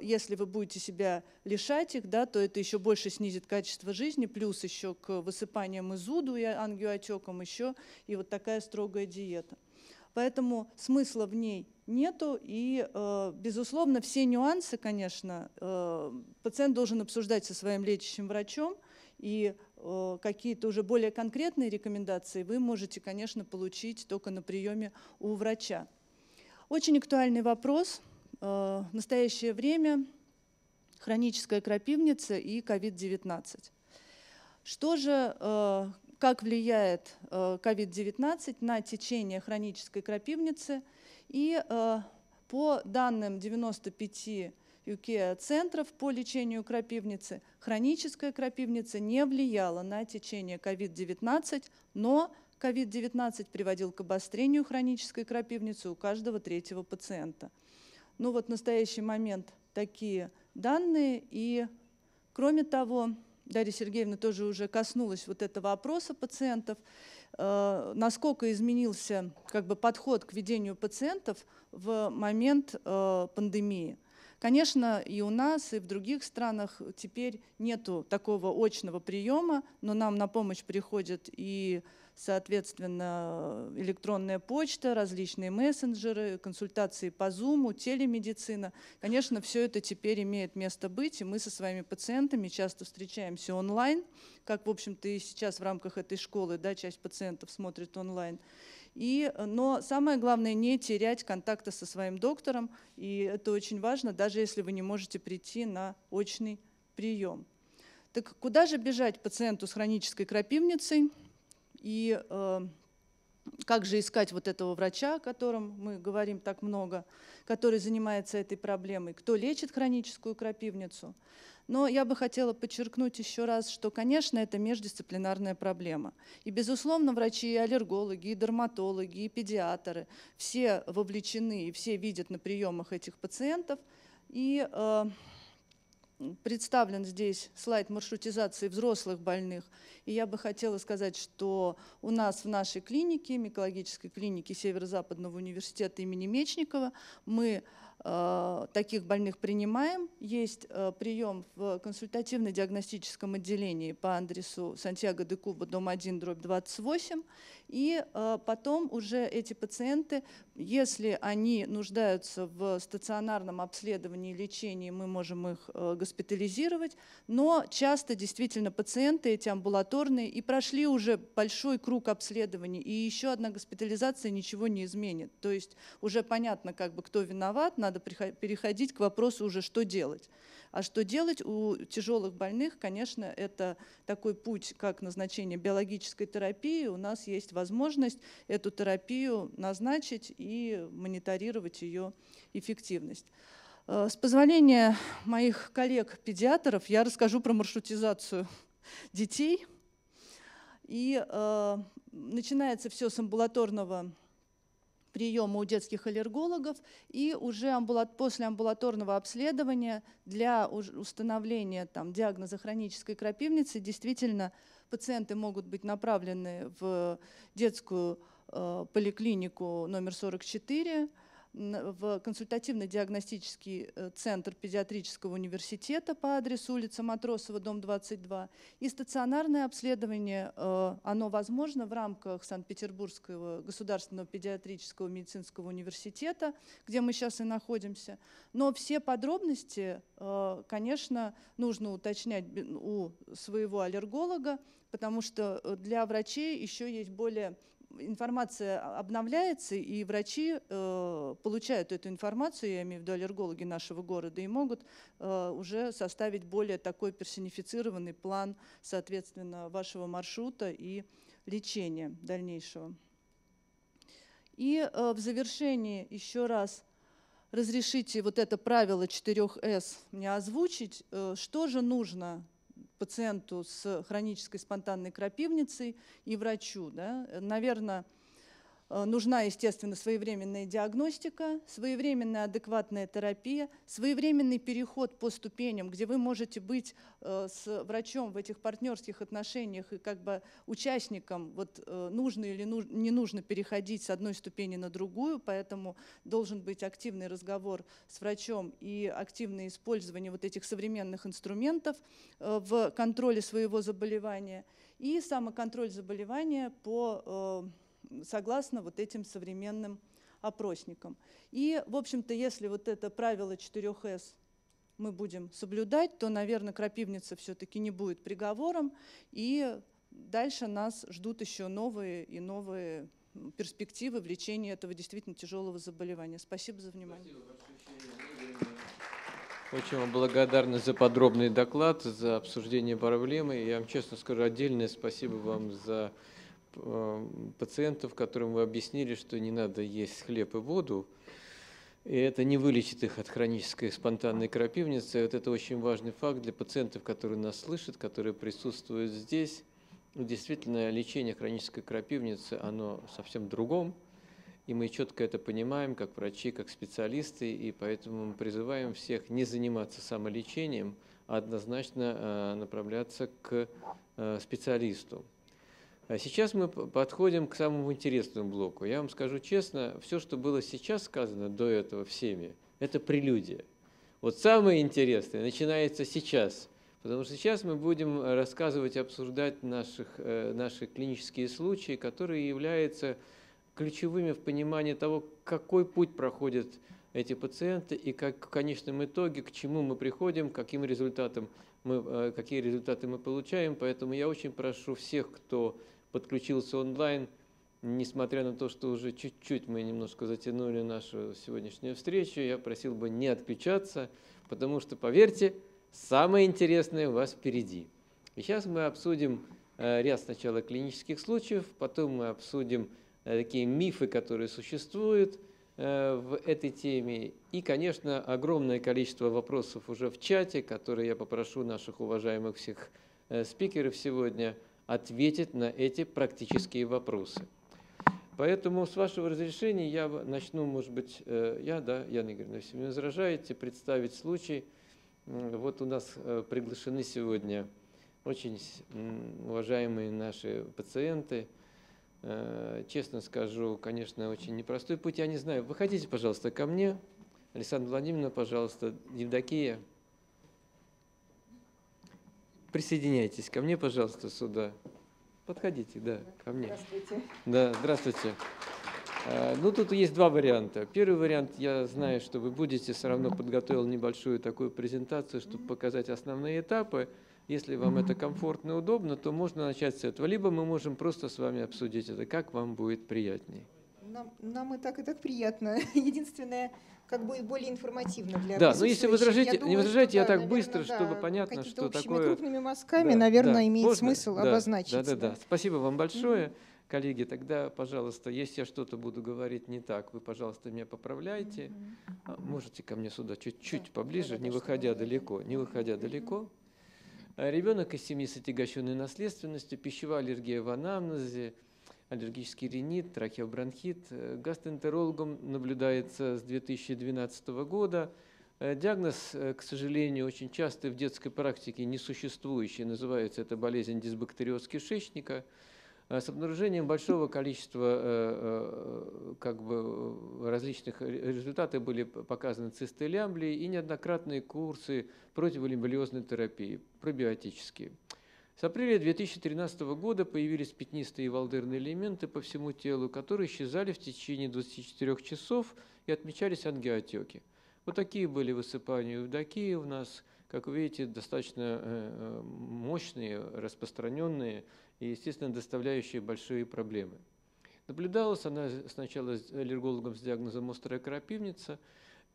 если вы будете себя лишать их, да, то это еще больше снизит качество жизни, плюс еще к высыпаниям и зуду, и ангиоотекам еще, и вот такая строгая диета. Поэтому смысла в ней нету, и, безусловно, все нюансы, конечно, пациент должен обсуждать со своим лечащим врачом, и какие-то уже более конкретные рекомендации вы можете, конечно, получить только на приеме у врача. Очень актуальный вопрос. В настоящее время хроническая крапивница и COVID-19. Что же, как влияет COVID-19 на течение хронической крапивницы? И по данным 95 UK-центров по лечению крапивницы, хроническая крапивница не влияла на течение COVID-19, но COVID-19 приводил к обострению хронической крапивницы у каждого третьего пациента. Ну вот в настоящий момент такие данные. И кроме того, Дарья Сергеевна тоже уже коснулась вот этого опроса пациентов, насколько изменился как бы подход к ведению пациентов в момент пандемии. Конечно, и у нас, и в других странах теперь нету такого очного приема, но нам на помощь приходят и, соответственно, электронная почта, различные мессенджеры, консультации по Zoom, телемедицина. Конечно, все это теперь имеет место быть, и мы со своими пациентами часто встречаемся онлайн, как, в общем-то, и сейчас в рамках этой школы, да, часть пациентов смотрит онлайн. Но самое главное — не терять контакта со своим доктором, и это очень важно, даже если вы не можете прийти на очный прием. Так куда же бежать пациенту с хронической крапивницей? И как же искать вот этого врача, о котором мы говорим так много, который занимается этой проблемой, кто лечит хроническую крапивницу? Но я бы хотела подчеркнуть еще раз, что, конечно, это междисциплинарная проблема. И, безусловно, врачи, и аллергологи, и дерматологи, и педиатры, все вовлечены и все видят на приемах этих пациентов. И представлен здесь слайд маршрутизации взрослых больных. И я бы хотела сказать, что у нас в нашей клинике, микологической клинике Северо-Западного университета имени Мечникова, мы таких больных принимаем. Есть прием в консультативно-диагностическом отделении по адресу Сантьяго де Куба, дом 1/28. И потом уже эти пациенты, если они нуждаются в стационарном обследовании и лечении, мы можем их госпитализировать. Но часто действительно пациенты эти амбулаторные и прошли уже большой круг обследований, и еще одна госпитализация ничего не изменит. То есть уже понятно, как бы, кто виноват, надо переходить к вопросу уже, что делать. А что делать у тяжелых больных, конечно, это такой путь, как назначение биологической терапии. У нас есть возможность эту терапию назначить и мониторировать ее эффективность. С позволения моих коллег-педиатров я расскажу про маршрутизацию детей. И начинается все с амбулаторного приема у детских аллергологов, и уже после амбулаторного обследования для установления диагноза хронической крапивницы действительно пациенты могут быть направлены в детскую поликлинику номер 44, в консультативно-диагностический центр педиатрического университета по адресу улица Матросова, дом 22. И стационарное обследование, оно возможно в рамках Санкт-Петербургского государственного педиатрического медицинского университета, где мы сейчас и находимся. Но все подробности, конечно, нужно уточнять у своего аллерголога, потому что для врачей еще есть более... Информация обновляется, и врачи получают эту информацию, я имею в виду аллергологи нашего города, и могут уже составить более такой персонифицированный план, соответственно, вашего маршрута и лечения дальнейшего. И в завершении еще раз разрешите вот это правило 4С мне озвучить, что же нужно пациенту с хронической спонтанной крапивницей и врачу. Да? Наверное, нужна, естественно, своевременная диагностика, своевременная адекватная терапия, своевременный переход по ступеням, где вы можете быть с врачом в этих партнерских отношениях и как бы участником, вот, нужно или не нужно переходить с одной ступени на другую, поэтому должен быть активный разговор с врачом и активное использование вот этих современных инструментов в контроле своего заболевания и самоконтроль заболевания по согласно вот этим современным опросникам. И, в общем-то, если вот это правило 4С мы будем соблюдать, то, наверное, крапивница все-таки не будет приговором, и дальше нас ждут еще новые и новые перспективы в лечении этого действительно тяжелого заболевания. Спасибо за внимание. Очень вам благодарны за подробный доклад, за обсуждение проблемы. Я вам честно скажу, отдельное спасибо вам за пациентов, которым вы объяснили, что не надо есть хлеб и воду, и это не вылечит их от хронической спонтанной крапивницы. Вот это очень важный факт для пациентов, которые нас слышат, которые присутствуют здесь. Действительно, лечение хронической крапивницы, оно совсем другом, и мы четко это понимаем, как врачи, как специалисты, и поэтому мы призываем всех не заниматься самолечением, а однозначно направляться к специалисту. Сейчас мы подходим к самому интересному блоку. Я вам скажу честно, все, что было сейчас сказано до этого всеми, это прелюдия. Вот самое интересное начинается сейчас, потому что сейчас мы будем рассказывать и обсуждать наши клинические случаи, которые являются ключевыми в понимании того, какой путь проходят эти пациенты и как в конечном итоге, к чему мы приходим, какие результаты мы получаем. Поэтому я очень прошу всех, кто подключился онлайн, несмотря на то, что уже чуть-чуть мы немножко затянули нашу сегодняшнюю встречу, я просил бы не отключаться, потому что, поверьте, самое интересное у вас впереди. И сейчас мы обсудим ряд сначала клинических случаев, потом мы обсудим такие мифы, которые существуют в этой теме. И, конечно, огромное количество вопросов уже в чате, которые я попрошу наших уважаемых всех спикеров сегодня ответить на эти практические вопросы. Поэтому, с вашего разрешения, я начну, может быть, Яна Игоревна, если не возражаете, представить случай. Вот у нас приглашены сегодня очень уважаемые наши пациенты. Честно скажу, конечно, очень непростой путь. Я не знаю, выходите, пожалуйста, ко мне. Александра Владимировна, пожалуйста, Евдокия. Присоединяйтесь ко мне, пожалуйста, сюда. Подходите, да, ко мне. Здравствуйте. Да, здравствуйте. Ну, тут есть два варианта. Первый вариант, я знаю, что вы будете, все равно подготовил небольшую такую презентацию, чтобы показать основные этапы. Если вам это комфортно и удобно, то можно начать с этого. Либо мы можем просто с вами обсудить это, как вам будет приятнее. Нам и так приятно. Единственное, как будет более информативно для вас. Да, но если возражаете, думаю, не возражаете, я так, наверное, быстро, да, чтобы понятно, что такое… крупными мазками, да, наверное, да, имеет можно? Смысл да, обозначить. Да. Спасибо вам большое. Коллеги, тогда, пожалуйста, если я что-то буду говорить не так, вы, пожалуйста, меня поправляйте. Можете ко мне сюда чуть-чуть поближе, не выходя далеко. Не выходя далеко. Ребенок из семьи с отягощенной наследственностью, пищевая аллергия в анамнезе, аллергический ринит, трахеобронхит. Гастроэнтерологом наблюдается с 2012 года. Диагноз, к сожалению, очень часто в детской практике несуществующий. Называется эта болезнь дисбактериоз кишечника. с обнаружением большого количества различных результатов были показаны цисты лямблии и неоднократные курсы противолямблиозной терапии, пробиотические. С апреля 2013 года появились пятнистые и валдырные элементы по всему телу, которые исчезали в течение 24 часов и отмечались ангиотеки. Вот такие были высыпания и эвдокии у нас, как вы видите, достаточно мощные, распространенные и, естественно, доставляющие большие проблемы. Наблюдалась она сначала аллергологом с диагнозом острая крапивница,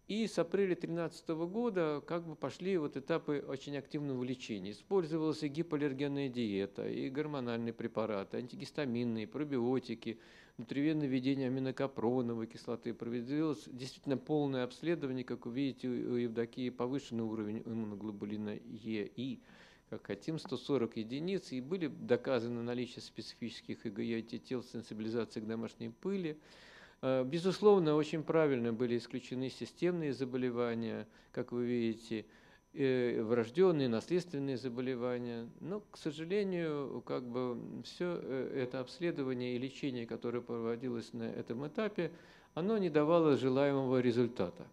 и с апреля 2013 года пошли этапы очень активного лечения. Использовалась и гипоаллергенная диета, и гормональные препараты, антигистаминные, пробиотики, внутривенное введение аминокапроновой кислоты. Проводилось действительно полное обследование, как вы видите, у Евдокии повышенный уровень иммуноглобулина Е и, как хотим, 140 единиц, и были доказаны наличие специфических IgE антител с сенсибилизацией к домашней пыли. Безусловно, очень правильно были исключены системные заболевания, как вы видите, врожденные, наследственные заболевания. Но, к сожалению, все это обследование и лечение, которое проводилось на этом этапе, оно не давало желаемого результата.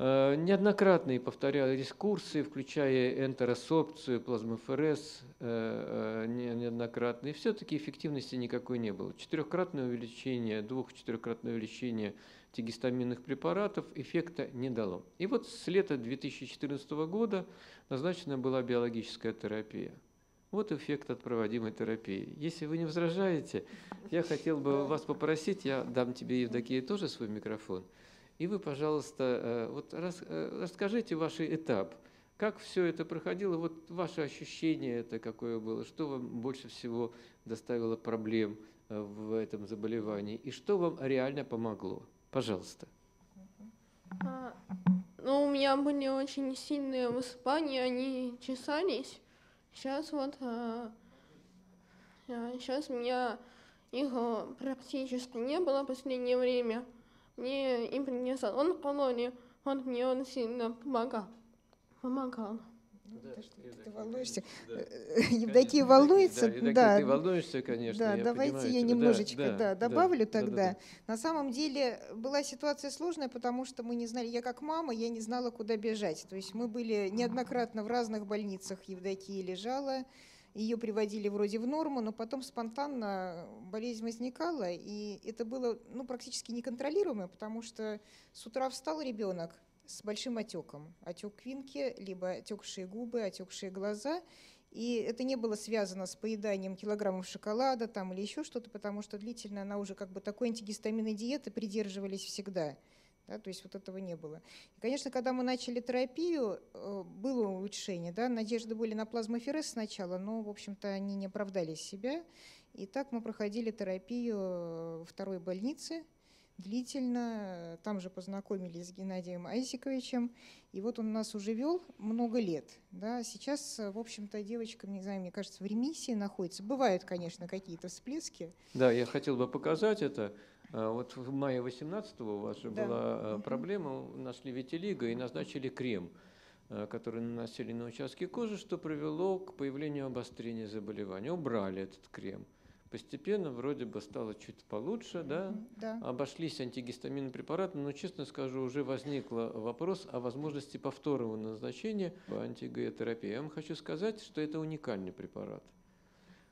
Неоднократно повторялись курсы, включая энтеросорбцию, плазмофорез, неоднократно. И все-таки эффективности никакой не было. Двух-четырехкратное увеличение антигистаминных препаратов эффекта не дало. И вот с лета 2014 года назначена была биологическая терапия. Вот эффект от проводимой терапии. Если вы не возражаете, я хотел бы вас попросить, я дам тебе, Евдокия, тоже свой микрофон. И вы, пожалуйста, расскажите ваш этап, как все это проходило, ваше ощущение это какое было, что вам больше всего доставило проблем в этом заболевании и что вам реально помогло. Пожалуйста. У меня были очень сильные высыпания, они чесались. Сейчас у меня их практически не было в последнее время. Мне им принесла. Он в колонии, мне он сильно помогал. Да, ты волнуешься. Евдокия, волнуется. Да, ты волнуешься, конечно. Да, давайте я немножечко добавлю тогда. На самом деле была ситуация сложная, потому что мы не знали, я как мама, я не знала, куда бежать. То есть мы были неоднократно в разных больницах. Евдокия лежала, ее приводили вроде в норму, но потом спонтанно болезнь возникала, и это было практически неконтролируемо, потому что с утра встал ребенок с большим отеком. Отек квинки, либо отекшие губы, отекшие глаза. И это не было связано с поеданием килограммов шоколада или еще что-то, потому что длительно она уже такой антигистаминной диеты придерживались всегда. Да, то есть этого не было. И, конечно, когда мы начали терапию, было улучшение. Да? Надежды были на плазмоферез сначала, но, в общем-то, они не оправдали себя. И так мы проходили терапию во второй больнице длительно. Там же познакомились с Геннадием Айзиковичем. И он нас уже вел много лет. Да? Сейчас, в общем-то, девочка, не знаю, мне кажется, в ремиссии находится. Бывают, конечно, какие-то всплески. Да, я хотел бы показать это. Вот в мае 2018-го у вас же была проблема, нашли витилиго и назначили крем, который наносили на участки кожи, что привело к появлению обострения заболевания. Убрали этот крем. Постепенно вроде бы стало чуть получше, да? Обошлись антигистаминные препараты, но, честно скажу, уже возник вопрос о возможности повторного назначения антигеотерапии. Я вам хочу сказать, что это уникальный препарат.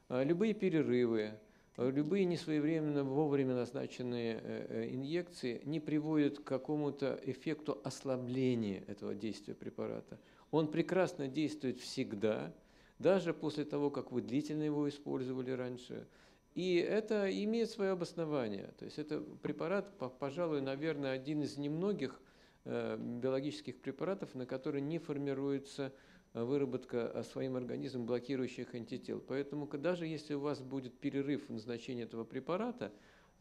Любые перерывы, любые несвоевременно, вовремя назначенные инъекции не приводят к какому-то эффекту ослабления этого действия препарата. Он прекрасно действует всегда, даже после того, как вы длительно его использовали раньше. И это имеет свое обоснование. То есть это препарат, пожалуй, наверное, один из немногих биологических препаратов, на который не формируется выработка своим организмом блокирующих антител. Поэтому даже если у вас будет перерыв в назначении этого препарата,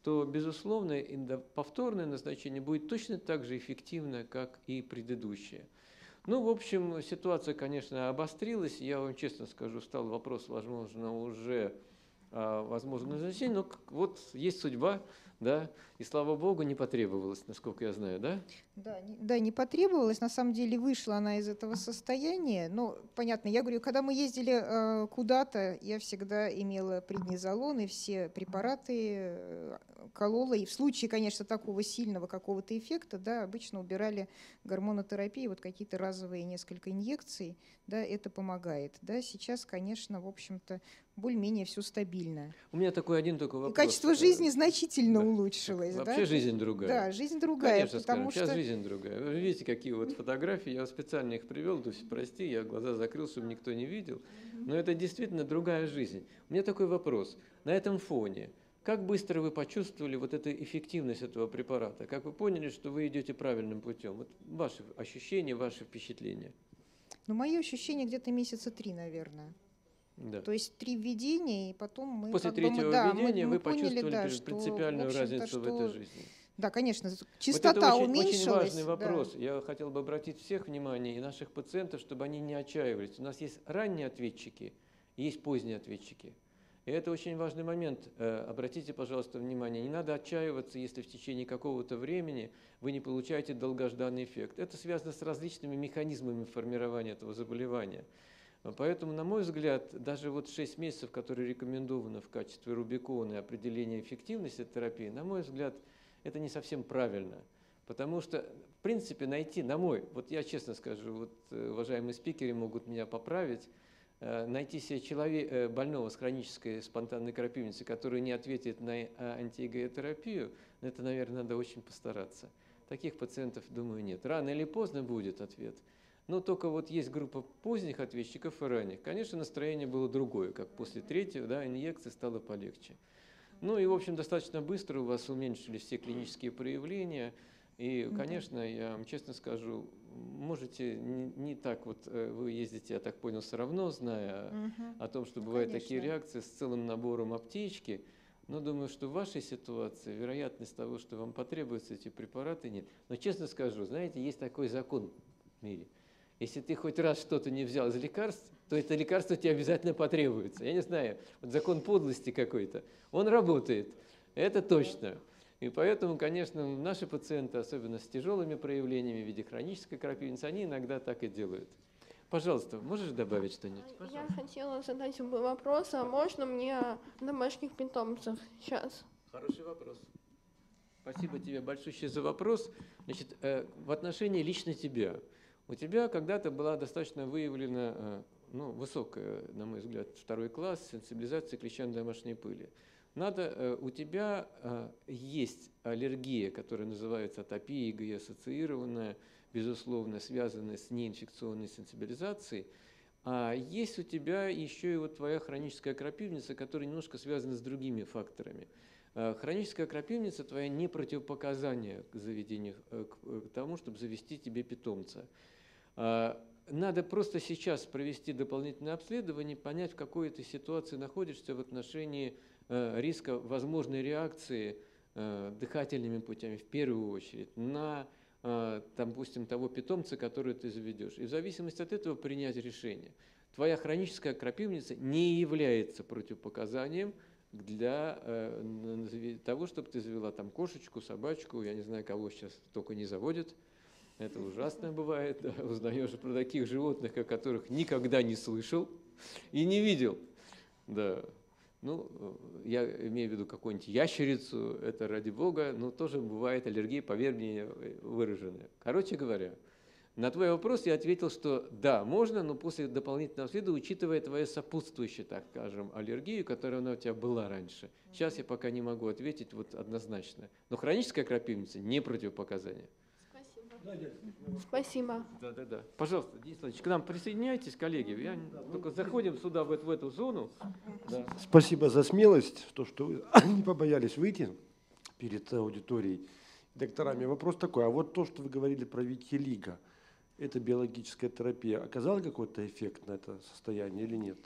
то, безусловно, повторное назначение будет точно так же эффективно, как и предыдущее. В общем, ситуация, конечно, обострилась. Я вам честно скажу, стал вопрос, возможно, уже возможное назначение, но вот есть судьба, да, и слава богу, не потребовалось, насколько я знаю, да? Да, не потребовалось, на самом деле вышла она из этого состояния, но понятно, я говорю, когда мы ездили куда-то, я всегда имела преднизолон и все препараты колола, и в случае, конечно, такого сильного какого-то эффекта, да, обычно убирали гормонотерапию, вот какие-то разовые несколько инъекций, да, это помогает, да, сейчас, конечно, в общем-то, более-менее все стабильно. У меня такой один только вопрос. И качество жизни значительно улучшилось. Вообще да? Жизнь другая. Да, жизнь другая. Конечно, потому что... сейчас жизнь другая. Вы видите, какие вот фотографии, я специально их привел, то есть, прости, я глаза закрыл, чтобы никто не видел, но это действительно другая жизнь. У меня такой вопрос. На этом фоне, как быстро вы почувствовали вот эту эффективность этого препарата? Как вы поняли, что вы идете правильным путем? Вот ваши ощущения, ваши впечатления. Ну, мои ощущения где-то месяца 3, наверное. Да. То есть 3 введения, и потом мы... После третьего введения вы почувствовали принципиальную разницу в этой жизни. Да, конечно, частота уменьшилась. Это очень важный вопрос. Да. Я хотел бы обратить всех внимание и наших пациентов, чтобы они не отчаивались. У нас есть ранние ответчики, есть поздние ответчики. И это очень важный момент. Обратите, пожалуйста, внимание. Не надо отчаиваться, если в течение какого-то времени вы не получаете долгожданный эффект. Это связано с различными механизмами формирования этого заболевания. Поэтому, на мой взгляд, даже вот 6 месяцев, которые рекомендованы в качестве Рубикона и определения эффективности терапии, на мой взгляд, это не совсем правильно. Потому что, в принципе, найти, на мой, вот я честно скажу, вот уважаемые спикеры могут меня поправить, найти себе человека, больного с хронической спонтанной крапивницей, который не ответит на анти-ИГЭ-терапию, это, наверное, надо очень постараться. Таких пациентов, думаю, нет. Рано или поздно будет ответ. Но только вот есть группа поздних ответчиков и ранних. Конечно, настроение было другое, как после третьего, да, инъекции стало полегче. Ну и, в общем, достаточно быстро у вас уменьшились все клинические проявления. И, конечно, я вам честно скажу, можете не так вот, вы ездите, я так понял, все равно, зная о том, что бывают такие реакции с целым набором аптечки. Но думаю, что в вашей ситуации вероятность того, что вам потребуются эти препараты, нет. Но честно скажу, знаете, есть такой закон в мире. Если ты хоть раз что-то не взял из лекарств, то это лекарство тебе обязательно потребуется. Я не знаю, вот закон подлости какой-то, он работает, это точно. И поэтому, конечно, наши пациенты, особенно с тяжелыми проявлениями в виде хронической крапивницы, они иногда так и делают. Пожалуйста, можешь добавить что-нибудь? Я хотела задать вопрос, а можно мне домашних питомцев сейчас? Хороший вопрос. Спасибо тебе большое за вопрос. Значит, в отношении лично тебя. У тебя когда-то была достаточно выявлена, ну, высокая, на мой взгляд, 2 класс сенсибилизации к лещам домашней пыли. Надо, у тебя есть аллергия, которая называется атопия IgE ассоциированная, безусловно, связанная с неинфекционной сенсибилизацией. А есть у тебя еще и вот твоя хроническая крапивница, которая немножко связана с другими факторами. Хроническая крапивница – твоя не противопоказание к заведению, к тому, чтобы завести тебе питомца. Надо просто сейчас провести дополнительное обследование, понять, в какой ты ситуации находишься в отношении риска возможной реакции дыхательными путями, в первую очередь, на, допустим, того питомца, который ты заведешь. И в зависимости от этого принять решение. Твоя хроническая крапивница не является противопоказанием для того, чтобы ты завела там кошечку, собачку, я не знаю, кого сейчас только не заводят. Это ужасно бывает. Да? Узнаешь про таких животных, о которых никогда не слышал и не видел. Да. Ну, я имею в виду какую-нибудь ящерицу, это ради бога, но тоже бывает аллергия, поверь мне, выраженная. Короче говоря, на твой вопрос я ответил, что да, можно, но после дополнительного обследования, учитывая твою сопутствующую, так скажем, аллергию, которая у тебя была раньше. Сейчас я пока не могу ответить вот однозначно. Но хроническая крапивница не противопоказание. Спасибо. Спасибо. Да. Пожалуйста, Денис Владимирович, к нам присоединяйтесь, коллеги. Я только заходим сюда, вот в эту зону. Да. Спасибо за смелость, то, что вы не побоялись выйти перед аудиторией докторами. Вопрос такой, а вот то, что вы говорили про Витилиго, эта биологическая терапия оказала какой-то эффект на это состояние или нет?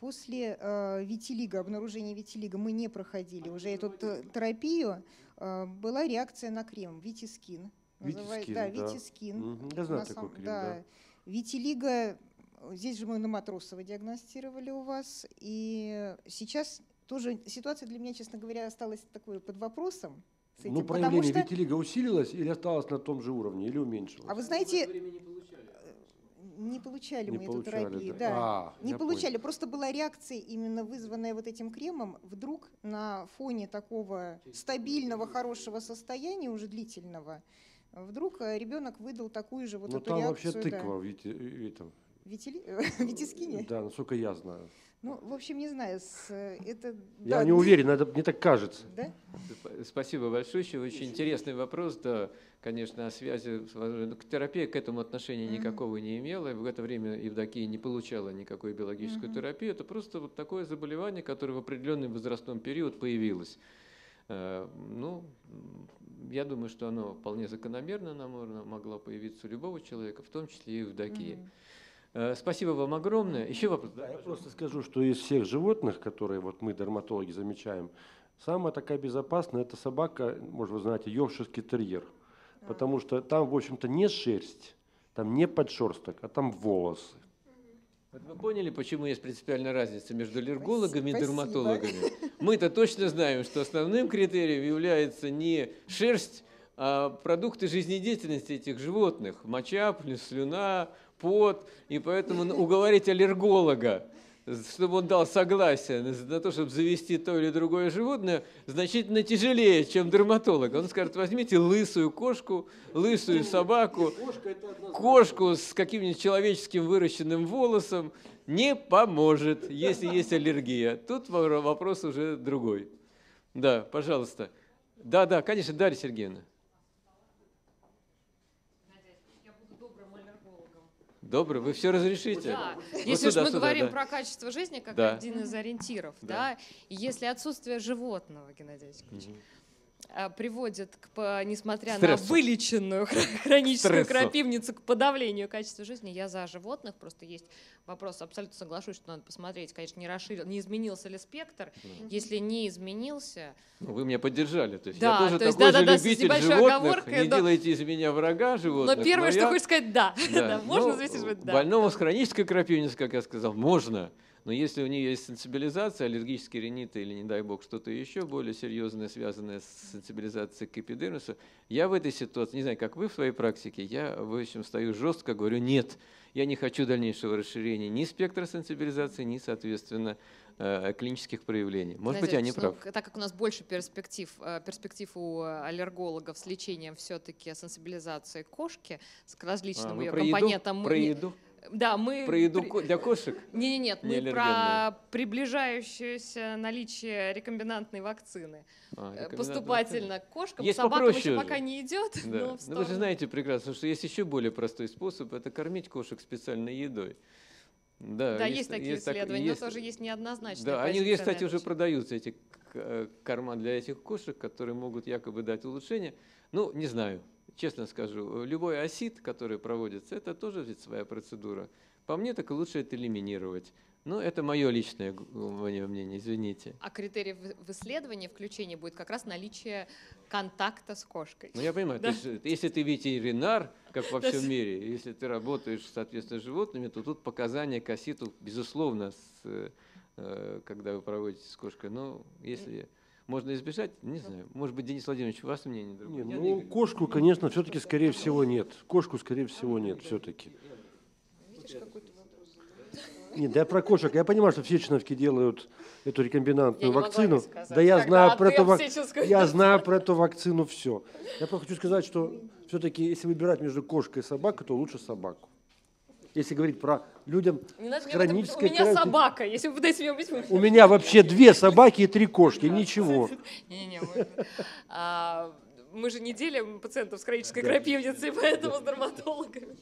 После витилиго, обнаружения витилиго мы не проходили уже эту терапию. Была реакция на крем, Витискин. Витискин, да. Витискин. Я знаю такой крем, да. Витилиго, здесь же мы на Матросова диагностировали у вас. И сейчас тоже ситуация для меня, честно говоря, осталась такой под вопросом. С этим, ну, проявление что... витилиго усилилось или осталось на том же уровне, или уменьшилось? А вы знаете, не получали мы эту терапию. Да. Не получали, просто была реакция, именно вызванная вот этим кремом, вдруг на фоне такого стабильного, хорошего состояния, уже длительного, вдруг ребенок выдал такую же вот эту реакцию. Ну, там вообще тыква в Витискине? Да, насколько я знаю. Ну, в общем, не знаю. Я не уверен, это мне так кажется. Да? Спасибо большое. Очень интересный вопрос. Да, конечно, о связи. Терапия к этому отношения никакого не имела. В это время Евдокия не получала никакой биологическую терапию. Это просто вот такое заболевание, которое в определенный возрастной период появилось. Ну, я думаю, что оно вполне закономерно могло появиться у любого человека, в том числе и у Евдокии. Спасибо вам огромное. Еще вопрос? Да, я просто скажу, что из всех животных, которые вот мы, дерматологи, замечаем, самая такая безопасная – это собака, может, вы знаете, йоркширский терьер. Потому что там, в общем-то, не шерсть, там не подшерсток, а там волосы. Вот вы поняли, почему есть принципиальная разница между аллергологами и дерматологами? Мы-то точно знаем, что основным критерием является не шерсть, а продукты жизнедеятельности этих животных – моча, плюс слюна, пот, и поэтому уговорить аллерголога, чтобы он дал согласие на то, чтобы завести то или другое животное, значительно тяжелее, чем дерматолог. Он скажет, возьмите лысую кошку, лысую собаку, кошку с каким-нибудь человеческим выращенным волосом, не поможет, если есть аллергия. Тут вопрос уже другой. Да, пожалуйста. Да, да, конечно, Дарья Сергеевна. Добрый, вы все разрешите? Да. Если уж мы говорим про качество жизни как один из ориентиров, да, и если отсутствие животного, Геннадий Айзикович, приводит, несмотря на вылеченную хроническую крапивницу, к подавлению качества жизни, я за животных, просто есть вопрос, абсолютно соглашусь, что надо посмотреть, конечно, не изменился ли спектр, если не изменился… Ну, вы меня поддержали, то есть я тоже такой же любитель животных, не делайте из меня врага животных. Но первое, что хочешь сказать, да, можно зависеть, да. Больному с хронической крапивницей, как я сказал, можно. Но если у нее есть сенсибилизация, аллергические риниты или, не дай бог, что-то еще более серьезное, связанное с сенсибилизацией к эпидермису, я в этой ситуации, не знаю, как вы в своей практике, я, в общем, стою жестко, говорю, нет, я не хочу дальнейшего расширения ни спектра сенсибилизации, ни, соответственно, клинических проявлений. Может быть, я не прав. Так как у нас больше перспектив у аллергологов с лечением все-таки сенсибилизации кошки с различным ее компонентом. Про еду? Да, мы про еду для кошек? Нет, мы про приближающееся наличие рекомбинантной вакцины. Поступательно к кошкам, собакам еще пока не идет. Да. Но вы же знаете прекрасно, что есть еще более простой способ – это кормить кошек специальной едой. Да, есть такие исследования, но тоже есть неоднозначные. Да, они, кстати, уже продаются, эти корма для этих кошек, которые могут якобы дать улучшение. Ну, не знаю. Честно скажу, любой осид, который проводится, это тоже ведь своя процедура. По мне, так лучше это элиминировать. Но это мое личное мнение, извините. А критерий в исследовании, включения будет как раз наличие контакта с кошкой. Ну, я понимаю, да. То есть, если ты ветеринар, как во всем мире, если ты работаешь, соответственно, с животными, то тут показания к осиду, безусловно, когда вы проводите с кошкой. Но если... Можно избежать? Не знаю. Может быть, Денис Владимирович, у вас мнение другое? Ну, кошку, конечно, все-таки, скорее всего, нет. Кошку, скорее всего, нет все-таки. Видишь, какой-то вопрос? Нет, да я про кошек. Я понимаю, что в Сеченовке делают эту рекомбинантную вакцину. Да я знаю про эту вакцину все. Я просто хочу сказать, что все-таки, если выбирать между кошкой и собакой, то лучше собаку. Если говорить про людям с хронической... У меня собака, если вы пытаетесь меня убить... У меня вообще 2 собаки и 3 кошки, ничего. Мы же не делим пациентов с хронической крапивницей, поэтому с дерматологами.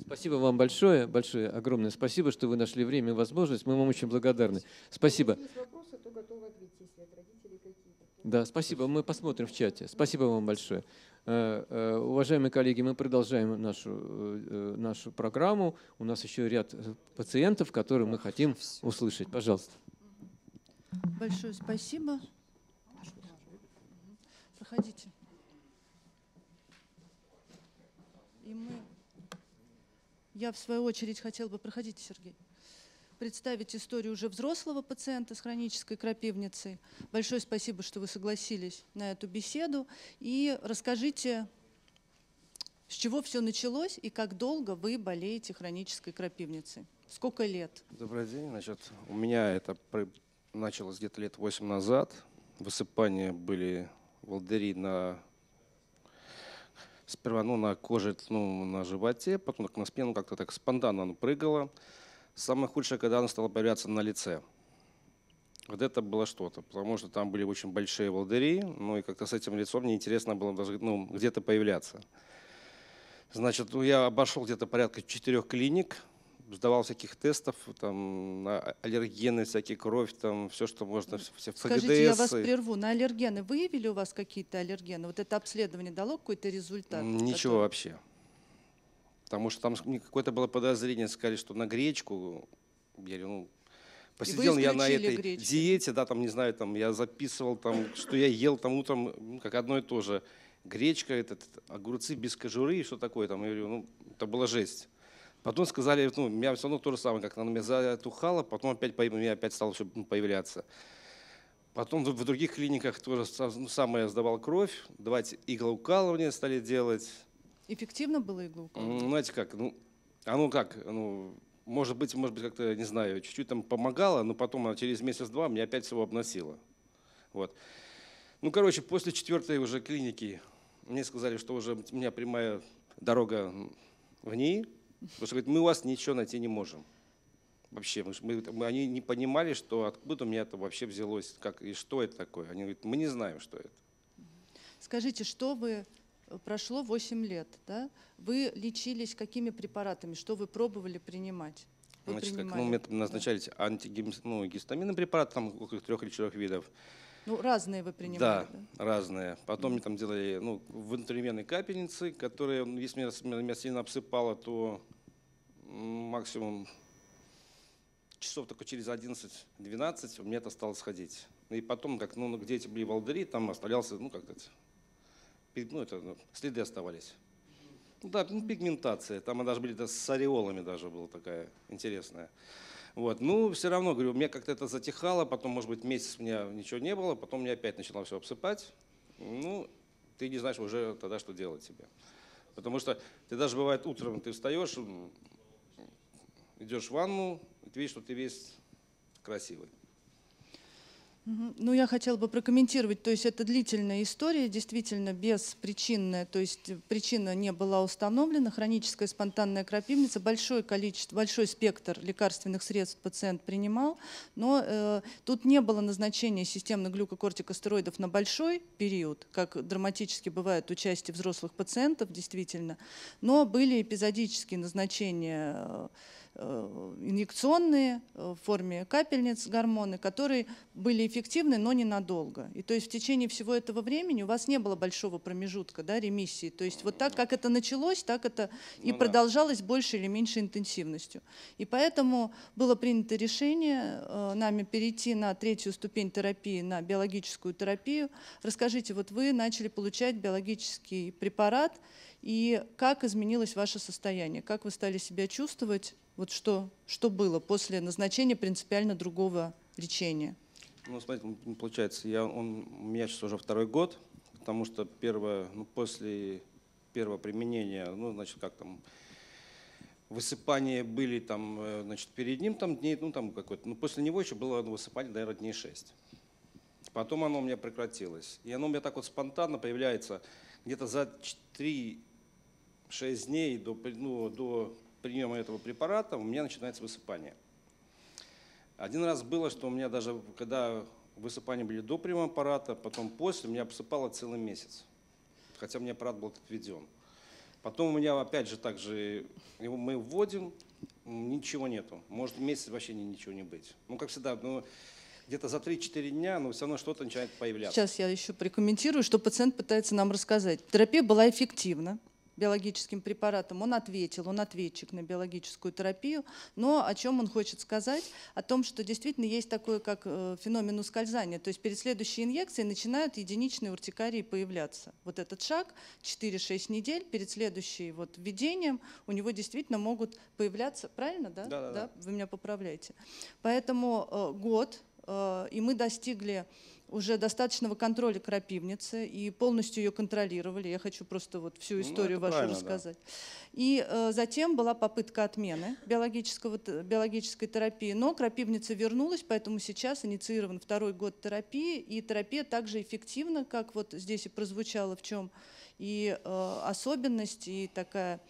Спасибо вам большое, огромное спасибо, что вы нашли время и возможность. Мы вам очень благодарны. Спасибо. Если есть вопросы, то готовы ответить, если от родителей какие-то. Да, спасибо, мы посмотрим в чате. Спасибо вам большое. Уважаемые коллеги, мы продолжаем нашу программу. У нас еще ряд пациентов, которые мы хотим услышать. Пожалуйста. Большое спасибо. Проходите. Я в свою очередь хотела бы... Проходите, Сергей. представить историю уже взрослого пациента с хронической крапивницей. Большое спасибо, что вы согласились на эту беседу. И расскажите, с чего все началось и как долго вы болеете хронической крапивницей? Сколько лет? Добрый день. Значит, у меня это началось где-то лет 8 назад. Высыпания были, волдыри на... Сперва на коже, на животе, потом на спину, как-то так спонтанно оно прыгало. Самое худшее, когда оно стало появляться на лице. Вот это было что-то, потому что там были очень большие волдыри, ну и как-то с этим лицом мне интересно было даже где-то появляться. Значит, я обошел где-то порядка 4 клиник, сдавал всяких тестов, там, на аллергены, всякие кровь, там, все, что можно, все ФГДС. Скажите, я вас прерву. На аллергены выявили у вас какие-то аллергены? Вот это обследование дало какой-то результат? Ничего вообще. Потому что там какое-то было подозрение, сказали, что на гречку. Я говорю, посидел я на этой диете, да, там, не знаю, там, я записывал, там, что я ел там утром, как одно и то же. Гречка, огурцы без кожуры и что такое там. Я говорю, это была жесть. Потом сказали, меня все равно то же самое, как она меня затухала, потом опять меня опять стало все появляться. Потом в других клиниках тоже самое, сдавал кровь, давайте иглоукалывание стали делать. Эффективно было иглоукалывание? Знаете как, может быть как-то, не знаю, чуть-чуть там помогало, но потом через месяц-два меня опять всего обносило. Вот. Короче, после 4-й уже клиники мне сказали, что уже у меня прямая дорога в НИИ. Потому что говорит, мы у вас ничего найти не можем. Вообще, они не понимали, что откуда у меня это вообще взялось, как и что это такое. Они говорят, мы не знаем, что это. Скажите, что вы, прошло 8 лет, да? Вы лечились какими препаратами, что вы пробовали принимать? Вы мне назначали антигистаминный препарат, там около 3 или 4 видов. Разные вы принимали. Да, да? Разные. Потом мне там делали внутривенные капельницы, которые, если меня сильно обсыпало, то максимум часов только через 11-12 у меня это стало сходить. И потом, как, где эти были волдыри, там оставлялся, следы оставались. Да, пигментация. Там даже были с ореолами даже была такая интересная. Вот. Все равно, говорю, у меня как-то это затихало, потом, может быть, месяц у меня ничего не было, потом меня опять начало все обсыпать. Ты не знаешь уже тогда, что делать тебе. Потому что ты даже бывает утром, ты встаешь, идешь в ванну, и ты видишь, что ты весь красивый. Я хотела бы прокомментировать, то есть это длительная история, действительно беспричинная, то есть причина не была установлена, хроническая спонтанная крапивница, большой спектр лекарственных средств пациент принимал, но тут не было назначения системных глюкокортикостероидов на большой период, как драматически бывает у части взрослых пациентов, действительно, но были эпизодические назначения инъекционные в форме капельниц гормоны, которые были эффективны, но ненадолго. И то есть в течение всего этого времени у вас не было большого промежутка, да, ремиссии. То есть вот так, как это началось, так это и продолжалось больше или меньшей интенсивностью. И поэтому было принято решение нами перейти на 3-ю ступень терапии, на биологическую терапию. Расскажите, вот вы начали получать биологический препарат, и как изменилось ваше состояние, как вы стали себя чувствовать? Вот что было после назначения принципиально другого лечения? Смотрите, получается, у меня сейчас уже 2-й год, потому что после первого применения, высыпания были там, перед ним там дней, после него еще было высыпание, наверное, дней 6. Потом оно у меня прекратилось. И оно у меня так вот спонтанно появляется где-то за 3-6 дней до приема этого препарата у меня начинается высыпание. Один раз было, что у меня даже, когда высыпания были до приема аппарата, потом после, меня обсыпало целый месяц, хотя у меня аппарат был отведен. Потом у меня опять же так же, мы вводим, ничего нету, может месяц вообще ничего не быть. Как всегда, где-то за 3-4 дня, но все равно что-то начинает появляться. Сейчас я еще прокомментирую, что пациент пытается нам рассказать. Терапия была эффективна. биологическим препаратам, он ответил, он ответчик на биологическую терапию. Но о чем он хочет сказать? О том, что действительно есть такое, как феномен ускользания. То есть перед следующей инъекцией начинают единичные уртикарии появляться. Вот этот шаг, 4-6 недель, перед следующим вот введением у него действительно могут появляться, правильно, да? Да, да, да. Вы меня поправляете. Поэтому год, и мы достигли уже достаточного контроля крапивницы и полностью ее контролировали. Я хочу просто вот всю историю вашу рассказать. Да. И затем была попытка отмены биологической терапии, но крапивница вернулась, поэтому сейчас инициирован второй год терапии, и терапия также эффективна, как вот здесь и прозвучало, в чем и особенность, и такая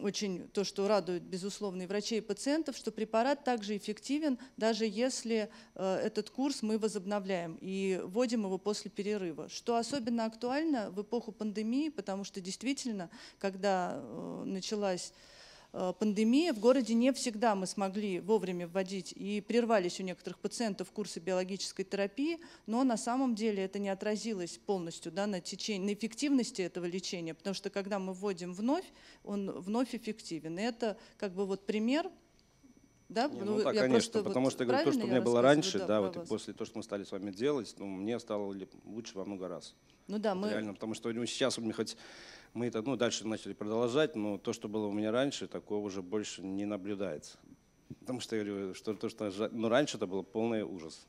очень то, что радует, безусловно, и врачей, и пациентов, что препарат также эффективен, даже если этот курс мы возобновляем и вводим его после перерыва. Что особенно актуально в эпоху пандемии, потому что действительно, когда началась пандемия, в городе не всегда мы смогли вовремя вводить, и прервались у некоторых пациентов курсы биологической терапии, но на самом деле это не отразилось полностью, да, на эффективности этого лечения, потому что когда мы вводим вновь, он вновь эффективен. И это как бы вот пример. Да? Не, ну да, конечно, потому вот что я говорю, то, что у меня было раньше, да, вот, и после того, что мы стали с вами делать, ну, мне стало лучше во много раз. Ну да, вот мы… Реально, потому что сейчас у меня хоть… Мы это, ну, дальше начали продолжать, но то, что было у меня раньше, такого уже больше не наблюдается. Потому что я говорю, что то, что раньше это был полный ужас.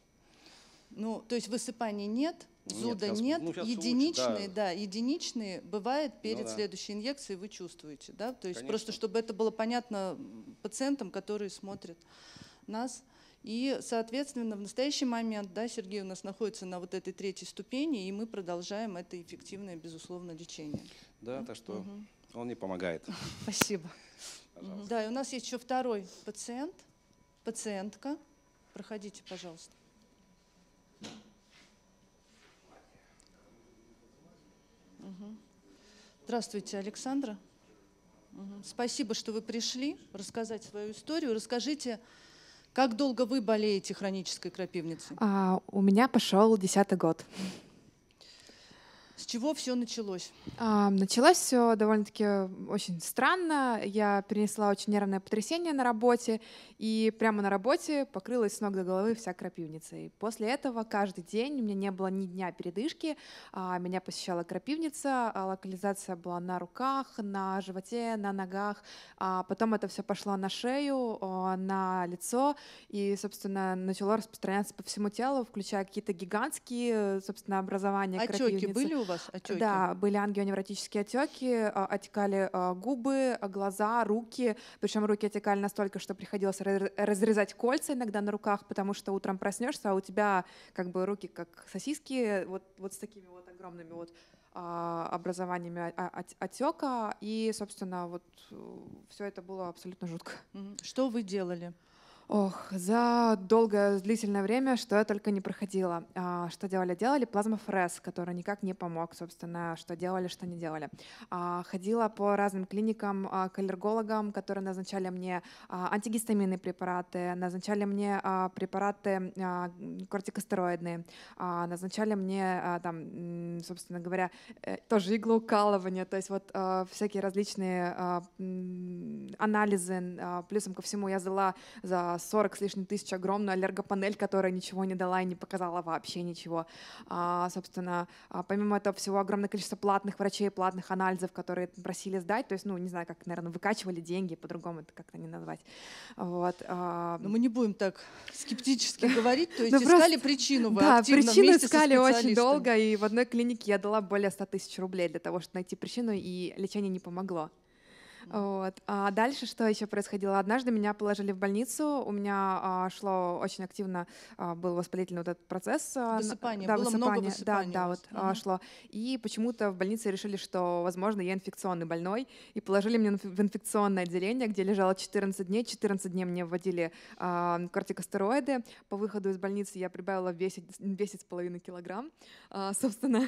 Ну, то есть высыпания нет, зуда нет, единичные бывает перед следующей инъекцией, вы чувствуете, да? То есть конечно, просто чтобы это было понятно пациентам, которые смотрят нас. И, соответственно, в настоящий момент, да, Сергей у нас находится на вот этой третьей ступени, и мы продолжаем это эффективное, безусловно, лечение. Да, так что он не помогает. Спасибо. Пожалуйста. Да, и у нас есть еще второй пациент, пациентка. Проходите, пожалуйста. Здравствуйте, Александра. Спасибо, что вы пришли рассказать свою историю. Расскажите… Как долго вы болеете хронической крапивницей? У меня пошел 10-й год. С чего все началось? Началось все довольно-таки очень странно. Я перенесла очень нервное потрясение на работе, и прямо на работе покрылась с ног до головы вся крапивницей. После этого каждый день, у меня не было ни дня передышки, меня посещала крапивница, локализация была на руках, на животе, на ногах, потом это все пошло на шею, на лицо, и, собственно, начало распространяться по всему телу, включая какие-то гигантские, собственно, образования крапивницы. Отеки были у вас? Отеки? Да, были ангионевротические отеки, отекали губы, глаза, руки, причем руки отекали настолько, что приходилось разрезать кольца иногда на руках, потому что утром проснешься, а у тебя как бы руки как сосиски, вот с такими вот огромными вот образованиями отека, и, собственно, вот все это было абсолютно жутко. Что вы делали? Ох, за долгое, длительное время, что я только не проходила. Что делали? Делали плазмофорез, который никак не помог, собственно, что делали, что не делали. Ходила по разным клиникам, к аллергологам, которые назначали мне антигистаминные препараты, назначали мне препараты кортикостероидные, назначали мне, там, собственно говоря, тоже иглоукалывание, то есть вот всякие различные анализы. Плюсом ко всему я взяла за 40 с лишним тысяч огромную аллергопанель, которая ничего не дала и не показала вообще ничего. Собственно, помимо этого всего огромное количество платных врачей, платных анализов, которые просили сдать, то есть, ну, не знаю, как, наверное, выкачивали деньги, по-другому это как-то не назвать. Вот. Но мы не будем так скептически говорить, то есть искали причину. Да, причину искали очень долго, и в одной клинике я дала более 100 тысяч рублей для того, чтобы найти причину, и лечение не помогло. Вот. А дальше что еще происходило? Однажды меня положили в больницу, у меня шло очень активно, был воспалительный вот этот процесс. Высыпание, да, было высыпание. Много высыпания. Да, вот шло. И почему-то в больнице решили, что, возможно, я инфекционный больной, и положили меня в инфекционное отделение, где лежало 14 дней. 14 дней мне вводили кортикостероиды. По выходу из больницы я прибавила в весе 10,5 килограмм. Собственно,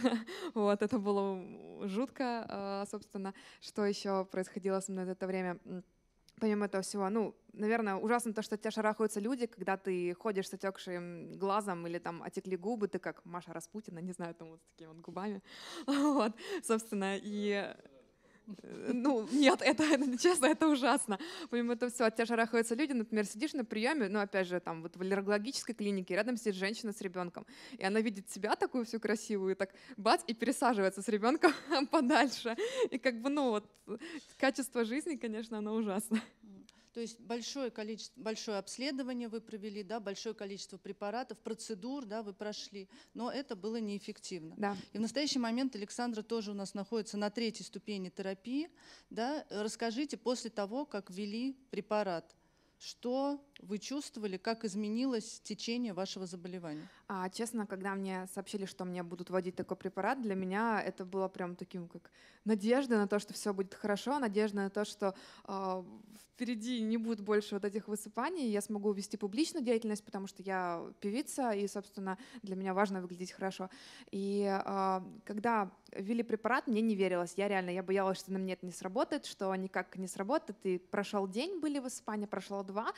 вот, это было жутко. Собственно, что еще происходило со мной в это время? Помимо этого всего, ну, наверное, ужасно то, что от тебя шарахаются люди, когда ты ходишь с отекшим глазом или там отекли губы, ты как Маша Распутина, не знаю, там вот с такими вот губами. Вот, собственно, и… Ну, нет, это, честно, это ужасно. Помимо этого все, от тебя шарахаются люди. Например, сидишь на приеме, ну, опять же, там, вот в аллергологической клинике, рядом сидит женщина с ребенком, и она видит себя такую всю красивую, и так, бац, и пересаживается с ребенком подальше. И как бы, ну, вот, качество жизни, конечно, оно ужасно. То есть большое обследование вы провели, да, большое количество препаратов, процедур, да, вы прошли, но это было неэффективно. Да. И в настоящий момент Александра тоже у нас находится на 3-й ступени терапии. Да. Расскажите, после того, как ввели препарат, что вы чувствовали, как изменилось течение вашего заболевания? Честно, когда мне сообщили, что мне будут вводить такой препарат, для меня это было прям таким, как надежда на то, что все будет хорошо, надежда на то, что впереди не будет больше вот этих высыпаний, я смогу вести публичную деятельность, потому что я певица, и, собственно, для меня важно выглядеть хорошо. И когда ввели препарат, мне не верилось. Я боялась, что на мне это не сработает, что никак не сработает. И прошел день, были высыпания, прошло 2,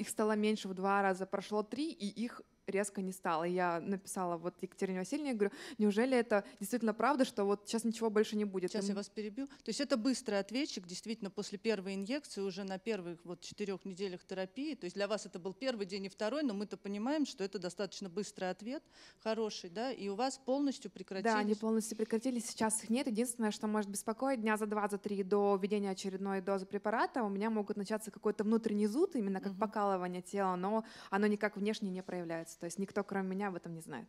их стало меньше в 2 раза, прошло 3, и их резко не стало. Я написала вот Екатерине Васильевне, говорю, неужели это действительно правда, что вот сейчас ничего больше не будет? Сейчас я вас перебью. То есть это быстрый ответчик, действительно, после первой инъекции, уже на первых вот 4 неделях терапии. То есть для вас это был 1-й день и 2-й, но мы-то понимаем, что это достаточно быстрый ответ, хороший, да, и у вас полностью прекратились? Да, они полностью прекратились, сейчас их нет. Единственное, что может беспокоить, дня за 2-3 до введения очередной дозы препарата у меня могут начаться какой-то внутренний зуд, именно как покалывание тела, но оно никак внешне не проявляется. То есть никто, кроме меня, об этом не знает.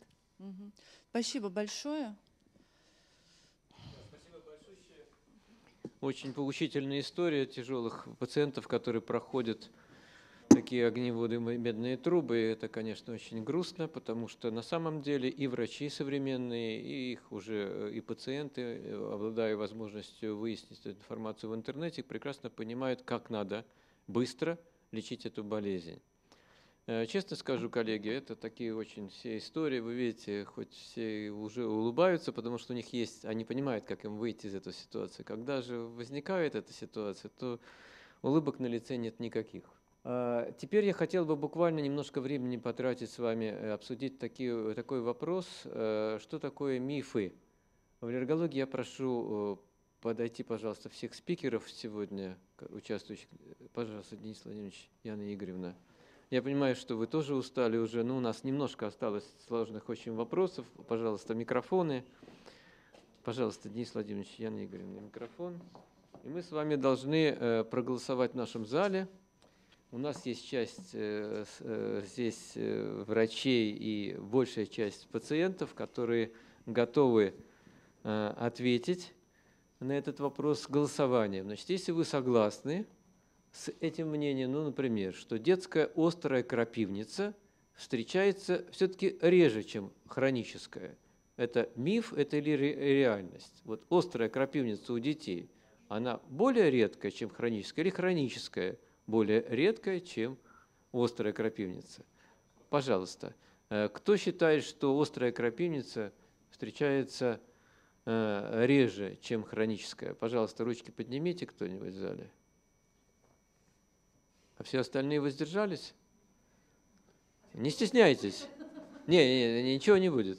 Спасибо большое. Очень поучительная история тяжелых пациентов, которые проходят такие огневые медные трубы. Это, конечно, очень грустно, потому что на самом деле и врачи современные, и их уже и пациенты, обладая возможностью выяснить эту информацию в интернете, прекрасно понимают, как надо быстро лечить эту болезнь. Честно скажу, коллеги, это такие очень все истории, вы видите, хоть все уже улыбаются, потому что у них есть, они понимают, как им выйти из этой ситуации. Когда же возникает эта ситуация, то улыбок на лице нет никаких. Теперь я хотел бы буквально немножко времени потратить с вами, обсудить такой вопрос, что такое мифы. В аллергологии я прошу подойти, пожалуйста, всех спикеров сегодня, участвующих. Пожалуйста, Денис Владимирович, Яна Игоревна. Я понимаю, что вы тоже устали уже, но у нас немножко осталось сложных очень вопросов. Пожалуйста, микрофоны. Пожалуйста, Денис Владимирович, Яна Игоревна, микрофон. И мы с вами должны проголосовать в нашем зале. У нас есть часть здесь врачей и большая часть пациентов, которые готовы ответить на этот вопрос голосованием. Значит, если вы согласны с этим мнением, ну, например, что детская острая крапивница встречается все-таки реже, чем хроническая. Это миф, это или реальность? Вот острая крапивница у детей, она более редкая, чем хроническая, или хроническая более редкая, чем острая крапивница? Пожалуйста, кто считает, что острая крапивница встречается реже, чем хроническая? Пожалуйста, ручки поднимите кто-нибудь в зале. А все остальные воздержались? Не стесняйтесь. Не, ничего не будет.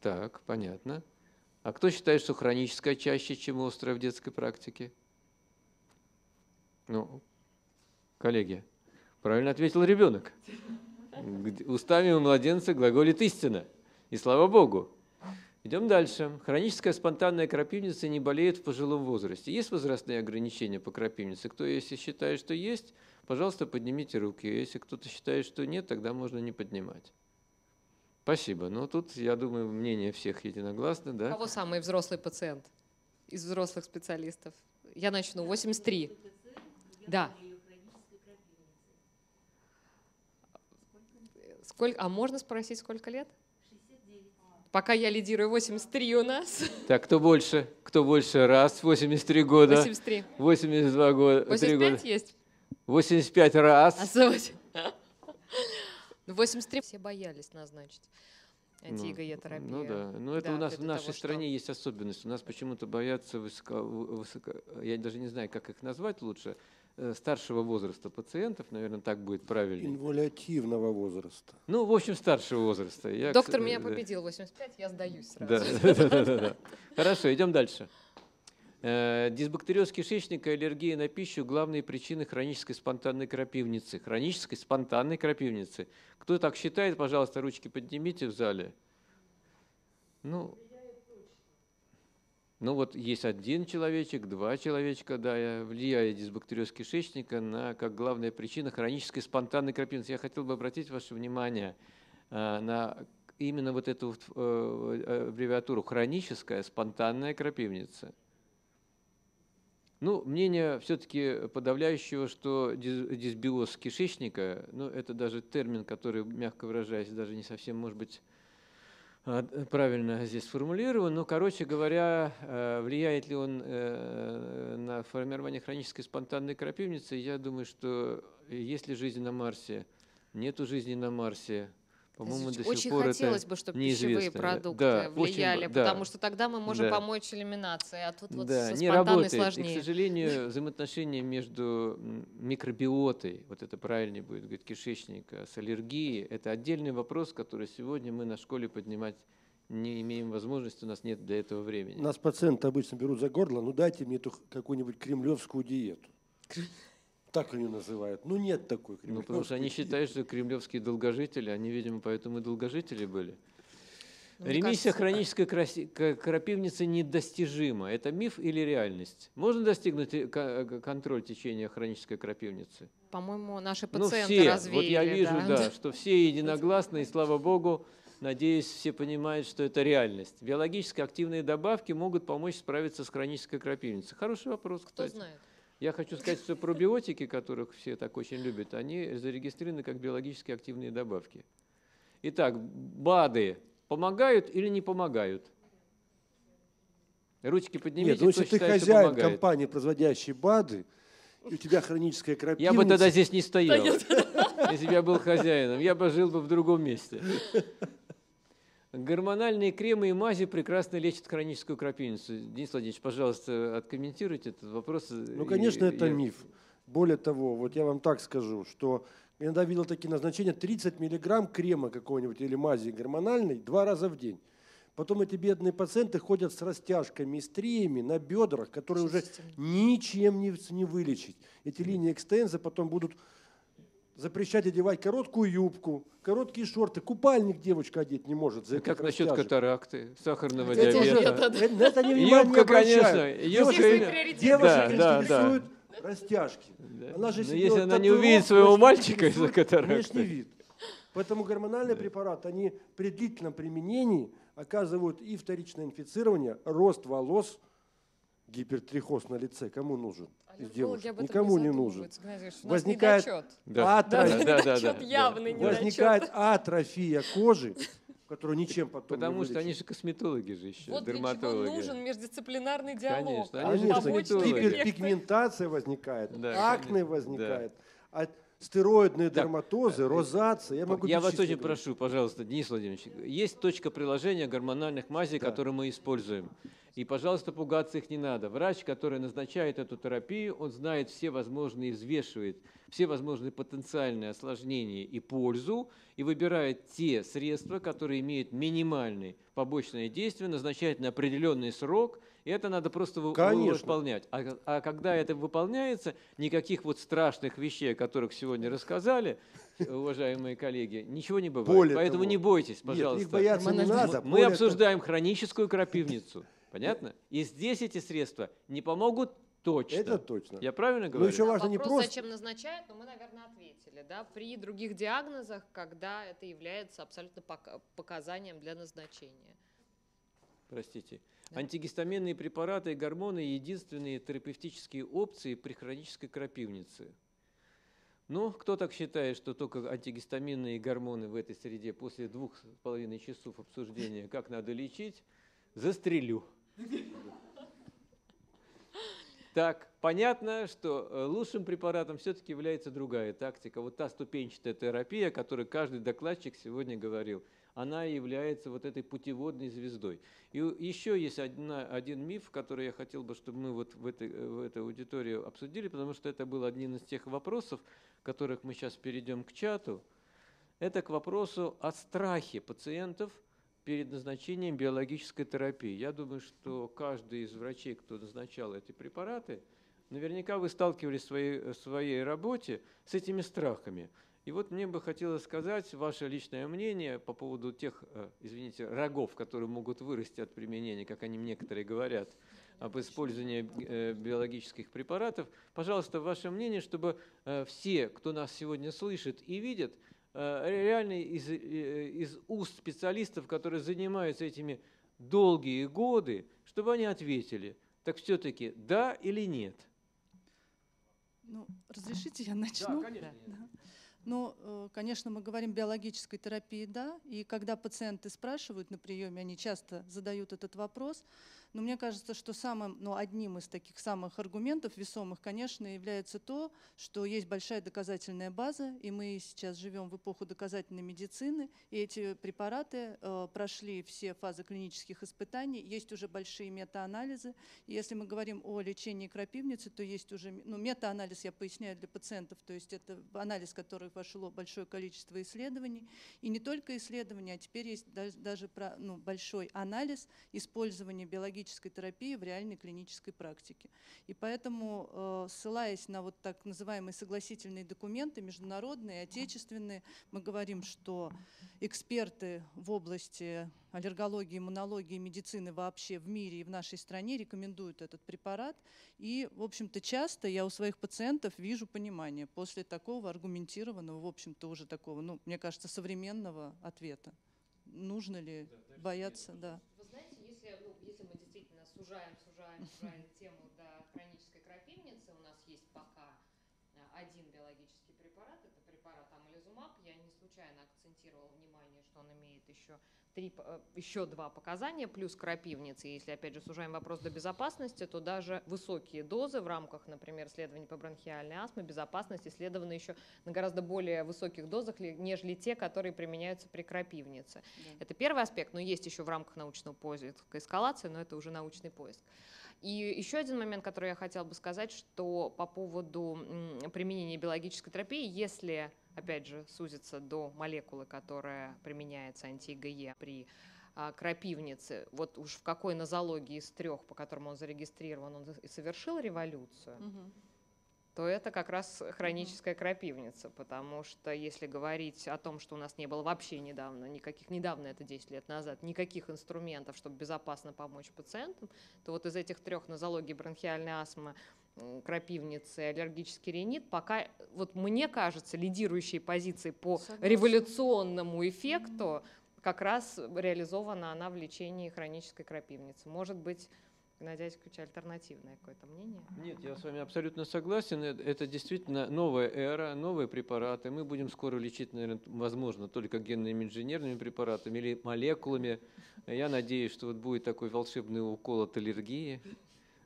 Так, понятно. А кто считает, что хроническая чаще, чем острая в детской практике? Ну, коллеги, правильно ответил ребенок. Устами у младенца глаголит истина. И слава Богу. Идем дальше. Хроническая спонтанная крапивница не болеет в пожилом возрасте. Есть возрастные ограничения по крапивнице? Кто, если считает, что есть, пожалуйста, поднимите руки. Если кто-то считает, что нет, тогда можно не поднимать. Спасибо. Но тут, я думаю, мнение всех единогласно. Да? У кого самый взрослый пациент из взрослых специалистов? Я начну. 83. Да. Сколько? А можно спросить, сколько лет? Пока я лидирую, 83 у нас. Так, кто больше? Кто больше? Раз, 83 года. 83. 82 года. 85 года. Есть? 85 раз. 83 все боялись назначить антиIgE-терапию. Ну да, но это да, у нас в нашей стране что... есть особенность. У нас почему-то боятся я даже не знаю, как их назвать лучше, старшего возраста пациентов, наверное, так будет правильно. Инвалидативного возраста. Ну, в общем, старшего возраста. Доктор меня победил, 85, я сдаюсь сразу. Хорошо, идем дальше. Дисбактериоз кишечника и аллергия на пищу – главные причины хронической спонтанной крапивницы. Хронической спонтанной крапивницы. Кто так считает, пожалуйста, ручки поднимите в зале. Ну вот есть один человечек, два человечка, да, влияет дисбактериоз кишечника как главная причина хронической спонтанной крапивницы. Я хотел бы обратить ваше внимание на именно вот эту аббревиатуру «хроническая спонтанная крапивница». Ну, мнение все-таки подавляющего, что дисбиоз кишечника, это даже термин, который, мягко выражаясь, даже не совсем, может быть, правильно здесь сформулирован, но, короче говоря, влияет ли он на формирование хронической спонтанной крапивницы, я думаю, что есть ли жизнь на Марсе, нету жизни на Марсе. Очень хотелось бы, чтобы пищевые продукты влияли, потому что тогда мы можем помочь элиминации, а тут вот не работает. Сложнее. И, к сожалению, взаимоотношения между микробиотой, вот это правильнее будет говорить, кишечника, с аллергией, это отдельный вопрос, который сегодня мы на школе поднимать не имеем возможности, у нас нет для этого времени. У нас пациенты обычно берут за горло, дайте мне какую-нибудь кремлевскую диету. Так ее называют. Нет такой кремлевской. Потому что они считают, что кремлевские долгожители, они, видимо, поэтому и долгожители были. Ремиссия хронической крапивницы недостижима. Это миф или реальность? Можно достигнуть контроль течения хронической крапивницы? По-моему, наши пациенты все развеяли. Вот я вижу, что все единогласны, и слава богу, надеюсь, все понимают, что это реальность. Биологически активные добавки могут помочь справиться с хронической крапивницей. Хороший вопрос, кстати. Кто знает? Я хочу сказать, что пробиотики, которых все так очень любят, они зарегистрированы как биологически активные добавки. Итак, БАДы помогают или не помогают? Ручки поднимите, кто считает, что помогает. Если ты хозяин компании, производящей БАДы, и у тебя хроническая крапивница... Я бы тогда здесь не стоял, если бы я был хозяином. Я бы жил в другом месте. Гормональные кремы и мази прекрасно лечат хроническую крапивницу. Денис Владимирович, пожалуйста, откомментируйте этот вопрос. Конечно, это миф. Более того, вот я вам так скажу, что я иногда видел такие назначения, 30 мг крема какого-нибудь или мази гормональной 2 раза в день. Потом эти бедные пациенты ходят с растяжками и стриями на бедрах, которые уже ничем не вылечить. Эти линии экстенза потом будут... запрещать одевать короткую юбку, короткие шорты, купальник девочка одеть не может. За как насчет катаракты, сахарного диабета? Это не внимание обращают. Девушек интересуют растяжки. Если она не увидит своего мальчика из-за катаракты. Поэтому гормональные препараты, они при длительном применении оказывают и вторичное инфицирование, рост волос, гипертрихоз на лице. Кому нужен? Никому не нужен. Возникает атрофия кожи, которую ничем потом не вылечить. Потому что они же косметологи же еще, дерматологи. Вот для чего нужен междисциплинарный диалог. Конечно, гиперпигментация возникает, акне возникает. Стероидные дерматозы, розация. Я вас очень прошу, пожалуйста, Денис Владимирович, есть точка приложения гормональных мазей, которые мы используем. И, пожалуйста, пугаться их не надо. Врач, который назначает эту терапию, он знает все возможные, взвешивает все возможные потенциальные осложнения и пользу, и выбирает те средства, которые имеют минимальные побочные действия, назначает на определенный срок, и это надо просто выполнять. А когда это выполняется, никаких вот страшных вещей, о которых сегодня рассказали, уважаемые коллеги, ничего не бывает. Поэтому не бойтесь, пожалуйста. Их бояться не надо. Мы обсуждаем хроническую крапивницу. Понятно? И здесь эти средства не помогут точно. Это точно. Я правильно говорю? Еще важно не просто... зачем назначают, но мы, наверное, ответили. Да? При других диагнозах, когда это является абсолютно показанием для назначения. Простите. Да. Антигистаминные препараты и гормоны – единственные терапевтические опции при хронической крапивнице. Но кто так считает, что только антигистаминные гормоны в этой среде после 2,5 часов обсуждения, как надо лечить, застрелю. Так, понятно, что лучшим препаратом все-таки является другая тактика. Вот та ступенчатая терапия, о которой каждый докладчик сегодня говорил, она является вот этой путеводной звездой. И еще есть один миф, который я хотел бы, чтобы мы вот в этой аудитории обсудили, потому что это был один из тех вопросов, которых мы сейчас перейдем к чату. Это к вопросу о страхе пациентов перед назначением биологической терапии. Я думаю, что каждый из врачей, кто назначал эти препараты, наверняка вы сталкивались в своей работе с этими страхами. И вот мне бы хотелось сказать ваше личное мнение по поводу тех, извините, рогов, которые могут вырасти от применения, как они некоторые говорят, об использовании биологических препаратов. Пожалуйста, ваше мнение, чтобы все, кто нас сегодня слышит и видит, реально из уст специалистов, которые занимаются этими долгие годы, чтобы они ответили, так все-таки да или нет? Ну, разрешите, я начну? Да, конечно. Да. Ну, конечно, мы говорим о биологической терапии, да, и когда пациенты спрашивают на приеме, они часто задают этот вопрос, но мне кажется, что одним из таких самых аргументов весомых, конечно, является то, что есть большая доказательная база, и мы сейчас живем в эпоху доказательной медицины, и эти препараты прошли все фазы клинических испытаний, есть уже большие метаанализы, и если мы говорим о лечении крапивницы, то есть уже, метаанализ я поясняю для пациентов, то есть это анализ, который вошло большое количество исследований. И не только исследований, а теперь есть даже большой анализ использования биологической терапии в реальной клинической практике. И поэтому, ссылаясь на вот так называемые согласительные документы, международные, отечественные, мы говорим, что эксперты в области аллергологии, иммунологии, медицины вообще в мире и в нашей стране рекомендуют этот препарат. И, в общем-то, часто я у своих пациентов вижу понимание после такого аргументированного, в общем-то, уже такого, ну, мне кажется, современного ответа. Нужно ли бояться? Да. Вы знаете, если мы действительно сужаем тему до хронической крапивницы, у нас есть пока один биологический препарат, это препарат омализумаб. Я не случайно акцентировала внимание, что он имеет еще два показания, плюс крапивницы. Если, опять же, сужаем вопрос до безопасности, то даже высокие дозы в рамках, например, исследований по бронхиальной астме, безопасность исследована еще на гораздо более высоких дозах, нежели те, которые применяются при крапивнице. Да. Это первый аспект, но есть еще в рамках научного поиска эскалации, но это уже научный поиск. И еще один момент, который я хотела бы сказать, что по поводу применения биологической терапии, если, опять же, сузится до молекулы, которая применяется, анти-IgE при крапивнице, вот уж в какой нозологии из трех, по которым он зарегистрирован, он и совершил революцию, то это как раз хроническая крапивница, потому что если говорить о том, что у нас не было вообще недавно, это 10 лет назад, никаких инструментов, чтобы безопасно помочь пациентам, то вот из этих трех нозологий — бронхиальная астма, крапивницы, аллергический ринит, пока, вот мне кажется, лидирующие позиции по революционному эффекту, как раз реализована она в лечении хронической крапивницы. Может быть, Геннадий Айзикович, альтернативное какое-то мнение? Нет, я с вами абсолютно согласен. Это действительно новая эра, новые препараты. Мы будем скоро лечить, наверное, возможно, только генными инженерными препаратами или молекулами. Я надеюсь, что вот будет такой волшебный укол от аллергии.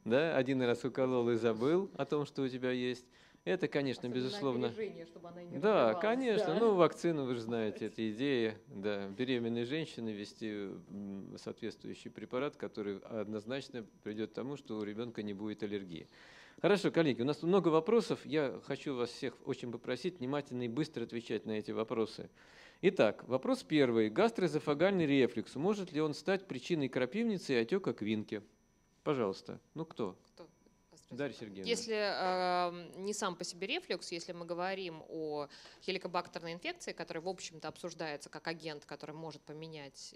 Да? Один раз уколол и забыл о том, что у тебя есть. Это, конечно, безусловно. Движение, чтобы она не развивалась. Да, конечно. Да. Ну, вакцину, вы же знаете, эта идея. Да, беременной женщине ввести соответствующий препарат, который однозначно придет к тому, что у ребенка не будет аллергии. Хорошо, коллеги, у нас много вопросов. Я хочу вас всех очень попросить внимательно и быстро отвечать на эти вопросы. Итак, вопрос первый. Гастроэзофагальный рефлюкс. Может ли он стать причиной крапивницы и отека квинки? Пожалуйста. Ну, кто? Кто? Дарья Сергеевна. Если не сам по себе рефлюкс, если мы говорим о хеликобактерной инфекции, которая, в общем-то, обсуждается как агент, который может поменять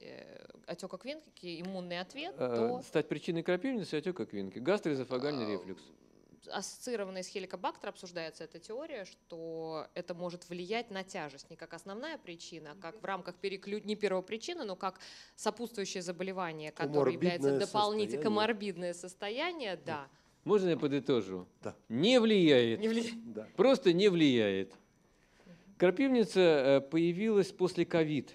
отека квинки, иммунный ответ, то… Стать причиной крапивницы и отека квинки. Гастроэзофагальный рефлюкс. Ассоциированный с хеликобактером обсуждается эта теория, что это может влиять на тяжесть не как основная причина, а как в рамках не первопричины, но как сопутствующее заболевание, которое является дополнительным коморбидное состояние, да. Можно я подытожу? Да. Не влияет. Не влияет. Да. Просто не влияет. Крапивница появилась после COVID.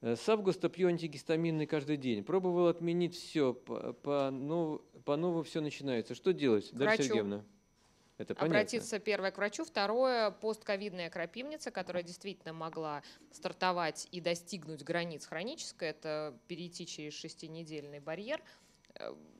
С августа пью антигистаминный каждый день. Пробовал отменить все. По-новому все начинается. Что делать, Дарья Сергеевна? Это понятно. Обратиться, первое, к врачу. Второе, постковидная крапивница, которая действительно могла стартовать и достигнуть границ хронической. Это перейти через 6-недельный барьер.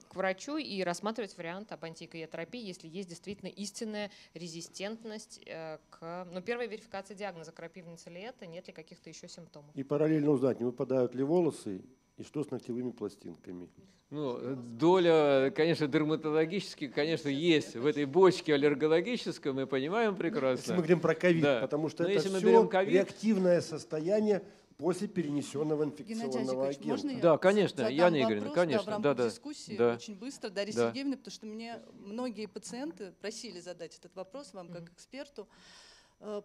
К врачу и рассматривать вариант об анти-IgE-терапии, если есть действительно истинная резистентность к… Но первая верификация диагноза, крапивница ли это, нет ли каких-то еще симптомов. И параллельно узнать, не выпадают ли волосы И что с ногтевыми пластинками? Ну, доля, конечно, дерматологически, конечно, есть в этой бочке аллергологической, мы понимаем прекрасно. Если мы говорим про ковид, да. Потому что это все реактивное состояние после перенесенного инфекционного агента. Да, конечно, Яна Игоревна, конечно. Да, в рамках дискуссии очень быстро, Дарья Сергеевна, потому что мне многие пациенты просили задать этот вопрос вам как эксперту.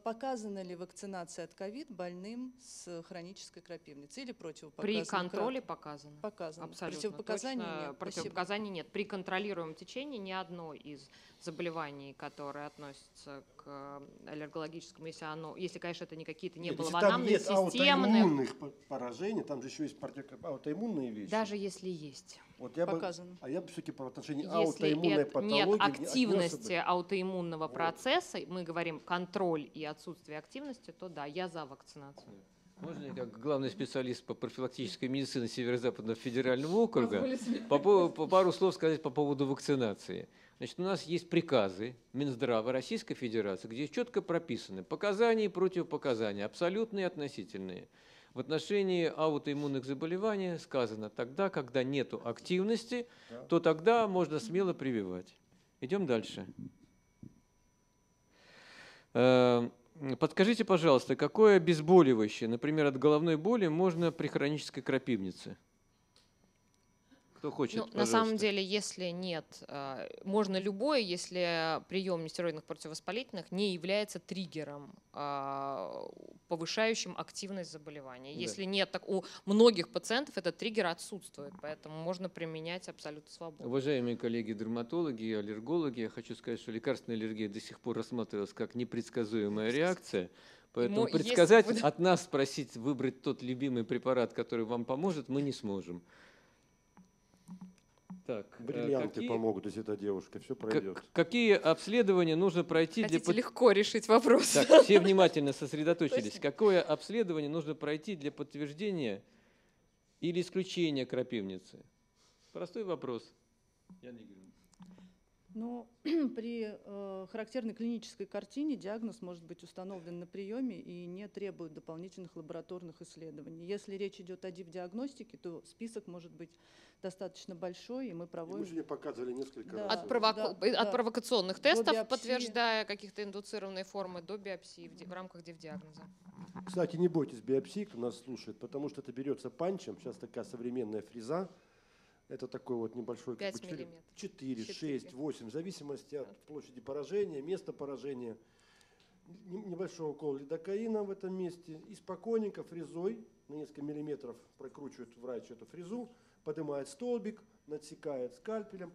Показана ли вакцинация от ковид больным с хронической крапивницей или противопоказана? При контроле показано. Показано. Абсолютно. Противопоказаний точно нет. Противопоказаний нет. При контролируемом течении ни одно из заболеваний, которые относятся к аллергологическому, если, оно, если конечно, это не какие-то не было анамнез, системных. Аутоиммунных поражений, там же еще есть аутоиммунные вещи. Даже если есть. Вот я показано. Бы, а я бы все-таки по отношению аутоиммунной патологии. Нет активности аутоиммунного процесса, мы говорим контроль и отсутствие активности, то да, я за вакцинацию. Можно я, как главный специалист по профилактической медицине Северо-Западного федерального округа, пару слов сказать по поводу вакцинации? Значит, у нас есть приказы Минздрава Российской Федерации, где четко прописаны показания и противопоказания, абсолютные и относительные. В отношении аутоиммунных заболеваний сказано, тогда, когда нет активности, то тогда можно смело прививать. Идем дальше. Подскажите, пожалуйста, какое обезболивающее, например, от головной боли можно при хронической крапивнице? Кто хочет, ну, на самом деле, если нет, можно любое, если прием нестероидных противовоспалительных не является триггером, повышающим активность заболевания. Да. Если нет, так у многих пациентов этот триггер отсутствует, поэтому можно применять абсолютно свободно. Уважаемые коллеги дерматологи и аллергологи, я хочу сказать, что лекарственная аллергия до сих пор рассматривалась как непредсказуемая реакция. Поэтому но предсказать, если... от нас спросить выбрать тот любимый препарат, который вам поможет, мы не сможем. Так, бриллианты какие, помогут, если эта девушка, все пройдет. Какие обследования нужно пройти? Хотите для... легко решить вопрос. Так, все внимательно сосредоточились. Какое обследование нужно пройти для подтверждения или исключения крапивницы? Простой вопрос. Но при характерной клинической картине диагноз может быть установлен на приеме и не требует дополнительных лабораторных исследований. Если речь идет о диагностике, то список может быть достаточно большой, и мы проводим… И мы же не показывали несколько раз. От провокационных тестов, подтверждая каких-то индуцированные формы, до биопсии в рамках див-диагноза. Кстати, не бойтесь биопсии, кто нас слушает, потому что это берется панчем, сейчас такая современная фреза. Это такой вот небольшой, как бы 4, 6, 8, в зависимости от площади поражения, места поражения. Небольшой укол лидокаина в этом месте. И спокойненько фрезой на несколько миллиметров прокручивает врач эту фрезу, поднимает столбик, надсекает скальпелем,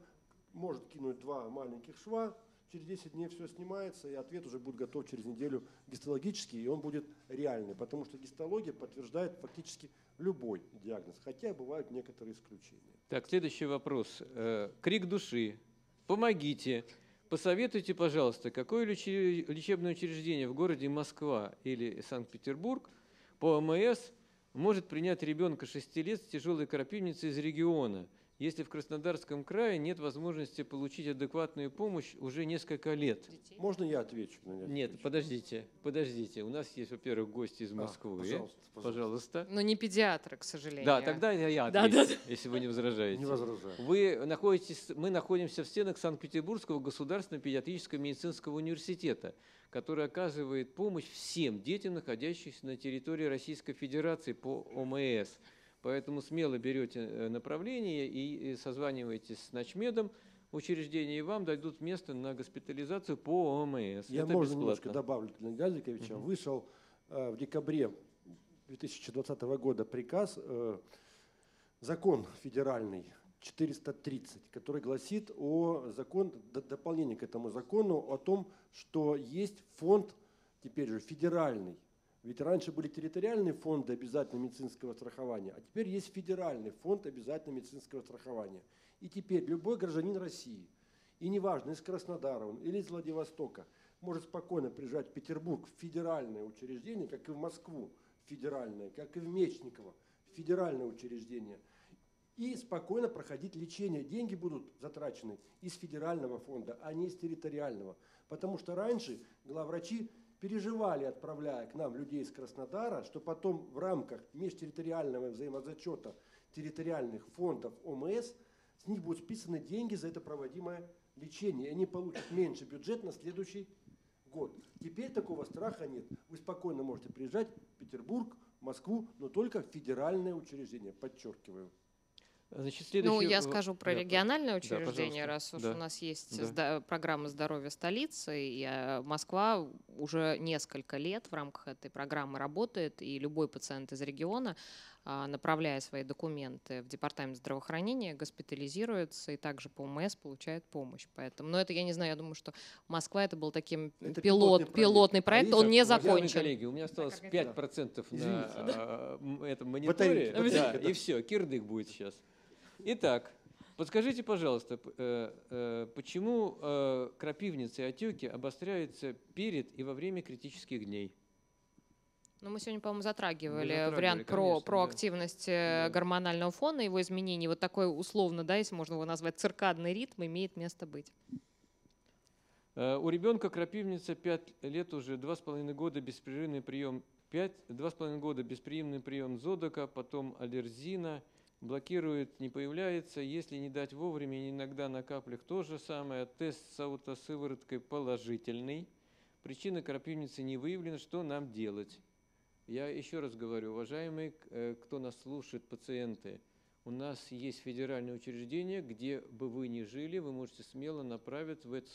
может кинуть два маленьких шва. Через 10 дней все снимается, и ответ уже будет готов через неделю гистологический, и он будет реальный, потому что гистология подтверждает фактически любой диагноз, хотя бывают некоторые исключения. Так, следующий вопрос. Крик души. Помогите. Посоветуйте, пожалуйста, какое лечебное учреждение в городе Москва или Санкт-Петербург по ОМС может принять ребенка 6 лет с тяжелой крапивницей из региона, если в Краснодарском крае нет возможности получить адекватную помощь уже несколько лет? Можно я отвечу? Нет, подождите, подождите. У нас есть, во-первых, гости из Москвы. Пожалуйста, пожалуйста. Но не педиатры, к сожалению. Да, тогда я отвечу, если вы не возражаете. Не возражаю. Мы находимся в стенах Санкт-Петербургского государственного педиатрического медицинского университета, который оказывает помощь всем детям, находящимся на территории Российской Федерации по ОМС. Поэтому смело берете направление и созваниваетесь с начмедом учреждения, и вам дадут место на госпитализацию по ОМС. Я, можно, немножко добавлю для Геннадия Айзиковича. Вышел в декабре 2020 года приказ, закон федеральный 430, который гласит о дополнении к этому закону о том, что есть фонд теперь же федеральный. Ведь раньше были территориальные фонды обязательного медицинского страхования, а теперь есть федеральный фонд обязательного медицинского страхования. И теперь любой гражданин России, и неважно, из Краснодара он или из Владивостока, может спокойно приезжать в Петербург, в федеральное учреждение, как и в Москву, федеральное, как и в Мечниково, федеральное учреждение, и спокойно проходить лечение. Деньги будут затрачены из федерального фонда, а не из территориального. Потому что раньше главврачи переживали, отправляя к нам людей из Краснодара, что потом в рамках межтерриториального взаимозачета территориальных фондов ОМС, с них будут списаны деньги за это проводимое лечение. Они получат меньше бюджет на следующий год. Теперь такого страха нет. Вы спокойно можете приезжать в Петербург, Москву, но только в федеральное учреждение, подчеркиваю. Значит, следующий... Ну, я скажу про региональное учреждение, раз уж у нас есть программа здоровья столицы, и Москва уже несколько лет в рамках этой программы работает, и любой пациент из региона, направляя свои документы в департамент здравоохранения, госпитализируется и также по ОМС получает помощь. Поэтому, но это я не знаю, я думаю, что Москва это был таким пилотный проект, он не закончен. Коллеги, у меня осталось 5% на этом мониторе, и все, кирдык будет сейчас. Итак, подскажите, пожалуйста, почему крапивницы и отеки обостряются перед и во время критических дней? Но мы сегодня, по-моему, затрагивали вариант про активность гормонального фона, его изменений. Вот такой условно, да, если можно его назвать, циркадный ритм имеет место быть. У ребенка крапивница 5 лет уже, 2,5 года беспрерывный прием 2,5 года беспрерывный прием зодока, потом аллерзина, блокирует, не появляется. Если не дать вовремя, иногда на каплях то же самое. Тест с аутосывороткой положительный. Причина крапивницы не выявлена. Что нам делать? Я еще раз говорю, уважаемые, кто нас слушает, пациенты, у нас есть федеральное учреждение, где бы вы ни жили, вы можете смело направить в это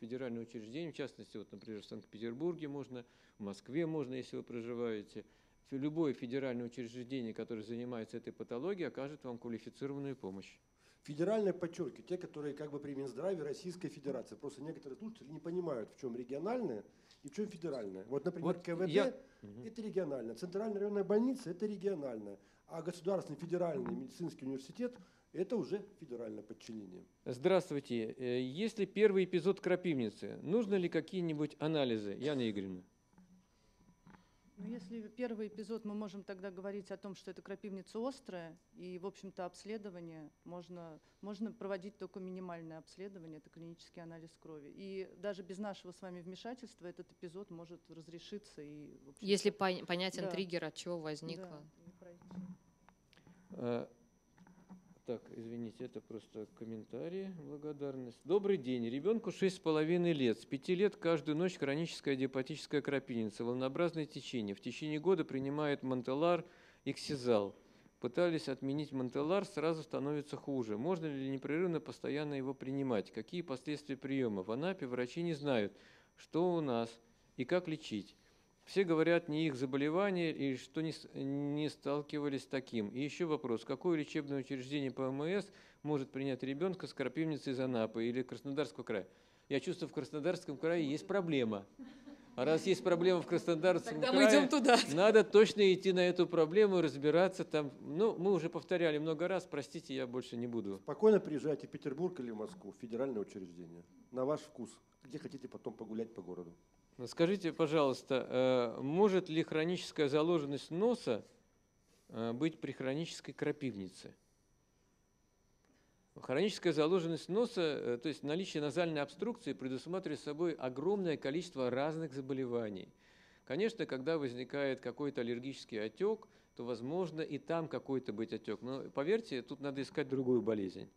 федеральное учреждение, в частности, вот, например, в Санкт-Петербурге можно, в Москве можно, если вы проживаете. Любое федеральное учреждение, которое занимается этой патологией, окажет вам квалифицированную помощь. Федеральное, подчеркиваю, те, которые как бы при Минздраве Российской Федерации. Просто некоторые слушатели не понимают, в чем региональное и в чем федеральное. Вот, например, КВД это региональное, Центральная районная больница это региональное, а Государственный федеральный медицинский университет это уже федеральное подчинение. Здравствуйте. Если первый эпизод крапивницы, нужно ли какие-нибудь анализы, Яна Игоревна? Если первый эпизод, мы можем тогда говорить о том, что это крапивница острая, и, в общем-то, обследование можно проводить только минимальное обследование, это клинический анализ крови. И даже без нашего с вами вмешательства этот эпизод может разрешиться. И, если понятен триггер, от чего возникло. Да. Так, извините, это просто комментарии, благодарность. Добрый день. Ребенку 6,5 лет. С 5 лет каждую ночь хроническая диапатическая крапивница, волнообразное течение. В течение года принимает Монтелар, Иксизал. Пытались отменить Монтелар, сразу становится хуже. Можно ли непрерывно постоянно его принимать? Какие последствия приема? В Анапе врачи не знают, что у нас и как лечить. Все говорят, не их заболевание и что не сталкивались с таким. И еще вопрос, какое лечебное учреждение по ОМС может принять ребенка с крапивницей из Анапы или Краснодарского края? Я чувствую, в Краснодарском крае есть проблема. А раз есть проблема в Краснодарском крае, надо точно идти на эту проблему и разбираться там. Ну, мы уже повторяли много раз, простите, я больше не буду. Спокойно приезжайте в Петербург или в Москву, в федеральное учреждение, на ваш вкус, где хотите потом погулять по городу. Скажите, пожалуйста, может ли хроническая заложенность носа быть при хронической крапивнице? Хроническая заложенность носа, то есть наличие назальной обструкции, предусматривает собой огромное количество разных заболеваний. Конечно, когда возникает какой-то аллергический отек, то, возможно, и там какой-то быть отек. Но, поверьте, тут надо искать другую болезнь.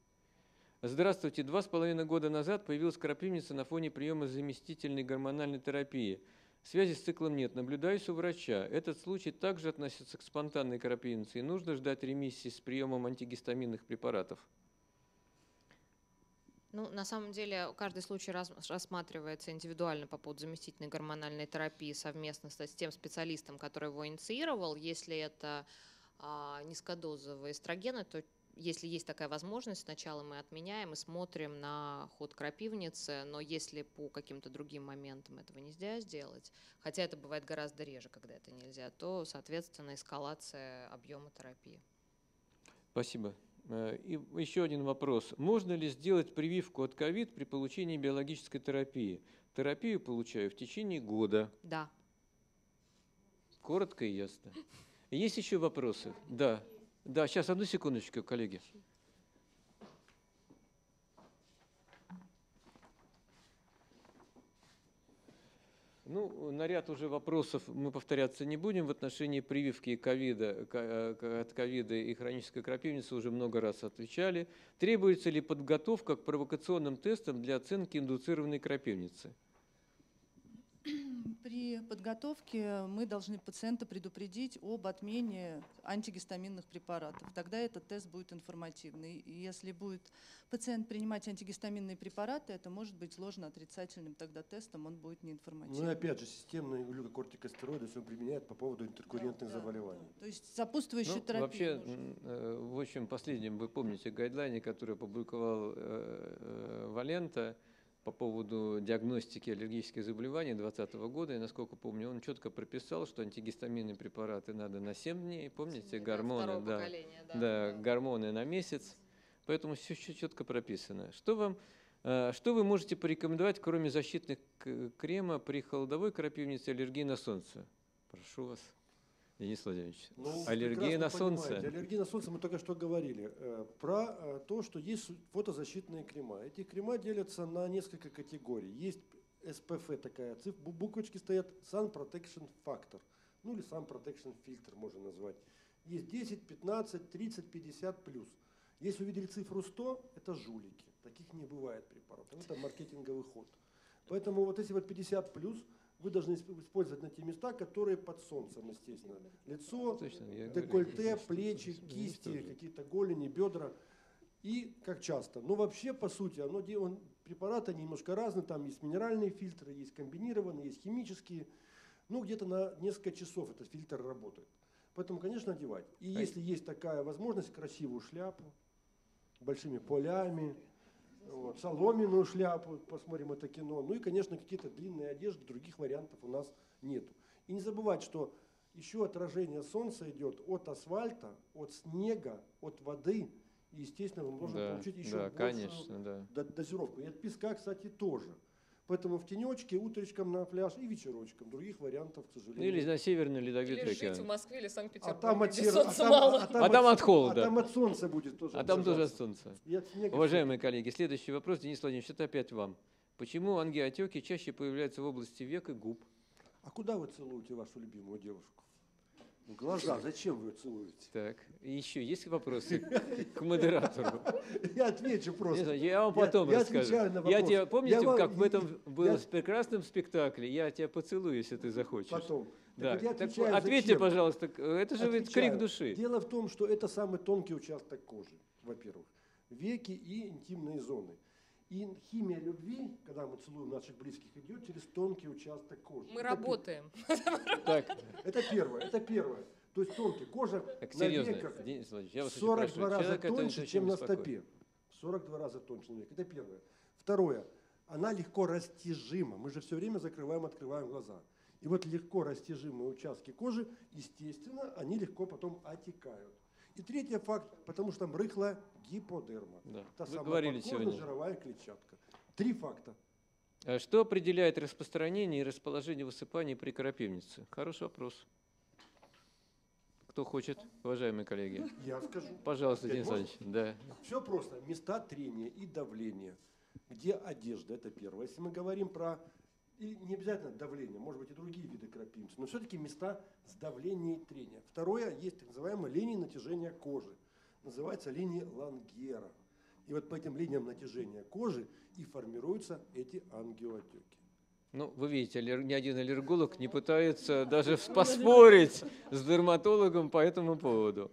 Здравствуйте. 2,5 года назад появилась крапивница на фоне приема заместительной гормональной терапии. Связи с циклом нет. Наблюдаюсь у врача. Этот случай также относится к спонтанной крапивнице и нужно ждать ремиссии с приемом антигистаминных препаратов. Ну, на самом деле, каждый случай рассматривается индивидуально по поводу заместительной гормональной терапии совместно с тем специалистом, который его инициировал. Если это низкодозовые эстрогены, то если есть такая возможность, сначала мы отменяем и смотрим на ход крапивницы, но если по каким-то другим моментам этого нельзя сделать, хотя это бывает гораздо реже, когда это нельзя, то, соответственно, эскалация объема терапии. Спасибо. И еще один вопрос. Можно ли сделать прививку от COVID при получении биологической терапии? Терапию получаю в течение года. Да. Коротко и ясно. Есть еще вопросы? Да. Да, сейчас, одну секундочку, коллеги. Ну, на ряд уже вопросов мы повторяться не будем. В отношении прививки от ковида и хронической крапивницы уже много раз отвечали. Требуется ли подготовка к провокационным тестам для оценки индуцированной крапивницы? При подготовке мы должны пациента предупредить об отмене антигистаминных препаратов. Тогда этот тест будет информативный. И если будет пациент принимать антигистаминные препараты, это может быть ложно-отрицательным тогда тестом, он будет неинформативным. Ну и опять же, системные глюкокортикостероиды все применяют по поводу интеркуррентных заболеваний. То есть сопутствующую терапию. Вообще, в общем, последним, вы помните, гайдлайны, которые опубликовал Валента, по поводу диагностики аллергических заболеваний 2020 года, и, насколько помню, он четко прописал, что антигистаминные препараты надо на 7 дней, помните, гормоны, гормоны на месяц, поэтому все четко прописано. Что вы можете порекомендовать, кроме защитных крема, при холодовой крапивнице аллергии на солнце? Прошу вас, Денис Владимирович. Ну, аллергия на солнце. Аллергия на солнце, мы только что говорили про то, что есть фотозащитные крема. Эти крема делятся на несколько категорий. Есть СПФ такая, буквочки стоят, Sun Protection Factor, ну или Sun Protection Filter можно назвать. Есть 10, 15, 30, 50 плюс. Если увидели цифру 100, это жулики. Таких не бывает препаратов. Это маркетинговый ход. Поэтому вот эти вот 50 плюс вы должны использовать на те места, которые под солнцем, естественно. Лицо, декольте, плечи, кисти, какие-то голени, бедра. И как часто. Но вообще, по сути, препараты немножко разные. Там есть минеральные фильтры, есть комбинированные, есть химические. Ну, где-то на несколько часов этот фильтр работает. Поэтому, конечно, одевать. И если есть такая возможность, красивую шляпу, большими полями, вот, соломенную шляпу, посмотрим это кино. Ну и, конечно, какие-то длинные одежды, других вариантов у нас нет. И не забывать, что еще отражение солнца идет от асфальта, от снега, от воды. И, естественно, мы можем получить еще большую дозировку. И от песка, кстати, тоже. Поэтому в тенечке, утречком на пляж и вечерочком. Других вариантов, к сожалению. Или на Северный Ледовитый океан. Или жить в Москве или Санкт-Петербурге, от холода. А там от солнца будет тоже. А там тоже от солнца. Уважаемые коллеги, следующий вопрос, Денис Владимирович, это опять вам. Почему ангиотеки чаще появляются в области век и губ? А куда вы целуете вашу любимую девушку? Глаза, зачем вы целуете? Так, и еще есть вопросы к модератору? Я отвечу просто. Я вам потом расскажу. Помните, как в этом было прекрасном спектакле? Я тебя поцелую, если ты захочешь. Потом. Ответьте, пожалуйста, это же крик души. Дело в том, что это самый тонкий участок кожи, во-первых. Веки и интимные зоны. И химия любви, когда мы целуем наших близких, идет через тонкий участок кожи. Мы работаем. Это первое, это первое. То есть тонкий. Кожа на веках 42 раза тоньше, чем на стопе. 42 раза тоньше на век. Это первое. Второе. Она легко растяжима. Мы же все время закрываем, открываем глаза. И вот легко растяжимые участки кожи, естественно, они легко потом отекают. И третий факт, потому что там рыхлая гиподерма. Да. Та самая подкожно-жировая клетчатка. Три факта. Что определяет распространение и расположение высыпаний при крапивнице? Хороший вопрос. Кто хочет, уважаемые коллеги? Я скажу. Пожалуйста, Денис Александрович. Да. Все просто. Места трения и давления. Где одежда? Это первое. Если мы говорим про... И не обязательно давление, может быть и другие виды крапивницы, но все-таки места с давлением и трения. Второе, есть так называемая линия натяжения кожи, называется линия Лангера. И вот по этим линиям натяжения кожи и формируются эти ангиоотеки. Ну, вы видите, ни один аллерголог не пытается даже поспорить с дерматологом по этому поводу.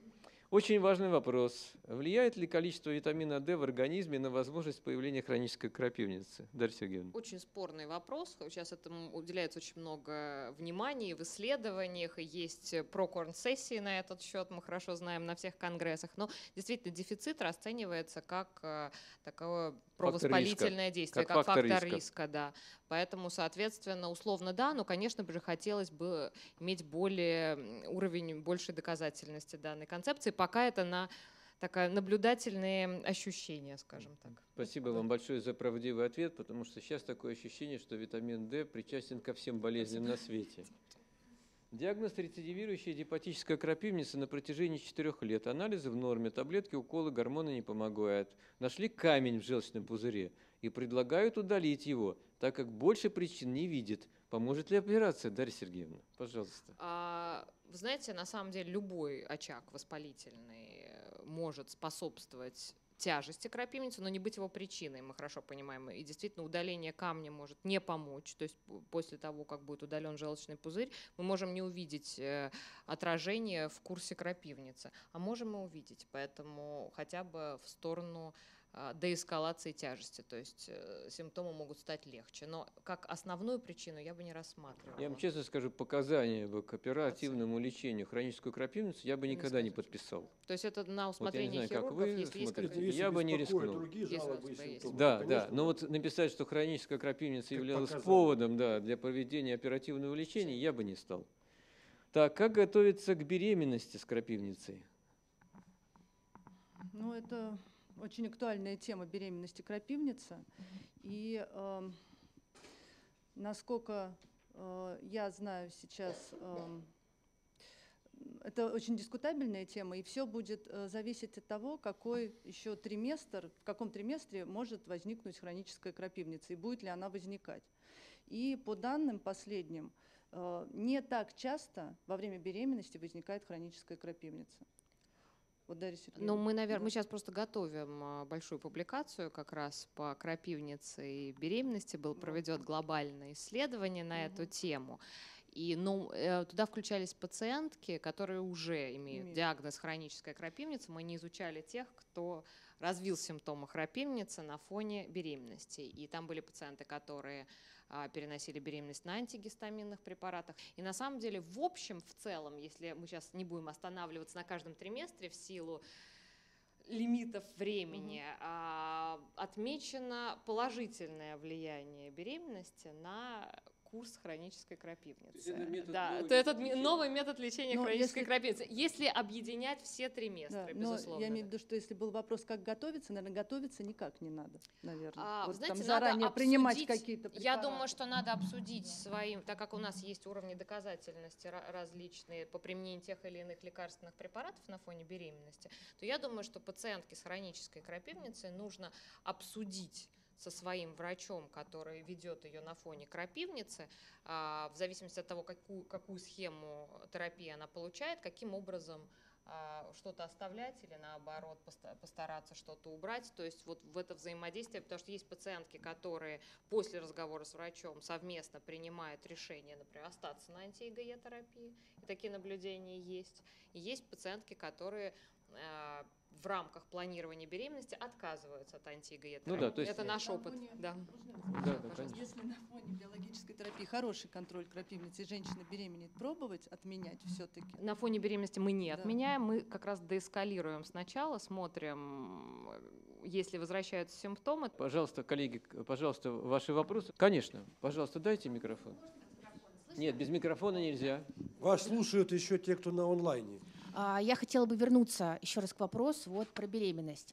Очень важный вопрос. Влияет ли количество витамина D в организме на возможность появления хронической крапивницы? Дарья Сергеевна. Очень спорный вопрос. Сейчас этому уделяется очень много внимания в исследованиях. Есть прокорн-сессии на этот счет, мы хорошо знаем, на всех конгрессах. Но действительно дефицит расценивается как такое провоспалительное действие, как фактор риска. Да. Поэтому, соответственно, условно да, но, конечно же, хотелось бы иметь большей доказательности данной концепции. Пока это наблюдательные ощущения, скажем так. Спасибо вам большое за правдивый ответ, потому что сейчас такое ощущение, что витамин D причастен ко всем болезням на свете. Диагноз рецидивирующей гепатической крапивницы на протяжении 4 лет. Анализы в норме, таблетки, уколы, гормоны не помогают. Нашли камень в желчном пузыре и предлагают удалить его, так как больше причин не видит. Поможет ли операция, Дарья Сергеевна? Пожалуйста. Вы знаете, на самом деле любой очаг воспалительный может способствовать тяжести крапивницы, но не быть его причиной, мы хорошо понимаем. И действительно, удаление камня может не помочь. То есть после того, как будет удален желчный пузырь, мы можем не увидеть отражение в курсе крапивницы, а можем и увидеть, поэтому хотя бы в сторону деэскалации тяжести, то есть симптомы могут стать легче. Но как основную причину я бы не рассматривала. Я вам честно скажу, показания бы к оперативному лечению хроническую крапивницу я бы никогда не подписал. То есть это на усмотрение хирургов, если есть какие-то... Я бы не рискнул. Да, но вот написать, что хроническая крапивница являлась поводом для проведения оперативного лечения, я бы не стал. Так, как готовиться к беременности с крапивницей? Ну, это... Очень актуальная тема беременности крапивница. И насколько я знаю сейчас, это очень дискутабельная тема, и все будет зависеть от того, какой еще триместр, в каком триместре может возникнуть хроническая крапивница, и будет ли она возникать. И по данным последним, не так часто во время беременности возникает хроническая крапивница. Вот, но мы, наверное, мы сейчас просто готовим большую публикацию как раз по крапивнице и беременности. Был проведен глобальное исследование на эту тему. И туда включались пациентки, которые уже имеют диагноз хроническая крапивница. Мы не изучали тех, кто развил симптомы крапивницы на фоне беременности. И там были пациенты, которые переносили беременность на антигистаминных препаратах. И на самом деле, в общем, в целом, если мы сейчас не будем останавливаться на каждом триместре в силу лимитов времени, отмечено положительное влияние беременности на курс хронической крапивницы. Новый метод лечения хронической крапивницы, если объединять все триместры, безусловно. Я имею в виду, что если был вопрос, как готовиться, наверное, готовиться никак не надо, наверное. Вот, знаете, там заранее обсудить, принимать какие-то препараты. Я думаю, что надо обсудить своим, так как у нас есть уровни доказательности различные по применению тех или иных лекарственных препаратов на фоне беременности, то я думаю, что пациентке с хронической крапивницей нужно обсудить со своим врачом, который ведет ее на фоне крапивницы, в зависимости от того, какую схему терапии она получает, каким образом что-то оставлять или наоборот постараться что-то убрать, то есть вот в это взаимодействие, потому что есть пациентки, которые после разговора с врачом совместно принимают решение, например, остаться на анти-IgE терапии, и такие наблюдения есть, и есть пациентки, которые в рамках планирования беременности отказываются от анти-IgE. Это наш опыт. Если на фоне биологической терапии хороший контроль крапивницы, и женщина беременеет, пробовать отменять все-таки? На фоне беременности мы не отменяем, мы как раз деэскалируем сначала, смотрим, если возвращаются симптомы. Пожалуйста, коллеги, пожалуйста, ваши вопросы. Конечно, пожалуйста, дайте микрофон. Нет, без микрофона нельзя. Вас слушают еще те, кто на онлайне. Я хотела бы вернуться еще раз к вопросу про беременность.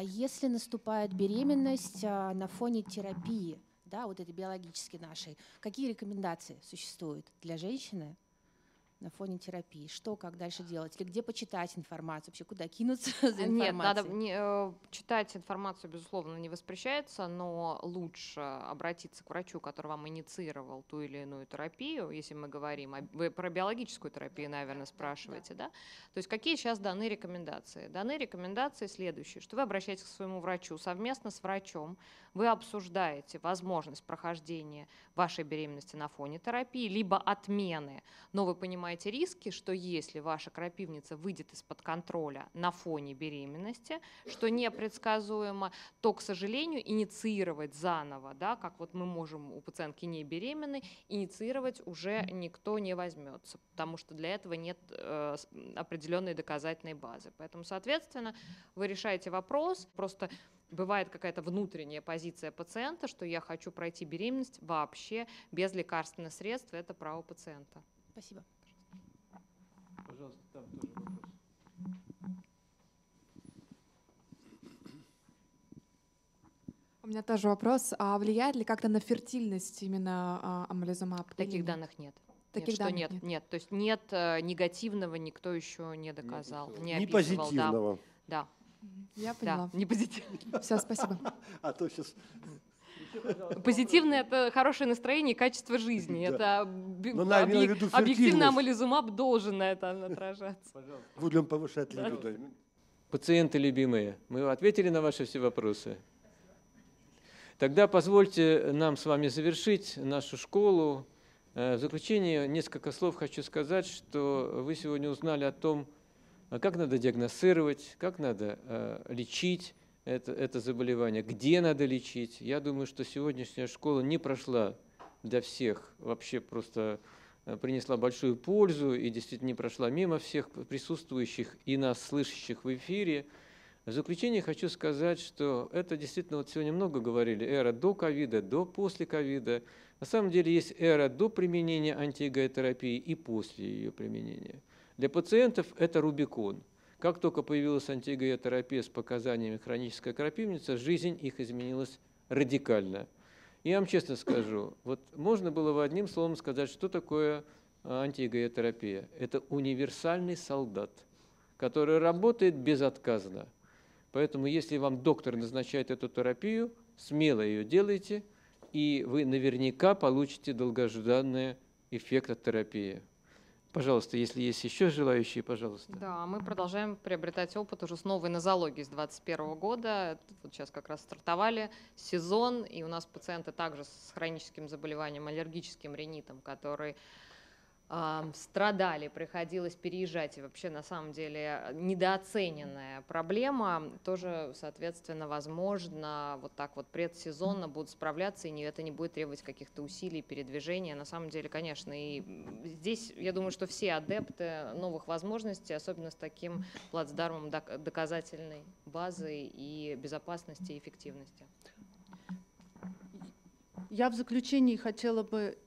Если наступает беременность на фоне терапии, вот этой биологической нашей, какие рекомендации существуют для женщины на фоне терапии? Что, как дальше делать? Или где почитать информацию? Вообще, куда кинуться за информацией? Нет, надо читать информацию, безусловно, не воспрещается, но лучше обратиться к врачу, который вам инициировал ту или иную терапию, если мы говорим, вы про биологическую терапию, наверное, спрашиваете, да? То есть какие сейчас даны рекомендации? Даны рекомендации следующие, что вы обращаетесь к своему врачу, совместно с врачом вы обсуждаете возможность прохождения вашей беременности на фоне терапии, либо отмены, но вы понимаете риски, что если ваша крапивница выйдет из-под контроля на фоне беременности, что непредсказуемо, то, к сожалению, инициировать заново, как вот мы можем у пациентки не беременной, инициировать уже никто не возьмется, потому что для этого нет определенной доказательной базы. Поэтому, соответственно, вы решаете вопрос, просто бывает какая-то внутренняя позиция пациента, что я хочу пройти беременность вообще без лекарственных средств, это право пациента. Спасибо. Пожалуйста, там тоже вопрос. У меня тоже вопрос. А влияет ли как-то на фертильность именно омализумаб? Таких данных нет. Таких данных нет. Нет, то есть нет негативного, никто еще не доказал. Не позитивного. Да. Я поняла. Да, не позитивного. Все, спасибо. А то сейчас... Позитивное — это хорошее настроение и качество жизни. Да. Это объективно омализумаб должен на этом отражаться. Пожалуйста. Будем повышать либидо. Пациенты любимые, мы ответили на ваши все вопросы. Тогда позвольте нам с вами завершить нашу школу. В заключение несколько слов хочу сказать, что вы сегодня узнали о том, как надо диагностировать, как надо лечить это заболевание, где надо лечить. Я думаю, что сегодняшняя школа не прошла для всех, вообще просто принесла большую пользу и действительно не прошла мимо всех присутствующих и нас, слышащих в эфире. В заключение хочу сказать, что это действительно, вот сегодня много говорили, эра до ковида, до после ковида. На самом деле есть эра до применения антиэготерапии и после ее применения. Для пациентов это Рубикон. Как только появилась антиэготерапия с показаниями хроническая крапивница, жизнь их изменилась радикально. Я вам честно скажу, вот можно было бы одним словом сказать, что такое антиэготерапия. Это универсальный солдат, который работает безотказно. Поэтому если вам доктор назначает эту терапию, смело ее делайте, и вы наверняка получите долгожданный эффект от терапии. Пожалуйста, если есть еще желающие, пожалуйста. Да, мы продолжаем приобретать опыт уже с новой нозологией с 2021 года. Вот сейчас как раз стартовали сезон, и у нас пациенты также с хроническим заболеванием, аллергическим ринитом, который страдали, приходилось переезжать, и вообще на самом деле недооцененная проблема, тоже, соответственно, возможно, вот так вот предсезонно будут справляться, и это не будет требовать каких-то усилий, передвижения. На самом деле, конечно, и здесь, я думаю, что все адепты новых возможностей, особенно с таким плацдармом доказательной базы и безопасности, и эффективности. Я в заключении хотела бы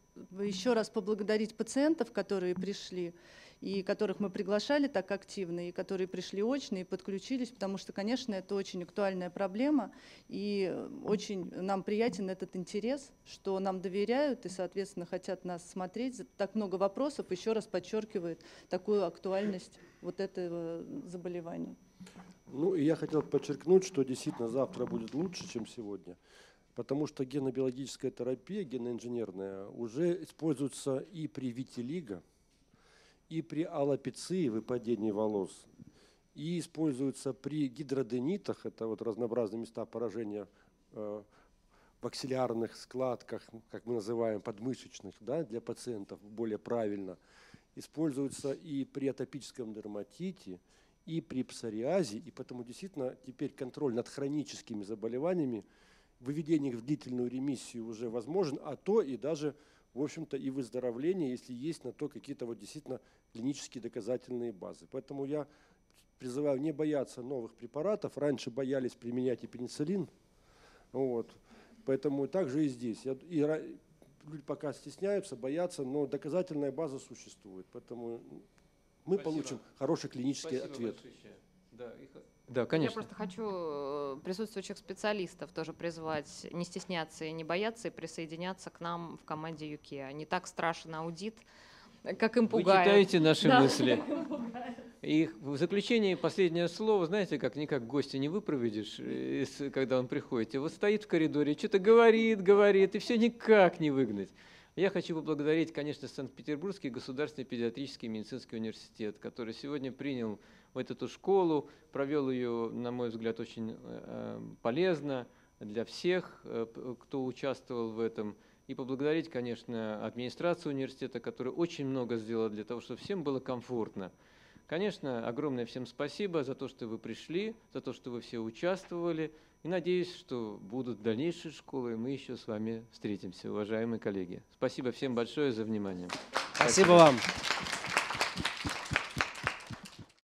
еще раз поблагодарить пациентов, которые пришли, и которых мы приглашали так активно, и которые пришли очно и подключились, потому что, конечно, это очень актуальная проблема, и очень нам приятен этот интерес, что нам доверяют и, соответственно, хотят нас смотреть. Так много вопросов еще раз подчеркивает такую актуальность вот этого заболевания. Ну, и я хотел подчеркнуть, что действительно завтра будет лучше, чем сегодня. Потому что генобиологическая терапия, геноинженерная, уже используется и при витилиго, и при аллопеции, выпадении волос, и используется при гидроденитах, это вот разнообразные места поражения в аксиллярных складках, как мы называем, подмышечных, да, для пациентов более правильно. Используется и при атопическом дерматите, и при псориазе, и потому действительно теперь контроль над хроническими заболеваниями, выведение их в длительную ремиссию уже возможен, а то и даже, в общем-то, и выздоровление, если есть на то какие-то вот действительно клинические доказательные базы. Поэтому я призываю не бояться новых препаратов. Раньше боялись применять и пенициллин, вот. Поэтому также и здесь. Люди пока стесняются, боятся, но доказательная база существует. Поэтому мы получим хороший клинический ответ. Да, конечно. Я просто хочу присутствующих специалистов тоже призвать не стесняться и не бояться и присоединяться к нам в команде UCARE. Не так страшен аудит, как им пугает. Вы читаете наши мысли. И в заключение последнее слово, знаете, как никак гостя не выпроводишь, когда он приходит. И вот стоит в коридоре, что-то говорит, говорит, и все никак не выгнать. Я хочу поблагодарить, конечно, Санкт-Петербургский государственный педиатрический медицинский университет, который сегодня принял вот эту школу, провел ее, на мой взгляд, очень полезно для всех, кто участвовал в этом. И поблагодарить, конечно, администрацию университета, которая очень много сделала для того, чтобы всем было комфортно. Конечно, огромное всем спасибо за то, что вы пришли, за то, что вы все участвовали. И надеюсь, что будут дальнейшие школы, и мы еще с вами встретимся, уважаемые коллеги. Спасибо всем большое за внимание. Спасибо вам.